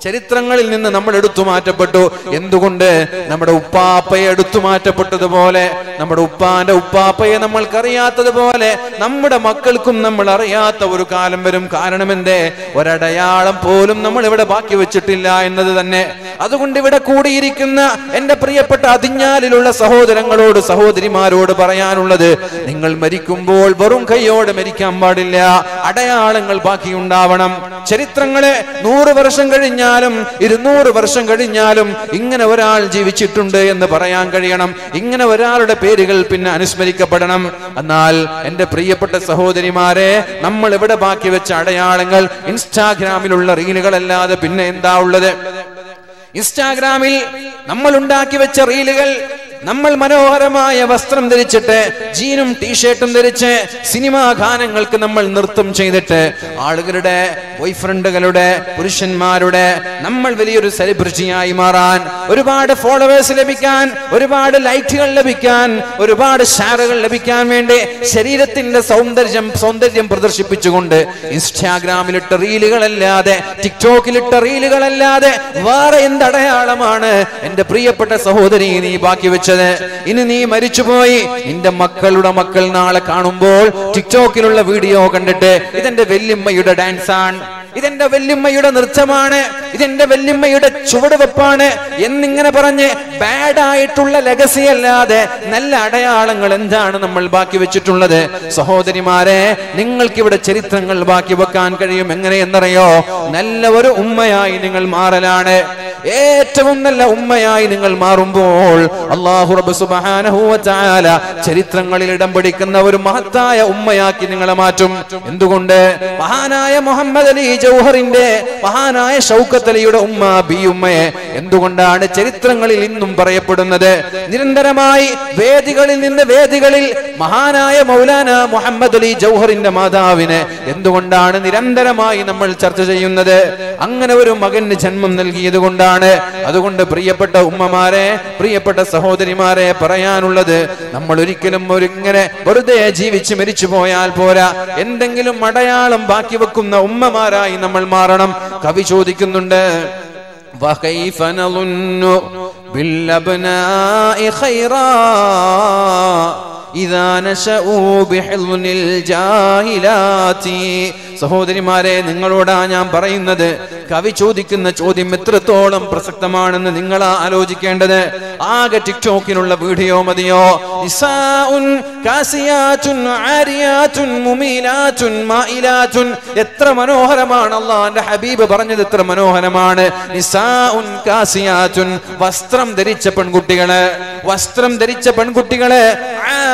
ചരിത്രങ്ങളിൽ നിന്ന് നമ്മൾ എടുത്തു മാറ്റപ്പെട്ടു എന്തുകൊണ്ട് നമ്മുടെ ഉപ്പാപ്പയെ എടുത്തു മാറ്റപ്പെട്ടതുപോലെ നമ്മുടെ ഉപ്പാന്റെ ഉപ്പാപ്പയെ നമ്മൾക്കറിയാത്തതുപോലെ നമ്മുടെ മക്കൾക്കും നമ്മൾ അറിയാത്ത ഒരു കാലം വരും കാരണം എന്തേ ഒരടയാളം പോലും നമ്മൾ ഇവിടെ ബാക്കി വെച്ചിട്ടില്ല എന്നത് തന്നെ അതുകൊണ്ട് ഇവിടെ കൂടിയിരിക്കുന്ന എൻ്റെ പ്രിയപ്പെട്ട അതിഞ്ഞാലിലുള്ള സഹോദരങ്ങളോട് സഹോദരിമാരോട് പറയാനുള്ളത് നിങ്ങൾ മരിക്കുമ്പോൾ വെറും കൈയോടെ മരിക്കാൻ പാടില്ല അടയാളങ്ങൾ ബാക്കിയുണ്ടാവണം ചരിത്രങ്ങളെ 100 വർഷം കഴിഞ്ഞാലും 200 വർഷം കഴിഞ്ഞാലും ഇങ്ങനെ ഒരാൾ ജീവിച്ചിട്ടുണ്ട് എന്ന് പറയാൻ കഴിയണം ഇങ്ങനെ ഒരാളുടെ പേരുകൾ പിന്നെ അനുസ്മരിക്കപ്പെടണം എന്നാൽ എൻ്റെ പ്രിയപ്പെട്ട സഹോദരിമാരെ നമ്മൾ ഇവിടെ ബാക്കി വെച്ച അടയാളങ്ങൾ ഇൻസ്റ്റാഗ്രാമിലുള്ള റീലുകളല്ലാതെ പിന്നെ എന്താ ഉള്ളത് ഇൻസ്റ്റാഗ്രാമിൽ നമ്മൾ ഉണ്ടാക്കി വെച്ച റീലുകൾ നമ്മൾ മനോഹരമായ വസ്ത്രം ധരിച്ചിട്ട് ജീനും ടീഷർട്ടും ധരിച്ച് സിനിമാ ഗാനങ്ങൾക്ക് നമ്മൾ നൃത്തം ചെയ്തിട്ട് ആളുകളുടെ ബോയ്ഫ്രണ്ടുകളുടെ പുരുഷന്മാരുടെ നമ്മൾ വലിയൊരു സെലിബ്രിറ്റിയായി മാറാൻ ഒരുപാട് ഫോളോവേഴ്സ് ലഭിക്കാൻ ഒരുപാട് ലൈക്കുകൾ ലഭിക്കാൻ ഒരുപാട് ഷെയറുകൾ ലഭിക്കാൻ വേണ്ടി ശരീരത്തിന്റെ സൗന്ദര്യം പ്രദർശിപ്പിച്ചുകൊണ്ട് ഇൻസ്റ്റാഗ്രാമിലിട്ട റീലുകളല്ലാതെ ടിക്ടോക്കിലിട്ട റീലുകളല്ലാതെ വേറെ എന്ത് അടയാളമാണ് എൻ്റെ പ്രിയപ്പെട്ട സഹോദരി നീ ബാക്കി വെച്ചത് ഇനി നീ മരിച്ചുപോയി നിന്റെ മക്കളുടെ മക്കൾ നാളെ കാണുമ്പോൾ ടിക്ടോക്കിലുള്ള വീഡിയോ കണ്ടിട്ട് ഇതെന്റെ വെല്ലുമ്മയുടെ ഡാൻസാണ് ഇതെന്റെ വെല്ലുമ്മയുടെ നൃത്തമാണ് ഇതെന്റെ വെല്ലുമ്മയുടെ ചുവടുവെപ്പാണ് എന്നിങ്ങനെ പറഞ്ഞ് ബാഡ് ആയിട്ടുള്ള ലെഗസി അല്ലാതെ നല്ല അടയാളങ്ങൾ എന്താണ് നമ്മൾ ബാക്കി വെച്ചിട്ടുള്ളത് സഹോദരിമാരെ നിങ്ങൾക്കിവിടെ ചരിത്രങ്ങൾ ബാക്കി വെക്കാൻ കഴിയും എങ്ങനെയെന്നറിയോ നല്ല ഒരു ഉമ്മയായി നിങ്ങൾ മാറലാണ് ഏറ്റവും നല്ല ഉമ്മയായി നിങ്ങൾ മാറുമ്പോൾ അല്ലാഹു റബ്ബ് സുബ്ഹാനഹു വ തആല ചരിത്രങ്ങളിൽ ഇടം പിടിക്കുന്ന ഒരു മഹത്തായ ഉമ്മയാക്കി നിങ്ങളെ മാറ്റും എന്തുകൊണ്ട് മഹാനായ മുഹമ്മദ് അലി ജൗഹറിന്റെ മഹാനായ ഷൗക്കത്ത് അലിയുടെ ഉമ്മ ബി ഉമ്മയെ എന്തുകൊണ്ടാണ് ചരിത്രങ്ങളിൽ ഇന്നും പറയപ്പെടുന്നത് നിരന്തരമായി വേദികളിൽ മഹാനായ മൗലാന മുഹമ്മദ് അലി ജൗഹറിന്റെ മാതാവിനെ എന്തുകൊണ്ടാണ് നിരന്തരമായി നമ്മൾ ചർച്ച ചെയ്യുന്നത് അങ്ങനെ ഒരു മകന് ജന്മം നൽകിയത് കൊണ്ടാണ് അതുകൊണ്ട് പ്രിയപ്പെട്ട ഉമ്മമാരെ പ്രിയപ്പെട്ട സഹോദരിമാരെ പറയാനുള്ളത് നമ്മൾ ഒരിക്കലും ഇങ്ങനെ വെറുതെ ജീവിച്ച് മരിച്ചു പോയാൽ പോരാ എന്തെങ്കിലും അടയാളം ബാക്കി വെക്കുന്ന ഉമ്മമാരായി നമ്മൾ മാറണം കവി ചോദിക്കുന്നുണ്ട് സഹോദരിമാരെ നിങ്ങളോടാ ഞാൻ പറയുന്നത് കവി ചോദിക്കുന്ന ചോദ്യം എത്രത്തോളം പ്രസക്തമാണെന്ന് നിങ്ങളാ ആലോചിക്കേണ്ടത് ആകെ ടിക്ടോക്കിലുള്ള വീഡിയോ മതിയോ എത്ര മനോഹരമാണ് അല്ലാഹുവിന്റെ ഹബീബ് പറഞ്ഞത് എത്ര മനോഹരമാണ് വസ്ത്രം ധരിച്ച പെൺകുട്ടികള്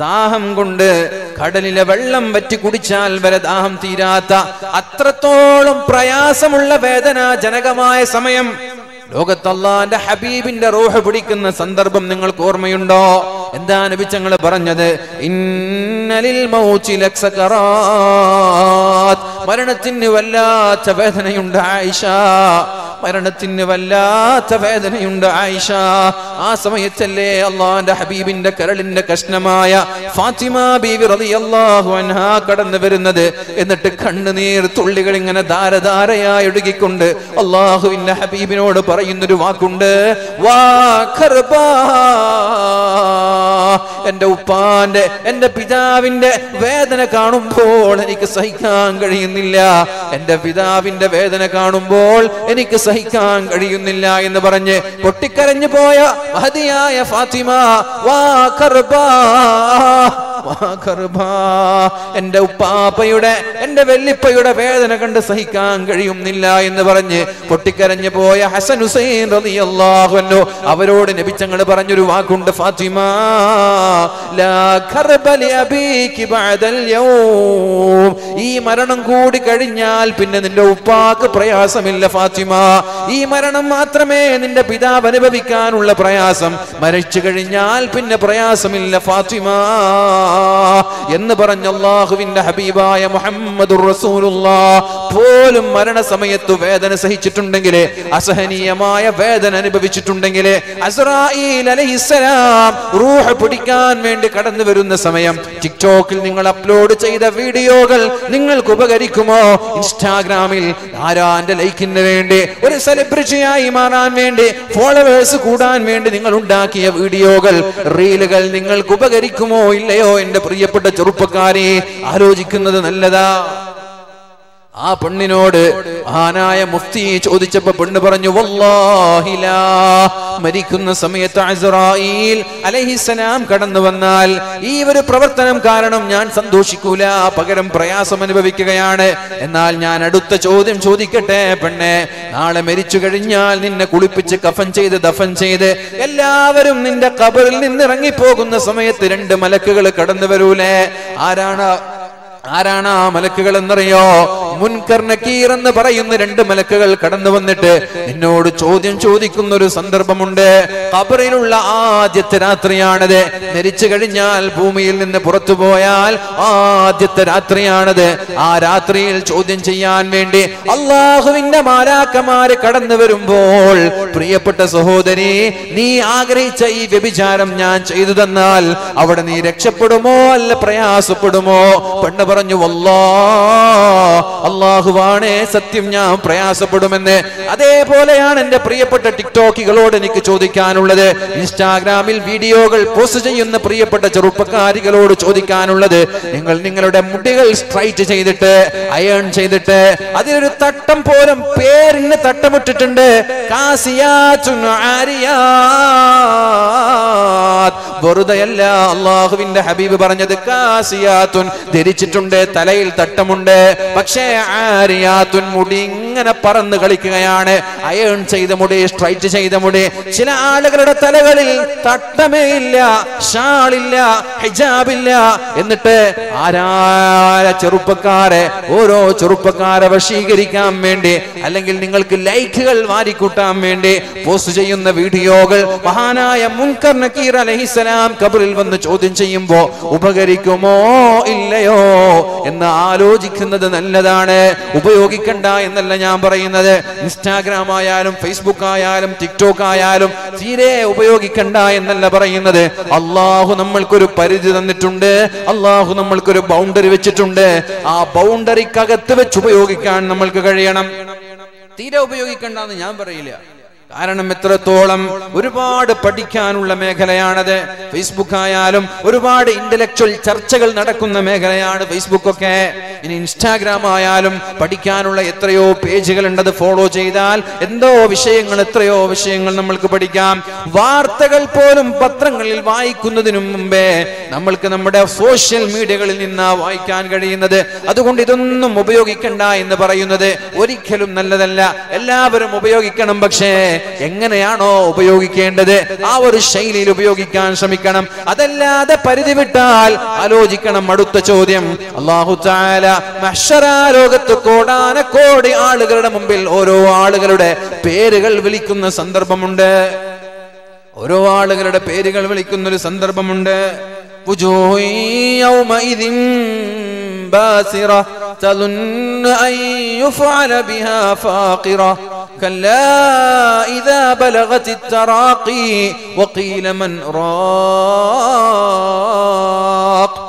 Daham Gunde, Kadalila Vellam, Vetikudichal, Veradaham Tirata, Atratolum, Prayasamulla Vedana, Janagamaya Samayam, Logatalla, and the Habib in the Roha Pudikan, the Sandarbam Ningal Kormayundo, and then Vichangala Baranjade, Innalil Mauchi Lexakarat, Maranatin Nivella, Tavedanayunda Aisha. മരണത്തിൻ വല്ലാത്ത വേദനയുണ്ട് ആയിഷ ആ സമയത്തല്ലേ അല്ലാഹുവിന്റെ ഹബീബിന്റെ കരളിന്റെ കഷ്ണമായ ഫാത്തിമ ബീവി റളിയല്ലാഹു അൻഹാ കടന്നുവരുന്നത് എന്നിട്ട് കണ്ണുനീർ തുള്ളികൾ ഇങ്ങനെ ധാരധാരയായി ഒഴുകിക്കൊണ്ട് അല്ലാഹുവിന്റെ ഹബീബിനോട് പറയുന്ന ഒരു വാക്കുണ്ട് വാ ഖർബാ എൻ്റെ ഉപ്പാന്റെ എൻ്റെ പിതാവിന്റെ വേദന കാണുമ്പോൾ എനിക്ക് സഹിക്കാൻ കഴിയുന്നില്ല എൻ്റെ പിതാവിന്റെ വേദന കാണുമ്പോൾ എനിക്ക് സഹിക്കാൻ കഴിയുന്നില്ല എന്ന് പറഞ്ഞു പൊട്ടിക്കരഞ്ഞു പോയ മഹദിയായ ഫാത്തിമ വാ ഖർബാ And the Papa Yuda and the Velipayuda Vedanakan Sahikan Garium Nila in the Baranje, Potikar and Yaboya, Hassan Hussein, Allah, Averod and Abitanga Baranjuakunda Fatima, La Karabalia Biki Badalio, E. Maranangu, Cardinal Pin and the Park, Prayasam in La Fatima, E. Maranamatram in the Pida, whenever we can, Ula Prayasam, Marachikarinal Pin the Prayasam in La Fatima. എന്ന് പറഞ്ഞ അല്ലാഹുവിന്റെ ഹബീബായ മുഹമ്മദുർ റസൂലുള്ളാഹി പോലും മരണസമയത്ത് വേദന സഹിച്ചിട്ടുണ്ടെങ്കിൽ അസഹനീയമായ വേദന അനുഭവിച്ചിട്ടുണ്ടെങ്കിൽ ഇസ്രാഈൽ അലൈഹിസ്സലാം റൂഹ് പിടിക്കാൻ വേണ്ടി കടന്നു വരുന്ന സമയം ടിക്ടോക്കിൽ നിങ്ങൾ അപ്ലോഡ് ചെയ്ത വീഡിയോകൾ നിങ്ങൾക്ക് ഉപകരിക്കുമോ ഇൻസ്റ്റാഗ്രാമിൽ ആരാന്റെ ലൈക്കിന് വേണ്ടി ഒരു സെലിബ്രിറ്റിയായി മാറാൻ വേണ്ടി ഫോളോവേഴ്സ് കൂടാൻ വേണ്ടി നിങ്ങൾ ഉണ്ടാക്കിയ വീഡിയോകൾ റീലുകൾ നിങ്ങൾക്ക് ഉപകരിക്കുമോ ഇല്ലയോ In the Priyapata Churupakari, Arojikanada Nalada. ആ പെണ്ണിനോട് ആനായ മുഫ്തി ചോദിച്ചപ്പോൾ പെണ്ണ് പറഞ്ഞു വല്ലാഹി ലാ മരിക്കുന്ന സമയത്ത് ഇസ്രാഈൽ അലൈഹിസ്സലാം കടന്നു വന്നാൽ ഈ ഒരു പ്രവർത്തനം കാരണം ഞാൻ സന്തോഷിക്കൂല പകരം പ്രയാസം അനുഭവിക്കുകയാണ് എന്നാൽ ഞാൻ അടുത്ത ചോദ്യം ചോദിക്കട്ടെ പെണ്ണേ നാളെ മരിച്ചു കഴിഞ്ഞാൽ നിന്നെ കുളിപ്പിച്ച് കഫൻ ചെയ്ത് ദഫൻ ചെയ്ത് എല്ലാവരും നിന്റെ ഖബറിൽ നിന്ന് ഇറങ്ങി പോകുന്ന സമയത്ത് രണ്ട് മലക്കുകൾ കടന്നു വരൂലേ ആരാണ് ആ മലക്കുകൾ എന്നറിയോ മുൻകർ നകീർ എന്ന് പറയുന്ന രണ്ട് മലക്കുകൾ കടന്നു വന്നിട്ട് നിന്നോട് ചോദ്യം ചോദിക്കുന്ന ഒരു സന്ദർഭമുണ്ട് ഖബറിലുള്ള ആദ്യത്തെ രാത്രിയാണത് മരിച്ചു കഴിഞ്ഞാൽ ഭൂമിയിൽ നിന്ന് പുറത്തു പോയാൽ ആദ്യത്തെ രാത്രിയാണത് ആ രാത്രിയിൽ ചോദ്യം ചെയ്യാൻ വേണ്ടി അല്ലാഹുവിന്റെ മാലാക്കമാർ കടന്നു വരുമ്പോൾ പ്രിയപ്പെട്ട സഹോദരി നീ ആഗ്രഹിച്ച ഈ വ്യഭിചാരം ഞാൻ ചെയ്തു തന്നാൽ അവിടെ നീ രക്ഷപ്പെടുമോ അല്ല പ്രയാസപ്പെടുമോ പെണ്ണ് പറഞ്ഞു അല്ലാഹ് അല്ലാഹുവാണേ സത്യം ഞാൻ പ്രയാസപ്പെടുമെന്ന് അതേപോലെയാണ് എൻ്റെ പ്രിയപ്പെട്ട ടിക്ടോക്കുകളോട് എനിക്ക് ചോദിക്കാനുള്ളത് ഇൻസ്റ്റാഗ്രാമിൽ വീഡിയോകൾ പോസ്റ്റ് ചെയ്യുന്ന പ്രിയപ്പെട്ട ചെറുപ്പക്കാരികളോട് ചോദിക്കാനുള്ളത് നിങ്ങൾ നിങ്ങളുടെ മുടികൾ സ്ട്രൈറ്റ് ചെയ്തിട്ട് അയേൺ ചെയ്തിട്ട് അതിനൊരു തട്ടം പോലും പേരിന് തട്ടമിട്ടിട്ടുണ്ട് കാസിയാത്തുൻ ആരിയാത്ത് വെറുതെയല്ല അല്ലാഹുവിൻ്റെ ഹബീബ് പറഞ്ഞത് കാസിയാത്തുൻ ധരിച്ചിട്ടുണ്ട് തലയിൽ തട്ടമുണ്ട് പക്ഷേ ആരിയാത്തുൻ മുടി ഇങ്ങനെ പറന്ന് കളിക്കുകയാണ് അയേൺ ചെയ്ത മുടി സ്ട്രൈറ്റ് ചെയ്ത മുടി ചില ആളുകളുടെ തലകളിൽ തട്ടമേ ഇല്ല ഷാളില്ല ഹിജാബില്ല എന്നിട്ട് ആരാ ഓരോ ചെറുപ്പക്കാരെ വശീകരിക്കാൻ വേണ്ടി അല്ലെങ്കിൽ നിങ്ങൾക്ക് ലൈക്കുകൾ വാരിക്കൂട്ടാൻ വേണ്ടി പോസ്റ്റ് ചെയ്യുന്ന വീഡിയോകൾ മഹാനായ മുൻകർ നകീർ അലൈഹിസ്സലാം ഖബറിൽ വന്ന് ചോദ്യം ചെയ്യുമ്പോൾ ഉപകരിക്കുമോ ഇല്ലയോ എന്ന് ആലോചിക്കുന്നത് നല്ലതാണ് ഉപയോഗിക്കണ്ട എന്നല്ല ഞാൻ പറയുന്നത് ഇൻസ്റ്റാഗ്രാം ആയാലും ഫേസ്ബുക്ക് ആയാലും ടിക്ടോക്ക് ആയാലും തീരെ ഉപയോഗിക്കണ്ട എന്നല്ല പറയുന്നത് അല്ലാഹു നമ്മൾക്കൊരു പരിധി തന്നിട്ടുണ്ട് അല്ലാഹു നമ്മൾക്കൊരു ബൗണ്ടറി വെച്ചിട്ടുണ്ട് ആ ബൗണ്ടറിക്കകത്ത് വെച്ച് ഉപയോഗിക്കാൻ നമ്മൾക്ക് കഴിയണം തീരെ ഉപയോഗിക്കണ്ട എന്ന് ഞാൻ പറയില്ല കാരണം എത്രത്തോളം ഒരുപാട് പഠിക്കാനുള്ള മേഖലയാണത് ഫേസ്ബുക്ക് ആയാലും ഒരുപാട് ഇന്റലക്ച്വൽ ചർച്ചകൾ നടക്കുന്ന മേഖലയാണ് ഫേസ്ബുക്കൊക്കെ ഇനി ഇൻസ്റ്റാഗ്രാം ആയാലും പഠിക്കാനുള്ള എത്രയോ പേജുകൾ ഉണ്ടത് ഫോളോ ചെയ്താൽ എത്രയോ വിഷയങ്ങൾ നമ്മൾക്ക് പഠിക്കാം വാർത്തകൾ പോലും പത്രങ്ങളിൽ വായിക്കുന്നതിനു മുമ്പേ നമ്മൾക്ക് നമ്മുടെ സോഷ്യൽ മീഡിയകളിൽ നിന്നാ വായിക്കാൻ കഴിയുന്നത് അതുകൊണ്ട് ഇതൊന്നും ഉപയോഗിക്കണ്ട എന്ന് പറയുന്നത് ഒരിക്കലും നല്ലതല്ല എല്ലാവരും ഉപയോഗിക്കണം പക്ഷേ Yanganayano, Upayogi our Shaili Upayogikan Samikanam, Adela, the Paridivital, Alojikanam Madutta Chodium, Allahu Ta'ala, Mashara, Rogatu Kodan, a Kodi, Aldagarambil, Oro, Aldagarude, Perigal Vilikuna Sandar Bamunde, Oro Aldagarada, Perigal Vilikuna Sandar Bamunde, Pujohi, Omaidim. باسرة تظن أن يفعل بها فاقرة كلا إذا بلغت التراقي وقيل من راق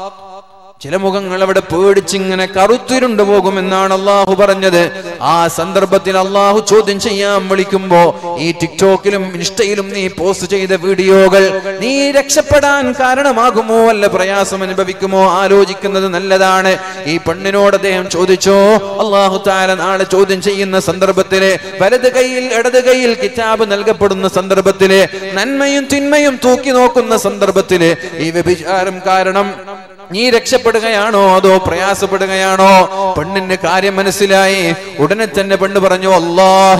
Chilamugangal about a purching and a Karutirun the Voguman, Allah who Baranade, Ah Sandar Batin Allah who Chodin Chayam Mulikumbo, E TikTokilim, Instalum, the post the video, need Exapadan, Karana Magumo, Leprayasam and Babikumo, Alojikan and Ladane, E Pandinoda, them Chodicho, Allah who Thailand, Ada Chodin Chay in the Sandar Batile, Valadagail, Adagail, Kitab and Algapurun the Sandar Batile, Nanmayun Tinmayum Tokinokun the Sandar Batile, Evich Aram Karanam. Ni Rexapatagayano, though Prayasa Patagayano, Pandin the Karia Manasilai, wouldn't attend the Pandabarano, Allah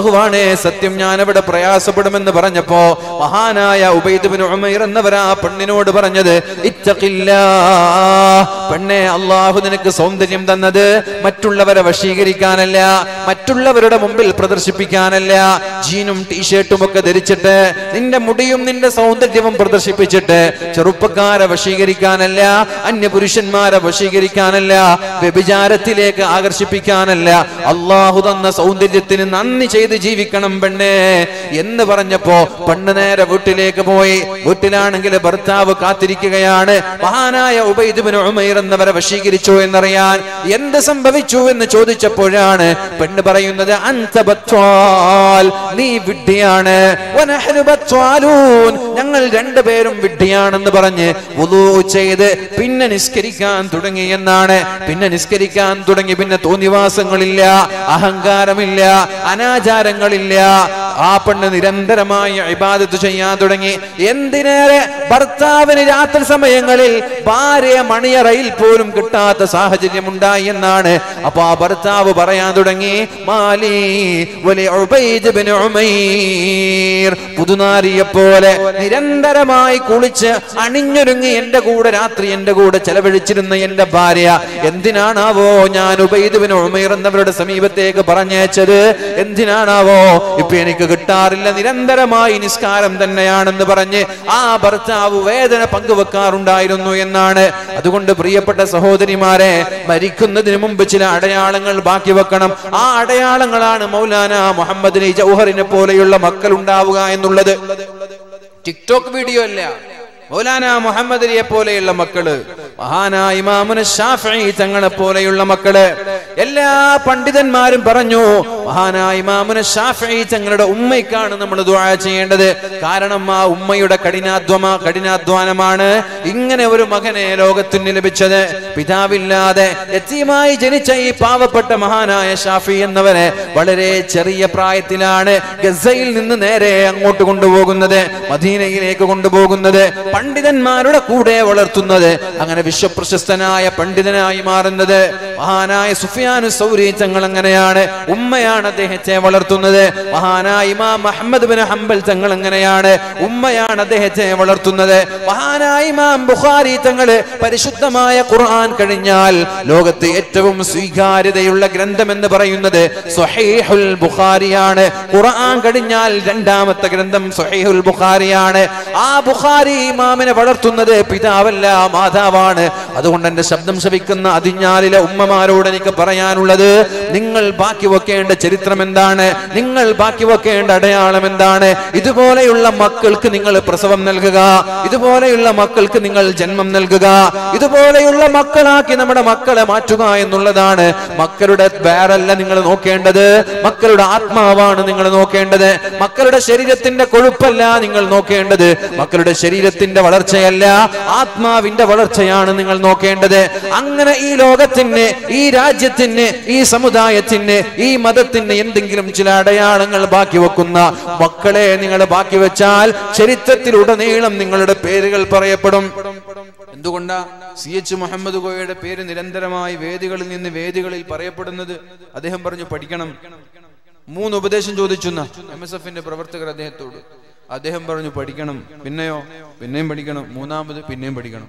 who are Satyamana, but a Prayasa Pataman the Baranapo, Mahana, Ubay the Umair and Navara, Pandino the Baranade, Itakilla, Pane, Allah who the Nekasom the Jimdanade, Matula Vashigari Canala, Matula Vera Mumbil, Brother Shipicanala, Genum T shirt to Moka the Richete, Ninda Mudium, Ninda Sound the Jim Brother Shipichete, Charupakara Vashigari Canala. Anya Purushan Mara Vashigiri Kanala, Bebijara Tileka Agarsipi Kanala, Allah Hudan Sounditin and Anniche the Jivikanam Bande, Yen the Varanjapo, Pandanera Vutileka Boy, Vutilan and Gelabarta, Katirikayane, Mahana, Obey the Umair and the Varavashigiricho in the Rayan, Yen the Sambavichu in the Chodichapurane, Pendabarayunda, Antabatral, Leave with Diana, when I had a batalun, Nangal Gandaberum with Diana and the Barane, Vulu Chede. Pinna Niskerikan, Turangianane, Pinna Niskerikan, Turangibina Tunivas and Galilea, Ahangaramilla, Anajar and Galilea, Apan and Renderamaya, Ibad to Chaya, Turangi, Yendinere, Barta, Venata Samayangalil, Baria, Mania, Rail, Purum Kutta, Sahajimunda, Yanane, Apa Barta, Baraya, Turangi, Mali, Willie Obey, the Benumir, Pudunari, Apole, Renderamai, Kulich, Aningurangi, and the Gurat. And the good television in the end of Baria, Entinanavo, Yanu Baydin or Mayor and the Sami, but take a Baranachere, Entinanavo, Ipenica guitar, Lendarama in his car and the Nayan and the Barane, Ah Bartavu, where then a Pankavakarun died on Noyanane, Adunda Priapata Sahodari Mare, Marikunda de Mumbichina, Adayangal Bakivakanam, Ah Adayangalana, Molana, Mohammed Jauhar in a Polayula, Makarunda, and the TikTok video. Ulana Muhammad Yapole Lamakale, Mahana Imam and Shafi, Tangana Pole Lamakale, Ella Panditan Marim Parano, Mahana Imam and Shafi, Tangana Umakan and the Muduachi and the Karanama, Umayuda Kadina Doma, Kadina Duanamana, Ingan ever Makane, Logatunilibichade, Pitavilla, Etima, Jenichai, Pavapata Mahana, Shafi and Navare, Valere, Cheria Praitilane, Gazail in the Nere, Motukundabogunda, Madina Ekundabogunda. Panditan Maruda Kude Valartunade, I'm going to Bishop Prasastana, Panditana Marandade, Mahana, Sufian, Suri, Tangalanganayane, Umayana de Hete Valartunade, Mahana, Imam Muhammad bin Humble Tangalanganayane, Umayana de Hete Valartunade, Mahana, Imam Bukhari Tangale, Parishutamaya, Quran Karinyal, Logati Etavum Suigari, the Ula Grandam and the Barayunade, Sohihul Bukhariane, Quran Karinyal, Grandam at the Grandam, Sohihul Bukhariane, Ah Bukhari. Mamma Varatuna de Pitavella, Matavane, Adon and the Sabdam Savikana, Adinari, Umamaru, and Ikaparayanulade, Ningal Bakiwaka and the Cheritramendane, Ningal Bakiwaka and Adayalamendane, Idubole Ulla Makal Kuningal Prasavam Nelgaga, Idubole Ulla Makal Kuningal Jenmam Nelgaga, Idubole Ulla Makala, Kinamada Makala, Matuga, and Nuladane, Makarudat Barrel and Ningal Okenda, Makaruda Atmavan and Ningal Okenda, Makaruda Sheridat in the Kurupala, Ningal Nokenda, Makaruda Sheridat. In the Valarchella, Atma, Vinda Valarchayan, and Ningal Nokenda, Angana E. Logatine, E. Rajatine, E. Samudayatine, E. Madatine, Yendigram Chiladaya, and Albakiwakuna, Bakale, Ningal Bakiwachal, Cherita Tirudan, Ningal Perigal Parayapadum, Dugunda, C.H. Muhammad Goya, a parent in the Renderama, Vedical in the Vedical Parayapadan, Adehambaraja Patikanam. മൂന്ന് ഉപദേശം ചോദിച്ചുന്ന MSF-ന്റെ പ്രവർത്തകർ അദ്ദേഹത്തോട് അദ്ദേഹം പറഞ്ഞു പഠിക്കണം പിന്നെയും പഠിക്കണം മൂന്നാമത് പിന്നെയും പഠിക്കണം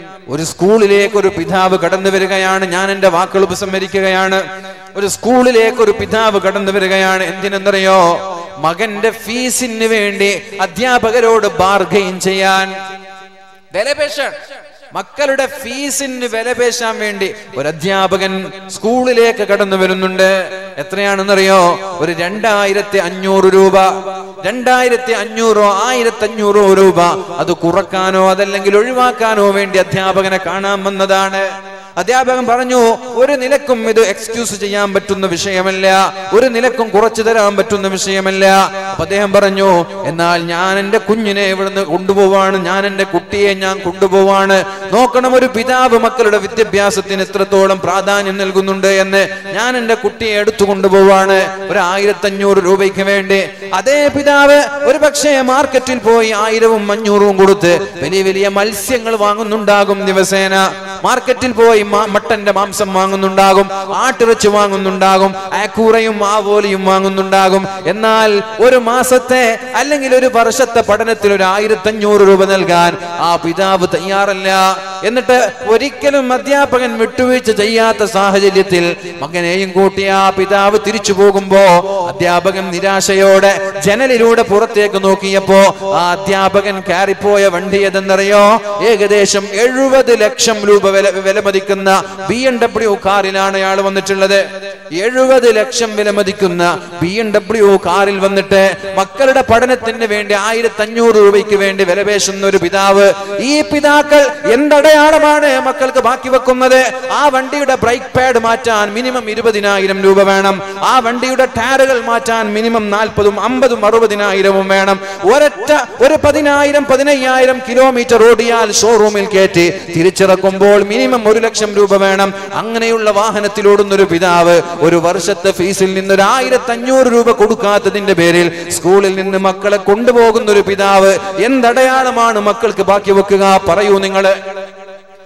ഒരു സ്കൂളിലേക്ക് ഒരു പിതാവ് കടന്നു വരികയാണ് ഞാൻ എൻ്റെ വാക്കുകൾ ഉപസംഹരിക്കുകയാണ് ഒരു സ്കൂളിലേക്ക് ഒരു പിതാവ് കടന്നു വരികയാണ് എന്തിനെന്നറിയോ മകന്റെ ഫീസിന് വേണ്ടി അധ്യാപകരോട് ബാർഗെയിൻ ചെയ്യാൻ വിലപേശാൻ മക്കളുടെ ഫീസിന് വിലപേശാൻ വേണ്ടി ഒരു അധ്യാപകൻ സ്കൂളിലേക്ക് കടന്നു വരുന്നുണ്ട് എത്രയാണെന്നറിയോ ഒരു 2500 രൂപ 2500 1500 രൂപ അത് കുറക്കാനോ അതല്ലെങ്കിൽ ഒഴിവാക്കാനോ വേണ്ടി അധ്യാപകനെ കാണാമെന്നതാണ് അധ്യാപകൻ പറഞ്ഞു ഒരു നിലക്കും ഇത് എക്സ്ക്യൂസ് ചെയ്യാൻ പറ്റുന്ന വിഷയമല്ല ഒരു നിലക്കും കുറച്ചു തരാൻ പറ്റുന്ന വിഷയമല്ല അപ്പൊ അദ്ദേഹം പറഞ്ഞു എന്നാൽ ഞാൻ എൻ്റെ കുഞ്ഞിനെ ഇവിടുന്ന് കൊണ്ടുപോവാണ് ഞാൻ എൻ്റെ കുട്ടിയെ ഞാൻ കൊണ്ടുപോവാണ് നോക്കണം ഒരു പിതാവ് മക്കളുടെ വിദ്യാഭ്യാസത്തിന് എത്രത്തോളം പ്രാധാന്യം നൽകുന്നുണ്ട് എന്ന് ഞാൻ എൻ്റെ കുട്ടിയെ എടുത്തു കൊണ്ടുപോവാണ് ഒരു 1500 രൂപയ്ക്ക് വേണ്ടി അതേ പിതാവ് ഒരു പക്ഷേ മാർക്കറ്റിൽ പോയി 1500 കൊടുത്ത് വലിയ വലിയ മത്സ്യങ്ങൾ വാങ്ങുന്നുണ്ടാകും ദിവസേന മാർക്കറ്റിൽ പോയി മട്ടന്റെ മാംസം വാങ്ങുന്നുണ്ടാകും ആട്ടിറച്ചി വാങ്ങുന്നുണ്ടാകും ആക്കൂറയും ആവോലിയും വാങ്ങുന്നുണ്ടാകും എന്നാൽ ഒരു മാസത്തെ അല്ലെങ്കിൽ ഒരു വർഷത്തെ പഠനത്തിൽ ഒരു 1500 രൂപ നൽകാൻ ആ പിതാവ് തയ്യാറല്ല എന്നിട്ട് ഒരിക്കലും അധ്യാപകൻ വിട്ടുവീഴ്ച ചെയ്യാത്ത സാഹചര്യത്തിൽ മകനെയും കൂട്ടി ആ പിതാവ് തിരിച്ചു പോകുമ്പോ അധ്യാപകൻ നിരാശയോടെ ജനലിലൂടെ പുറത്തേക്ക് നോക്കിയപ്പോ ആ അധ്യാപകൻ കയറിപ്പോയ വണ്ടി ഏതെന്നറിയോ ഏകദേശം 70 ലക്ഷം രൂപ വിലമതിക്കുന്ന BMW കാറിലാണ് അയാൾ വന്നിട്ടുള്ളത് 70 ലക്ഷം വിലമതിക്കുന്ന BMW കാറിൽ വന്നിട്ട് മക്കളുടെ പഠനത്തിന് വേണ്ടി 1500 രൂപയ്ക്ക് വേണ്ടി വിലപേശുന്ന ഒരു പിതാവ് ഈ പിതാക്കൾ എന്തടയാളമാണ് മക്കൾക്ക് ബാക്കി വെക്കുന്നത് ആ വണ്ടിയുടെ ബ്രേക്ക് പാഡ് മാറ്റാൻ മിനിമം 20000 രൂപ വേണം ആ വണ്ടിയുടെ ടയറുകൾ മാറ്റാൻ മിനിമം 40, 50, 60,000 വേണം ഒരൊറ്റ ഒരു 10,000, 15,000 കിലോമീറ്റർ ഓടിയാൽ ഷോറൂമിൽ കയറ്റി തിരിച്ചിറക്കുമ്പോൾ മിനിമം 1 ലക്ഷം രൂപ വേണം അങ്ങനെയുള്ള വാഹനത്തിലോടുന്ന ഒരു പിതാവ് ഒരു വർഷത്തെ ഫീസിൽ നിന്ന് ഒരു 1500 രൂപ കൊടുക്കാത്തതിന്റെ പേരിൽ സ്കൂളിൽ നിന്ന് മക്കളെ കൊണ്ടുപോകുന്ന ഒരു പിതാവ് എന്തടയാളമാണ് മക്കൾക്ക് ബാക്കി വെക്കുക പറയൂ നിങ്ങള്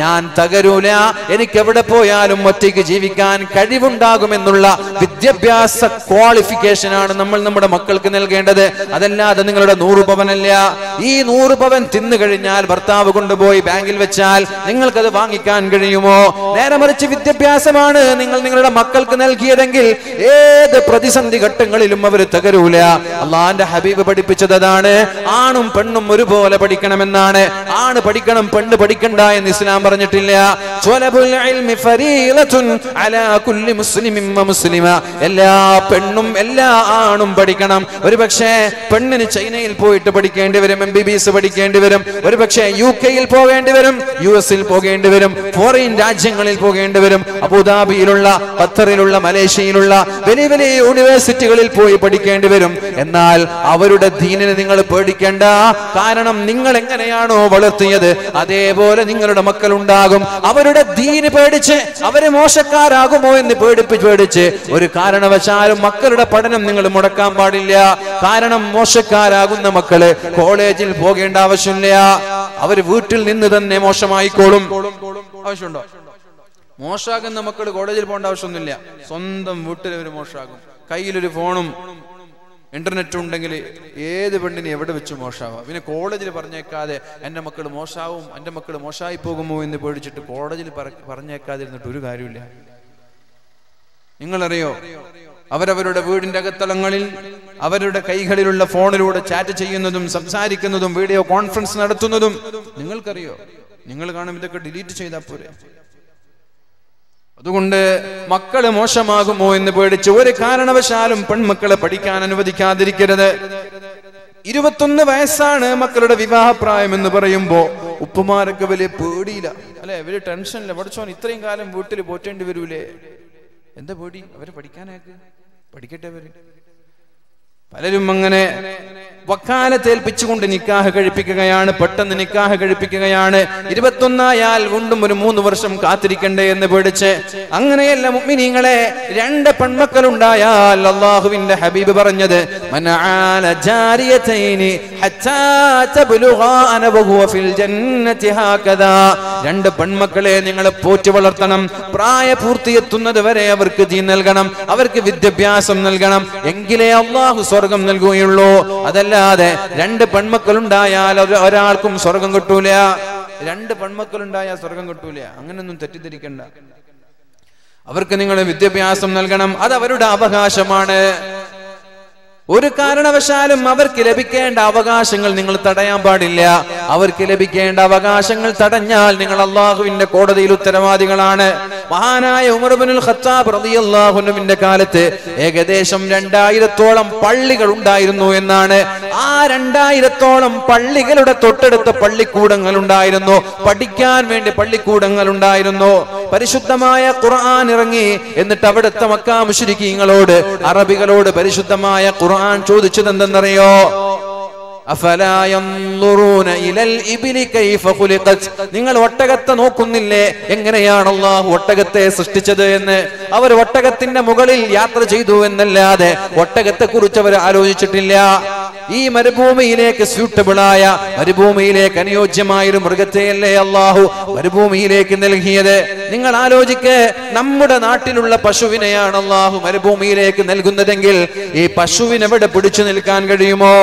ഞാൻ തകരൂല എനിക്ക് എവിടെ പോയാലും ഒറ്റയ്ക്ക് ജീവിക്കാൻ കഴിവുണ്ടാകുമെന്നുള്ള വിദ്യാഭ്യാസ ക്വാളിഫിക്കേഷൻ ആണ് നമ്മൾ നമ്മുടെ മക്കൾക്ക് നൽകേണ്ടത് അതല്ലാതെ നിങ്ങളുടെ 100 പവനല്ല ഈ 100 പവൻ തിന്നു കഴിഞ്ഞാൽ ഭർത്താവ് കൊണ്ടുപോയി ബാങ്കിൽ വെച്ചാൽ നിങ്ങൾക്കത് വാങ്ങിക്കാൻ കഴിയുമോ നേരെ മറിച്ച് വിദ്യാഭ്യാസമാണ് നിങ്ങൾ നിങ്ങളുടെ മക്കൾക്ക് നൽകിയതെങ്കിൽ ഏത് പ്രതിസന്ധി ഘട്ടങ്ങളിലും അവർ തകരൂല അള്ളാന്റെ ഹബീബ് പഠിപ്പിച്ചത് അതാണ് ആണും പെണ്ണും ഒരുപോലെ പഠിക്കണമെന്നാണ് ആണ് പഠിക്കണം പെണ്ണ് പഠിക്കണ്ട എന്ന് ഇസ്ലാം പറഞ്ഞിട്ടില്ല ത്വലബുൽ ഇൽമി ഫരീളത്തുൻ അലാ കുല്ലി മുസ്ലിമിൻ വ മുസ്ലിമ എല്ലാ പെണ്ണും എല്ലാ ആണും പഠിക്കണം ഒരുപക്ഷേ പെണ്ണിന് ചൈനയിൽ പോയിട്ട് പഠിക്കേണ്ടി വരും MBBS പഠിക്കേണ്ടി വരും ഒരുപക്ഷേ UK-യിൽ പോകേണ്ടി വരും US-ൽ പോകേണ്ടി വരും ഫോറിൻ രാജ്യങ്ങളിൽ പോകേണ്ടി വരും അബുദാബിയിലുള്ള ഖത്തറിലുള്ള മലേഷ്യയിലുള്ള വലിയ വലിയ യൂണിവേഴ്സിറ്റികളിൽ പോയി പഠിക്കേണ്ടി വരും എന്നാൽ അവരുടെ ദീനിനെ നിങ്ങൾ പേടിക്കേണ്ട കാരണം നിങ്ങൾ എങ്ങനെയാണോ വളർത്തിയത് അതേപോലെ നിങ്ങളുടെ മക്കളുണ്ടാകും അവരുടെ ദീന് പേടിച്ച് അവര് മോശക്കാരാകുമോ എന്ന് പേടിച്ച് ഒരു കാരണവശാലും മക്കളുടെ പഠനം നിങ്ങൾ മുടക്കാൻ പാടില്ല കാരണം മോശക്കാരാകുന്ന മക്കള് കോളേജിൽ പോകേണ്ട ആവശ്യമില്ല അവര് വീട്ടിൽ നിന്ന് തന്നെ മോശമായിക്കോളും ആവശ്യമുണ്ടോ മോശമാകുന്ന മക്കൾ കോളേജിൽ പോകേണ്ട ആവശ്യമൊന്നുമില്ല സ്വന്തം വീട്ടിൽ ഒരു മോശമാകും കയ്യിലൊരു ഫോണും ഇന്റർനെറ്റ് ഉണ്ടെങ്കിൽ ഏത് പെണ്ണിനെ എവിടെ വെച്ച് മോശമാവാം പിന്നെ കോളേജിൽ പറഞ്ഞേക്കാതെ എൻ്റെ മക്കൾ മോശമാവും എൻ്റെ മക്കൾ മോശമായി പോകുമോ എന്ന് പേടിച്ചിട്ട് കോളേജിൽ പറഞ്ഞേക്കാതിരുന്നിട്ട് ഒരു കാര്യമില്ല നിങ്ങളറിയോ അവരവരുടെ വീടിന്റെ അകത്തളങ്ങളിൽ അവരുടെ കൈകളിലുള്ള ഫോണിലൂടെ ചാറ്റ് ചെയ്യുന്നതും സംസാരിക്കുന്നതും വീഡിയോ കോൺഫറൻസ് നടത്തുന്നതും നിങ്ങൾക്കറിയോ നിങ്ങൾ കാണും ഇതൊക്കെ ഡിലീറ്റ് ചെയ്താൽ പോരെ അതുകൊണ്ട് മക്കളെ മോശമാകുമോ എന്ന് പേടിച്ച് ഒരു കാരണവശാലും പെൺമക്കളെ പഠിക്കാൻ അനുവദിക്കാതിരിക്കരുത് 21 വയസ്സാണ് മക്കളുടെ വിവാഹപ്രായം എന്ന് പറയുമ്പോൾ ഉപ്പമാരൊക്കെ വലിയ പേടിയില്ല അല്ലേ വലിയ ടെൻഷനില്ല പഠിച്ചോൻ ഇത്രയും കാലം വീട്ടിൽ പോറ്റേണ്ടി വരൂലേ എന്താ പേടി അവരെ പഠിക്കാനാക്ക് പഠിക്കട്ടെ അവര് പലരും അങ്ങനെ വക്കാലത്ത് ഏൽപ്പിച്ചുകൊണ്ട് നിക്കാഹ് കഴിപ്പിക്കുകയാണ് പെട്ടെന്ന് നിക്കാഹ് കഴിപ്പിക്കുകയാണ് 21 ആയാൽ വീണ്ടും ഒരു 3 വർഷം കാത്തിരിക്കണ്ടേ എന്ന് പേടിച്ച് അങ്ങനെയല്ല മുഅ്മിനീങ്ങളെ രണ്ട് പെൺമക്കൾ ഉണ്ടായാൽ അല്ലാഹുവിന്റെ ഹബീബ് പറഞ്ഞു മനാഅല ജാരിയതൈനി ഹത്താ തബ്ലുഗാ അനബഹുവ ഫിൽ ജന്നതി ഹാകദാ രണ്ട് പെൺമക്കളെ നിങ്ങൾ പോറ്റി വളർത്തണം പ്രായപൂർത്തിയെത്തുന്നത് വരെ അവർക്ക് ദീൻ നൽകണം അവർക്ക് വിദ്യാഭ്യാസം നൽകണം എങ്കിലേ അല്ലാഹു സ്വർഗ്ഗം നൽകുകയുള്ളൂ അതല്ലാതെ രണ്ട് പെൺമക്കളുണ്ടായാൽ ഒരാൾക്കും സ്വർഗ്ഗം കിട്ടൂല രണ്ട് പെൺമക്കളുണ്ടായാൽ സ്വർഗ്ഗം കിട്ടൂല അങ്ങനെയൊന്നും തെറ്റിദ്ധരിക്കണ്ട അവർക്ക് നിങ്ങൾ വിദ്യാഭ്യാസം നൽകണം അത് അവരുടെ അവകാശമാണ് ഒരു കാരണവശാലും അവർക്ക് ലഭിക്കേണ്ട അവകാശങ്ങൾ നിങ്ങൾ തടയാൻ പാടില്ല അവർക്ക് ലഭിക്കേണ്ട അവകാശങ്ങൾ തടഞ്ഞാൽ നിങ്ങൾ അല്ലാഹുവിന്റെ കോടതിയിൽ ഉത്തരവാദികളാണ് മഹാനായ ഉമർ ഇബ്നുൽ ഖത്താബ് റളിയല്ലാഹു അൻഹുവിന്റെ കാലത്തെ ഏകദേശം 2000ഓളം പള്ളികൾ ഉണ്ടായിരുന്നു എന്നാണ് ആ 2000ഓളം പള്ളികളുടെ തൊട്ടടുത്ത പള്ളിക്കൂടങ്ങൾ ഉണ്ടായിരുന്നു പഠിക്കാൻ വേണ്ടി പള്ളിക്കൂടങ്ങൾ ഉണ്ടായിരുന്നു പരിശുദ്ധമായ ഖുർആൻ ഇറങ്ങി എന്നിട്ട് അവിടുത്തെ മക്ക മുശ്രിക്കീങ്ങളോട് അറബികളോട് പരിശുദ്ധമായ ഖുർആൻ ചോദിച്ചതെന്തെന്നറിയോ അഫലാ യൻളുറൂന ഇലൽ ഇബ്ലി കൈഫ ഖുലിഖത് നിങ്ങൾ ഒട്ടകത്തെ നോക്കുന്നില്ലേ എങ്ങനെയാണ് അല്ലാഹു ഒട്ടകത്തെ സൃഷ്ടിച്ചത് എന്ന് അവർ ഒട്ടകത്തിന്റെ മുകളിൽ യാത്ര ചെയ്തു എന്നല്ലാതെ ഒട്ടകത്തെ കുറിച്ച് അവർ ആലോചിച്ചിട്ടില്ല ഈ മരുഭൂമിയിലേക്ക് സ്യൂട്ടബിളായ മരുഭൂമിയിലേക്ക് അനുയോജ്യമായ ഒരു മൃഗത്തെയല്ലേ അല്ലാഹു മരുഭൂമിയിലേക്ക് നൽകിയത് നിങ്ങൾ ആലോചിക്ക് നമ്മുടെ നാട്ടിലുള്ള പശുവിനെയാണ് അല്ലാഹു മരുഭൂമിയിലേക്ക് നൽകുന്നതെങ്കിൽ ഈ പശുവിനെവിടെ പിടിച്ചു നിൽക്കാൻ കഴിയുമോ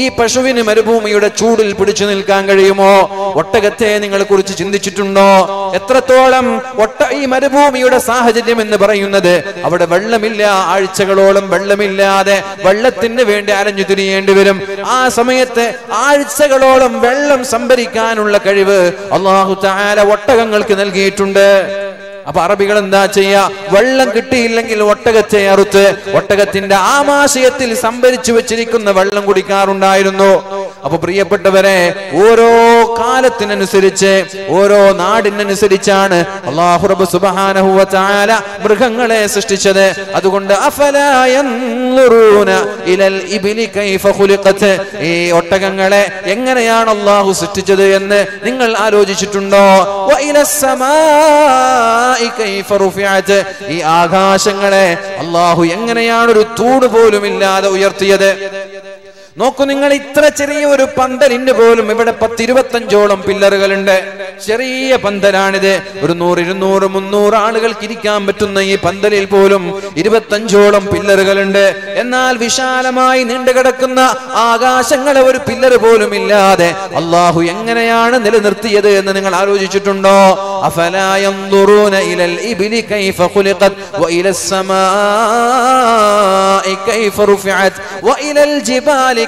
ഈ പശുവിന് മരുഭൂമിയുടെ ചൂടിൽ പിടിച്ചു നിൽക്കാൻ കഴിയുമോ ഒട്ടകത്തെ നിങ്ങളെ കുറിച്ച് ചിന്തിച്ചിട്ടുണ്ടോ എത്രത്തോളം ഈ മരുഭൂമിയുടെ സാഹചര്യം എന്ന് പറയുന്നത് അവിടെ വെള്ളമില്ല ആഴ്ചകളോളം വെള്ളമില്ലാതെ വെള്ളത്തിന് വേണ്ടി അലഞ്ഞു തിരിയേണ്ടി വരും ആ സമയത്ത് ആഴ്ചകളോളം വെള്ളം സംഭരിക്കാനുള്ള കഴിവ് അല്ലാഹു തആല ഒട്ടകങ്ങൾക്ക് നൽകിയിട്ടുണ്ട് അപ്പൊ അറബികൾ എന്താ ചെയ്യാ വെള്ളം കിട്ടിയില്ലെങ്കിൽ ഒട്ടകത്തെ അറുത്ത് ഒട്ടകത്തിന്റെ ആമാശയത്തിൽ സംഭരിച്ചു വെച്ചിരിക്കുന്ന വെള്ളം കുടിക്കാറുണ്ടായിരുന്നു അപ്പൊ പ്രിയപ്പെട്ടവരെ ഓരോ കാലത്തിനനുസരിച്ച് ഓരോ നാടിനനുസരിച്ചാണ് അല്ലാഹു റബ്ബ് സുബ്ഹാനഹു വ തആല മൃഗങ്ങളെ സൃഷ്ടിച്ചത് അതുകൊണ്ട് അഫലാ യൻലുറൂന ഇലൽ ഇബ്ലി കൈഫ ഖുലിഖത് ഈ ഒട്ടകങ്ങളെ എങ്ങനെയാണ് അല്ലാഹു സൃഷ്ടിച്ചത് എന്ന് നിങ്ങൾ ആലോചിച്ചിട്ടുണ്ടോ വ ഇലസ്സമാഇ കൈഫ റുഫിഅത് ഈ ആകാശങ്ങളെ അല്ലാഹു എങ്ങനെയാണ് ഒരു തൂണ് പോലും ഇല്ലാതെ ഉയർത്തിയത് നോക്കൂ നിങ്ങൾ ഇത്ര ചെറിയ ഒരു പന്തലിന് പോലും ഇവിടെ 10-25ഓളം പില്ലറുകളുണ്ട് ചെറിയ പന്തലാണിത് ഒരു 100, 200, 300 ആളുകൾക്ക് ഇരിക്കാൻ പറ്റുന്ന ഈ പന്തലിൽ പോലും 25ഓളം പില്ലറുകളുണ്ട് എന്നാൽ വിശാലമായി നീണ്ടുകിടക്കുന്ന ആകാശങ്ങളെ ഒരു പില്ലറ് പോലും ഇല്ലാതെ അല്ലാഹു എങ്ങനെയാണ് നിലനിർത്തിയത് എന്ന് നിങ്ങൾ ആലോചിച്ചിട്ടുണ്ടോ അഫലാ യൻദുറൂന ഇലൽ ഇബ്ലി കൈഫ ഖുലിഖത് വഇലസ് സമാഇ കൈഫ റുഫിഅത് വഇലൽ ജിബാലി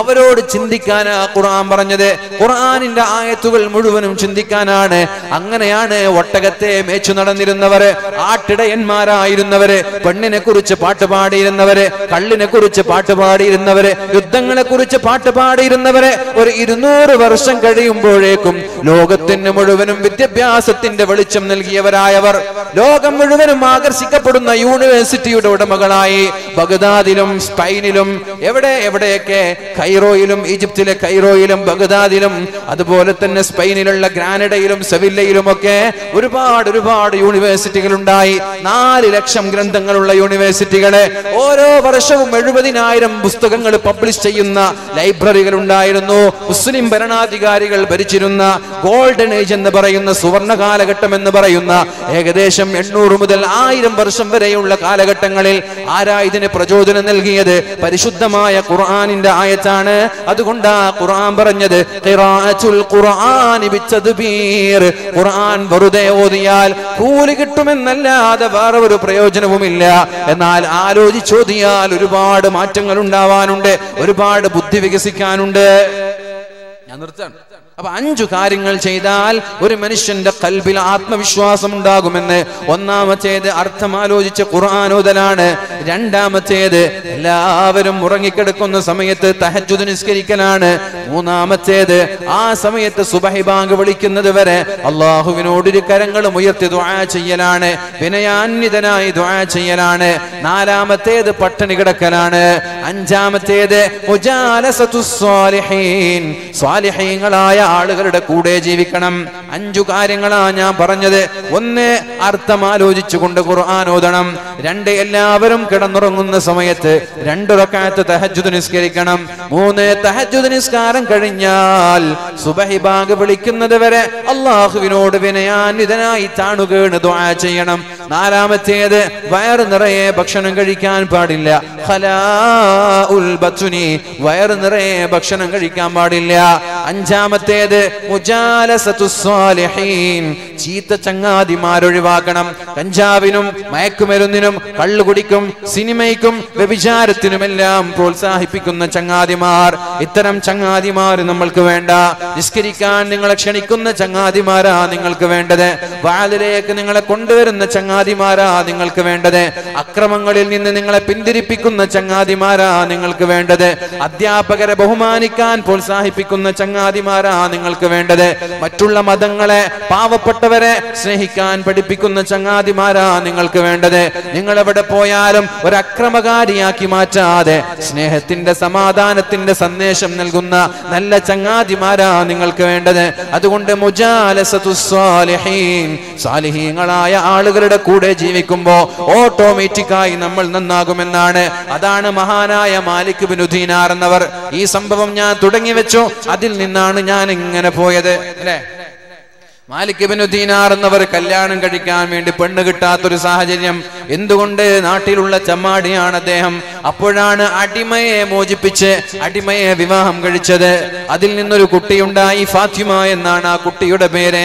അവരോട് ചിന്തിക്കാനാ ഖുർആൻ പറഞ്ഞത് ഖുർആനിന്റെ ആയത്തുകൾ മുഴുവനും ചിന്തിക്കാനാണ് അങ്ങനെയാണ് ഒട്ടകത്തെ മേച്ചു നടന്നിരുന്നവര് ആട്ടിടയന്മാരായിരുന്നവര് പെണ്ണിനെ കുറിച്ച് പാട്ടുപാടിയിരുന്നവര് കള്ളിനെ കുറിച്ച് പാട്ടുപാടിയിരുന്നവര് യുദ്ധങ്ങളെ കുറിച്ച് പാട്ടുപാടിയിരുന്നവര് ഒരു 200 വർഷം കഴിയുമ്പോഴേക്കും ലോകത്തിന് മുഴുവനും വിദ്യാഭ്യാസത്തിന്റെ വെളിച്ചം നൽകിയവരായവർ ലോകം മുഴുവനും ആകർഷിക്കപ്പെടുന്ന യൂണിവേഴ്സിറ്റിയുടെ ഉടമകളായി ബഗ്ദാദിലും സ്പെയിനിലും എവിടെയൊക്കെ കൈറോയിലും ഈജിപ്തിലെ കൈറോയിലും ബഗ്ദാദിലും അതുപോലെ തന്നെ സ്പെയിനിലുള്ള ഗ്രാനഡയിലും സെവില്ലയിലും ഒക്കെ ഒരുപാട് യൂണിവേഴ്സിറ്റികൾ ഉണ്ടായി 4 ലക്ഷം ഗ്രന്ഥങ്ങളുള്ള യൂണിവേഴ്സിറ്റികളെ ഓരോ വർഷവും 70,000 പുസ്തകങ്ങൾ പബ്ലിഷ് ചെയ്യുന്ന ലൈബ്രറികൾ ഉണ്ടായിരുന്നു മുസ്ലിം ഭരണാധികാരികൾ ഭരിച്ചിരുന്ന ഗോൾഡൻ ഏജ് എന്ന് പറയുന്ന സുവർണ കാലഘട്ടം എന്ന് പറയുന്ന ഏകദേശം 800 മുതൽ 1000 വർഷം വരെയുള്ള കാലഘട്ടങ്ങളിൽ 6000 ഇതിനെ പ്രചോദനം നൽകിയത് പരിശുദ്ധമായ ഖുർആനിന്റെ ആയത്താണ് അതുകൊണ്ട് ഖുർആൻ പറഞ്ഞു ഖിറാഅത്തുൽ ഖുർആനി ബിതദ്ബീർ ഖുർആൻ വെറുതെ ഓതിയാൽ കൂലി കിട്ടുമെന്നല്ലാതെ വേറെ ഒരു പ്രയോജനവുമില്ല എന്നാൽ ആലോചിച്ച് ഓതിയാൽ ഒരുപാട് മാറ്റങ്ങൾ ഉണ്ടാവാനുണ്ട് ഒരുപാട് ബുദ്ധി വികസിക്കാനുണ്ട് ഞാൻ നിർത്താൻ أبا أنجو كارينغال شيدال، وري منشن ده قلبي لا آتما بيشواس من داعو منه، ونا متشيد أرثمالوجي تج القرآن ودلانه، جندا متشيد لا أبيرم مرغي كذكون سميت تهجد نسكري كلانه، ونا متشيد سميت صباحي بانغ بدي كنده بره، الله وينودي كارينغال ميرت دعاء شيلانه، بينيان ندنا دعاء شيلانه، نالا متشيد بطني كذا كلانه، أنجام متشيد مجالسة الصالحين، صالحين غلايا ആളുകളുടെ കൂടെ ജീവിക്കണം അഞ്ചു കാര്യങ്ങളാണ് ഞാൻ പറഞ്ഞു ഒന്ന് അർത്ഥം ആലോചിച്ചുകൊണ്ട് ഖുർആൻ ഓതണം രണ്ട് എല്ലാവരും കിടന്നുറങ്ങുന്ന സമയത്ത് രണ്ട് റക്അത്ത് തഹജ്ജുദ് നിസ്കരിക്കണം മൂന്ന് തഹജ്ജുദ് നിസ്കാരം കഴിഞ്ഞാൽ സുബ്ഹി ബാങ്ക് വിളിക്കുന്നതുവരെ അല്ലാഹുവിനോട് വിനയാനിതനായി താണുകേണ് ദുആ ചെയ്യണം നാലാമത്തേത് വയറ് നിറയെ ഭക്ഷണം കഴിക്കാൻ പാടില്ല ഖലാഉൽ ബത്നി വയറ് നിറയെ ഭക്ഷണം കഴിക്കാൻ പാടില്ല അഞ്ചാമത്തെ مجالسة الصالحين جيت تشنغادي ماروري واقنام كنجابينم مايكم ميرونينم كالغوديكم سينمايكم وبيجارتينم اللام برولساهي بيكونا تشنغادي مار إترام تشنغادي مار نمال كويندا نسكريكان نينغالا كشنيكونا تشنغادي مارا نينغال كويندا ده وعالريك نينغالا كوندويرنا تشنغادي مارا نينغال كويندا ده أكرمانغاليل نينغالا بندري بيكونا تشنغادي مارا نينغال كويندا ده أديابكرة بهمانيكان برولساهي بيكونا تشنغادي مارا നിങ്ങൾ കേണ്ടദേ മറ്റുള്ള മതങ്ങളെ പാവപ്പെട്ടവരെ സ്നേഹിക്കാൻ പഠിപ്പിക്കുന്ന ചങ്ങാതിമാരാ നിങ്ങൾക്ക് വേണ്ടദേ നിങ്ങൾ എവിടെ പോയാലും ഒരു അക്രമകാരിയാക്കി മാറ്റാതെ സ്നേഹത്തിന്റെ സമാധാനത്തിന്റെ സന്ദേശം നൽകുന്ന നല്ല ചങ്ങാതിമാരാ നിങ്ങൾക്ക് വേണ്ടദേ അതുകൊണ്ട് മുജാലസതുസ് സാലിഹീൻ സാലിഹീങ്ങളായ ആളുകളുടെ കൂടെ ജീവിക്കുമ്പോൾ ഓട്ടോമാറ്റിക്കായി നമ്മൾ നന്നാകുമെന്നാണ് അതാണ് മഹാനായ മാലിക് ഇബ്നു ദീനാർ എന്നവർ ഈ സംഭവം ഞാൻ തുടങ്ങി വെച്ചു അതിൽ നിന്നാണ് ഞാൻ ഇങ്ങനെ പോയത് അല്ലേ മാലിക് ഇബ്നു ദീനാർ എന്നവർ കല്യാണം കഴിക്കാൻ വേണ്ടി പെണ്ണ് കിട്ടാത്തൊരു സാഹചര്യം എന്തുകൊണ്ട് നാട്ടിലുള്ള ചമ്മാടിയാണ് അദ്ദേഹം അപ്പോഴാണ് അടിമയെ മോചിപ്പിച്ച് അടിമയെ വിവാഹം കഴിച്ചത് അതിൽ നിന്നൊരു കുട്ടിയുണ്ടായി ഫാത്തിമ എന്നാണ് ആ കുട്ടിയുടെ പേര്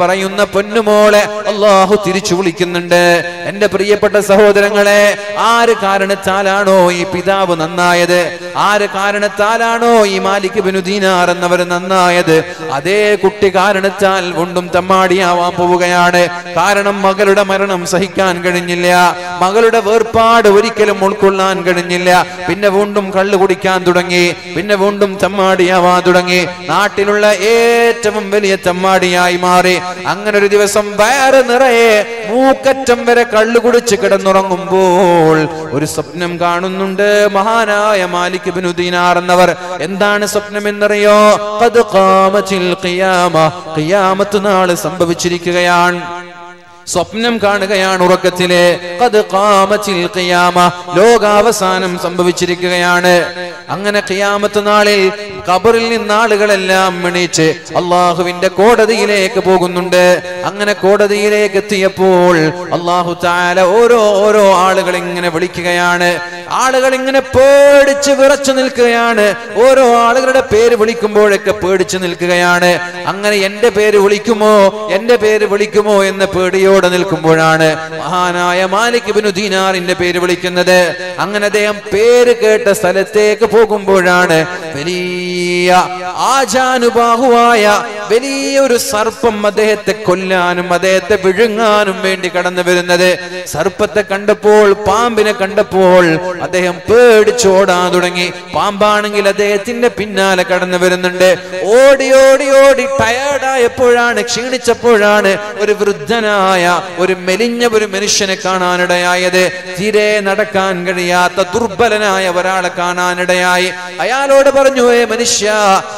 പറയുന്ന പൊന്നുമോളെ അല്ലാഹു തിരിച്ചു വിളിക്കുന്നുണ്ട് എൻ്റെ പ്രിയപ്പെട്ട സഹോദരങ്ങളെ ആര് കാരണത്താലാണോ ഈ പിതാവ് നന്നായത് ആര് കാരണത്താലാണോ ഈ മാലിക് ഇബ്നു ദീനാർ എന്നവർ നന്നായത് അതേ കുട്ടി കാരണത്താൽ വീണ്ടും തമ്മാടിയാവാൻ പോവുകയാണ് കാരണം മകളുടെ മരണം സഹിക്കാൻ കഴിഞ്ഞില്ല മകളുടെ വേർപാട് ഒരിക്കലും ഉൾക്കൊള്ളാൻ കഴിഞ്ഞില്ല പിന്നെ വീണ്ടും കള്ളു കുടിക്കാൻ തുടങ്ങി പിന്നെ വീണ്ടും തമ്മാടിയാവാൻ തുടങ്ങി നാട്ടിലുള്ള ഏറ്റവും വലിയ തമ്മാടിയായി മാറി അങ്ങനെ ഒരു ദിവസം വയറ് നിറയെ മൂക്കറ്റം വരെ കള്ളു കുടിച്ച് കിടന്നുറങ്ങുമ്പോൾ ഒരു സ്വപ്നം കാണുന്നുണ്ട് മഹാനായ മാലിക് ഇബ്നു ദീനാർ എന്നവർ എന്താണ് സ്വപ്നം എന്നറിയോ ഖദ് ഖാമത്തിൽ ഖിയാമ ഖിയാമത്ത് നാൾ സംഭവിച്ചിരിക്കുകയാണ് സ്വപ്നം കാണുകയാണ് ഉറക്കത്തിലെ ഖദ് ഖാമത്തിൽ ഖിയാമ ലോകാവസാനം സംഭവിച്ചിരിക്കുകയാണ് അങ്ങനെ ഖിയാമത്ത് നാളിൽ ഖബറിൽ നിന്ന് ആളുകളെല്ലാം എണീറ്റ് അല്ലാഹുവിന്റെ കോടതിയിലേക്ക് പോകുന്നുണ്ട് അങ്ങനെ കോടതിയിലേക്ക് എത്തിയപ്പോൾ അല്ലാഹു തആല ഓരോ ആളുകളെ ഇങ്ങനെ വിളിക്കുകയാണ് ആളുകൾ ഇങ്ങനെ പേടിച്ച് വിറച്ചു നിൽക്കുകയാണ് ഓരോ ആളുകളുടെ പേര് വിളിക്കുമ്പോഴൊക്കെ പേടിച്ചു നിൽക്കുകയാണ് അങ്ങനെ എൻ്റെ പേര് വിളിക്കുമോ എൻ്റെ പേര് വിളിക്കുമോ എന്ന് പേടിയോ നിൽക്കുമ്പോഴാണ് മഹാനായ മാലിക് ഇബ്നു ദീനാറിന്റെ പേര് വിളിക്കുന്നത് അങ്ങനെ അദ്ദേഹം പേര് കേട്ട സ്ഥലത്തേക്ക് പോകുമ്പോഴാണ് വലിയ ആജാനുബാഹുവായ വലിയൊരു സർപ്പം അദ്ദേഹത്തെ കൊല്ലാനും അദ്ദേഹത്തെ വിഴുങ്ങാനും വേണ്ടി കടന്നു വരുന്നത്. സർപ്പത്തെ കണ്ടപ്പോൾ, പാമ്പിനെ കണ്ടപ്പോൾ അദ്ദേഹം പേടിച്ചോടാൻ തുടങ്ങി. പാമ്പാണെങ്കിൽ അദ്ദേഹത്തിന്റെ പിന്നാലെ കടന്നു വരുന്നുണ്ട്. ഓടി ഓടി ഓടി ടയേർഡായപ്പോഴാണ്, ക്ഷീണിച്ചപ്പോഴാണ് ഒരു വൃദ്ധനായ ഒരു മെലിഞ്ഞ ഒരു മനുഷ്യനെ കാണാനിടയായത്. തീരെ നടക്കാൻ കഴിയാത്ത ദുർബലനായ ഒരാളെ കാണാനിടയായി. അയാളോട് പറഞ്ഞു, ഏ മനുഷ്യ,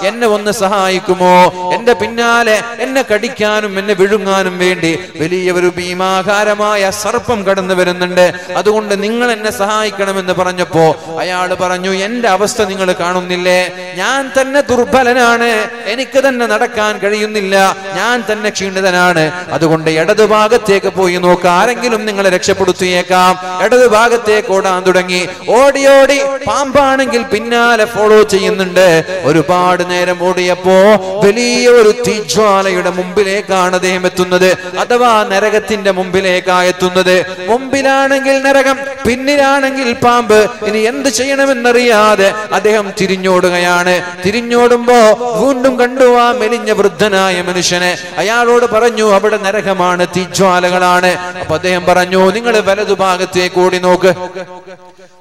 എന്നെ ഒന്ന് സഹായിക്കുമോ? എന്റെ പിന്നാലെ എന്നെ കടിക്കാനും എന്നെ വിഴുങ്ങാനും വേണ്ടി വലിയ ഒരു ഭീമാകാരമായ സർപ്പം കടന്നു വരുന്നുണ്ട്. അതുകൊണ്ട് നിങ്ങൾ എന്നെ സഹായിക്കണമെന്ന് പറഞ്ഞപ്പോ അയാൾ പറഞ്ഞു, എന്റെ അവസ്ഥ നിങ്ങൾ കാണുന്നില്ലേ? ഞാൻ തന്നെ ദുർബലനാണ്, എനിക്ക് തന്നെ നടക്കാൻ കഴിയുന്നില്ല, ഞാൻ തന്നെ ക്ഷീണിതനാണ്. അതുകൊണ്ട് ഇടതുഭാഗത്തേക്ക് പോയി നോക്കാം, ആരെങ്കിലും നിങ്ങളെ രക്ഷപ്പെടുത്തിയേക്കാം. ഇടതുഭാഗത്തേക്ക് ഓടാൻ തുടങ്ങി. ഓടി ഓടി പാമ്പാണെങ്കിൽ പിന്നാലെ ഫോളോ ചെയ്യുന്നുണ്ട്. ഒരുപാട് നേരം ഓടിയപ്പോ വലിയ ഒരു തീജ്വാലയുടെ മുമ്പിലേക്കാണ് അദ്ദേഹം എത്തുന്നത്, അഥവാ നരകത്തിന്റെ മുമ്പിലേക്കാണ് എത്തുന്നത്. മുമ്പിലാണെങ്കിൽ നരകം, പിന്നിലാണെങ്കിൽ പാമ്പ്. ഇനി എന്ത് ചെയ്യണമെന്നറിയാതെ അദ്ദേഹം തിരിഞ്ഞോടുകയാണ്. തിരിഞ്ഞോടുമ്പോ വീണ്ടും കണ്ടു ആ മെലിഞ്ഞ വൃദ്ധനായ മനുഷ്യനെ. അയാളോട് പറഞ്ഞു, അവിടെ നരകമാണ്, തീജ്വാലകളാണ്. അപ്പൊ അദ്ദേഹം പറഞ്ഞു, നിങ്ങൾ വലതുഭാഗത്തേക്ക് ഓടി നോക്ക്,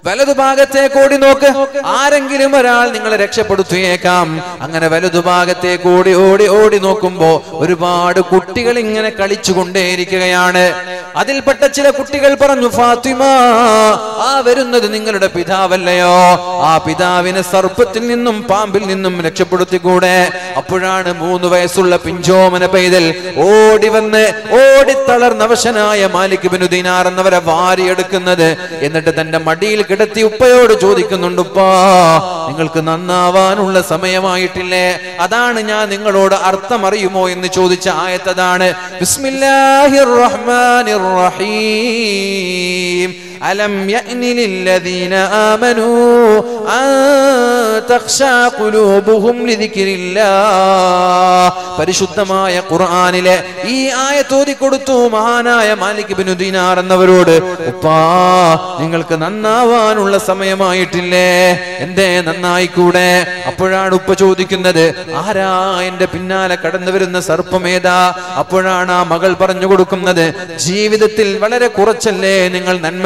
വലതുഭാഗത്തേക്ക് ഓടി നോക്ക്, ആരെങ്കിലും ഒരാൾ നിങ്ങളെ രക്ഷപ്പെടുത്തിയേക്കാം. അങ്ങനെ വലതുഭാഗത്തേക്ക് ഓടി ഓടി ഓടി നോക്കുമ്പോ ഒരുപാട് കുട്ടികൾ ഇങ്ങനെ കളിച്ചുകൊണ്ടേയിരിക്കുകയാണ്. അതിൽപ്പെട്ട ചില കുട്ടികൾ പറഞ്ഞു, ഫാത്തിമ, ആ വരുന്നത് നിങ്ങളുടെ പിതാവല്ലയോ? ആ പിതാവിനെ സർപ്പത്തിൽ നിന്നും പാമ്പിൽ നിന്നും രക്ഷപ്പെടുത്തിക്കൂടെ? അപ്പോഴാണ് 3 വയസ്സുള്ള പിഞ്ചോമന പൈതൽ ഓടി വന്ന് ഓടിത്തളർന്നവശനായ മാലിക് ഇബ്നു ദിനാർ എന്നവരെ വാരിയെടുക്കുന്നത്. എന്നിട്ട് തന്റെ മടിയിൽ കിടത്തി ഉപ്പയോട് ചോദിക്കുന്നുണ്ട്, ഉപ്പാ, നിങ്ങൾക്ക് നന്നാവാനുള്ള സമയമായിട്ടില്ലേ? അതാണ് ഞാൻ നിങ്ങളോട് അർത്ഥം അറിയുമോ എന്ന് ചോദിച്ച ആയത്തതാണ്. ബിസ്മില്ലാഹിർ റഹ്മാനിർ റഹീം. ألم يأن للذين آمنوا أن تخشى قلوبهم لذكر الله. പരിശുദ്ധമായ ഖുർആനിലെ ഈ ആയത്തോതി കൊടുത്തു മഹാനായ മാലിക് ഇബ്നു ദിനാർ എന്നവരോട്, ഉപ്പാ, നിങ്ങൾക്ക് നന്നാവാനുള്ള സമയമായിട്ടില്ലേ? എന്തേ നന്നായിക്കൂടെ? അപ്പോഴാണ് ഉപ്പ ചോദിക്കുന്നത്, ആരാ എന്റെ പിന്നാലെ കടന്നു വരുന്ന സർപ്പമേതാ? അപ്പോഴാണ് ആ മകൾ പറഞ്ഞു കൊടുക്കുന്നത്, ജീവിതത്തിൽ വളരെ കുറച്ചല്ലേ നിങ്ങൾ നന്മ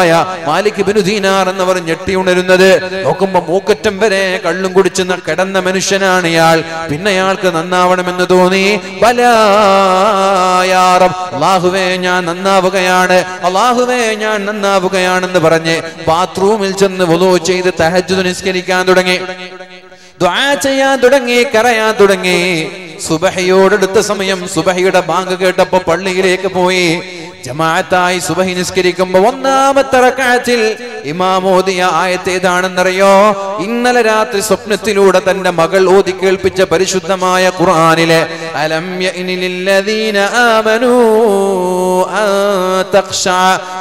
മാലിക് ഇബ്നു ദിനാർ എന്നവർ ഞെട്ടി ഉണരുന്നത്. നോക്കുമ്പോ മൂക്കറ്റം വരെ കള്ളും കുടിച്ച് കിടന്ന മനുഷ്യനാണ് ഇയാൾ. പിന്നെ അയാൾക്ക് നന്നാവണമെന്ന് തോന്നി. ബലാ യാ റബ്ബ്, അല്ലാഹുവേ, ഞാൻ നന്നാവുകയാണ്, അല്ലാഹുവേ, ഞാൻ നന്നാവുകയാണെന്ന് പറഞ്ഞ് ബാത്റൂമിൽ ചെന്ന് വുളൂ ചെയ്ത് തഹജ്ജുദ് നിസ്കരിക്കാൻ തുടങ്ങി, ദുആ ചെയ്യാൻ തുടങ്ങി, കരയാൻ തുടങ്ങി. സുബഹിയോടടുത്ത സമയം സുബഹിയുടെ ബാങ്ക് കേട്ടപ്പോ പള്ളിയിലേക്ക് പോയി. ജമാഅത്തായി സുബഹി നിസ്കരിക്കുമ്പോ 1-ാമത്തെ റക്അത്തിൽ ഇമാം ഓതിയ ആയത്ത് ഏതാണെന്നറിയോ? ഇന്നലെ രാത്രി സ്വപ്നത്തിലൂടെ തന്റെ മകൾ ഓതി കേൾപ്പിച്ച പരിശുദ്ധമായ ഖുർആനിലെ അലം യഅനി ലില്ലദീന ആമനൂ അൻ തഖ്ശഅ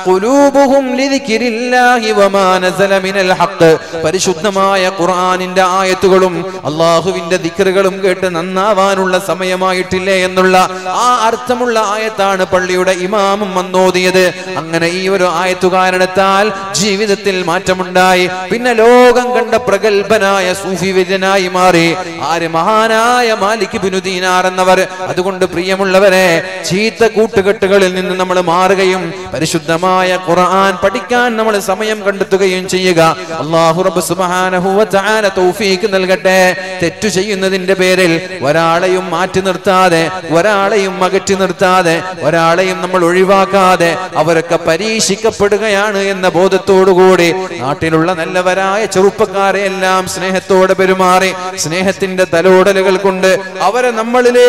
ഖുലൂബുഹും ലിദിക്രില്ലാഹി വമാ നസല മിനൽ ഹഖ്. പരിശുദ്ധമായ ഖുർആനിന്റെ ആയത്തുകളും അല്ലാഹുവിന്റെ ദിക്റുകളും കേട്ട് നന്നാവാനുള്ള സമയമായിട്ടില്ലേ എന്നുള്ള ആ അർത്ഥമുള്ള ആയത്താണ് പള്ളിയുടെ ഇമാമും വന്നോതിയത്. അങ്ങനെ ഈ ഒരു ആയത്തു കാരണത്താൽ ജീവിതത്തിൽ മാറ്റമുണ്ടായി. പിന്നെ ലോകം കണ്ട പ്രഗൽഭനായ സൂഫി വിദ്യനായി മാറി ആര്? മഹാനായ മാലിക് ഇബ്നു ദിനാർ എന്നവർ. അതുകൊണ്ട് പ്രിയമുള്ളവരെ, ചീത്ത കൂട്ടുകെട്ടുകളിൽ നിന്ന് നമ്മൾ മാറുകയും പരിശുദ്ധമായ ഖുർആൻ പഠിക്കാൻ നമ്മൾ സമയം കണ്ടെത്തുകയും ചെയ്യുക. അല്ലാഹു റബ്ബ് സുബ്ഹാനഹു വ തആല തൗഫീഖ് നൽകട്ടെ. തെറ്റു ചെയ്യുന്നതിന്റെ പേരിൽ ഒരാളെയും മാറ്റി നിർത്താതെ, ഒരാളെയും അകറ്റി നിർത്താതെ, ഒരാളെയും നമ്മൾ ഒഴിവാക്കാതെ, അവരൊക്കെ പരീക്ഷിക്കപ്പെടുകയാണ് എന്ന ബോധത്തോടുകൂടി നാട്ടിലുള്ള നല്ലവരായ ചെറുപ്പക്കാരെ എല്ലാം സ്നേഹത്തോടെ പെരുമാറി, സ്നേഹത്തിന്റെ തലോടലുകൾ കൊണ്ട് അവരെ നമ്മളിലേക്ക്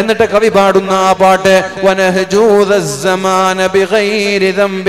എന്നിട്ട് കവി പാടുന്ന ആ പാട്ട്, ونهجوذ الزمان بغير ذنب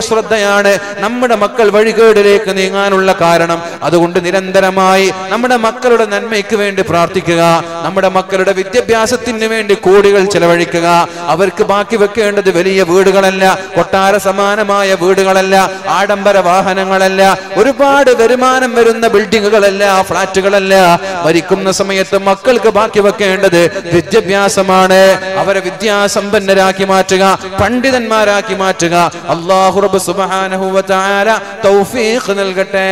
അശ്രദ്ധയാണ് നമ്മുടെ മക്കൾ വഴികേടിലേക്ക് നീങ്ങാനുള്ള കാരണം. അതുകൊണ്ട് നിരന്തരമായി നമ്മുടെ മക്കളുടെ നന്മയ്ക്ക് വേണ്ടി പ്രാർത്ഥിക്കുക, നമ്മുടെ മക്കളുടെ വിദ്യാഭ്യാസത്തിന് വേണ്ടി കോടികൾ ചെലവഴിക്കുക. അവർക്ക് ബാക്കി വെക്കേണ്ടത് വലിയ വീടുകളല്ല, കൊട്ടാര സമാനമായ വീടുകളല്ല, ആഡംബര വാഹനങ്ങളല്ല, ഒരുപാട് വരുമാനം വരുന്ന ബിൽഡിങ്ങുകളല്ല, ഫ്ളാറ്റുകളല്ല. മരിക്കുന്ന സമയത്ത് മക്കൾക്ക് ബാക്കി വെക്കേണ്ടത് വിദ്യാഭ്യാസമാണ്. അവരെ വിദ്യാസമ്പന്നരാക്കി മാറ്റുക, പണ്ഡിതന്മാരാക്കി മാറ്റുക. അല്ലാഹു റബ്ബ് സുബ്ഹാനഹു വ തആല തൗഫീഖ് നൽകട്ടെ.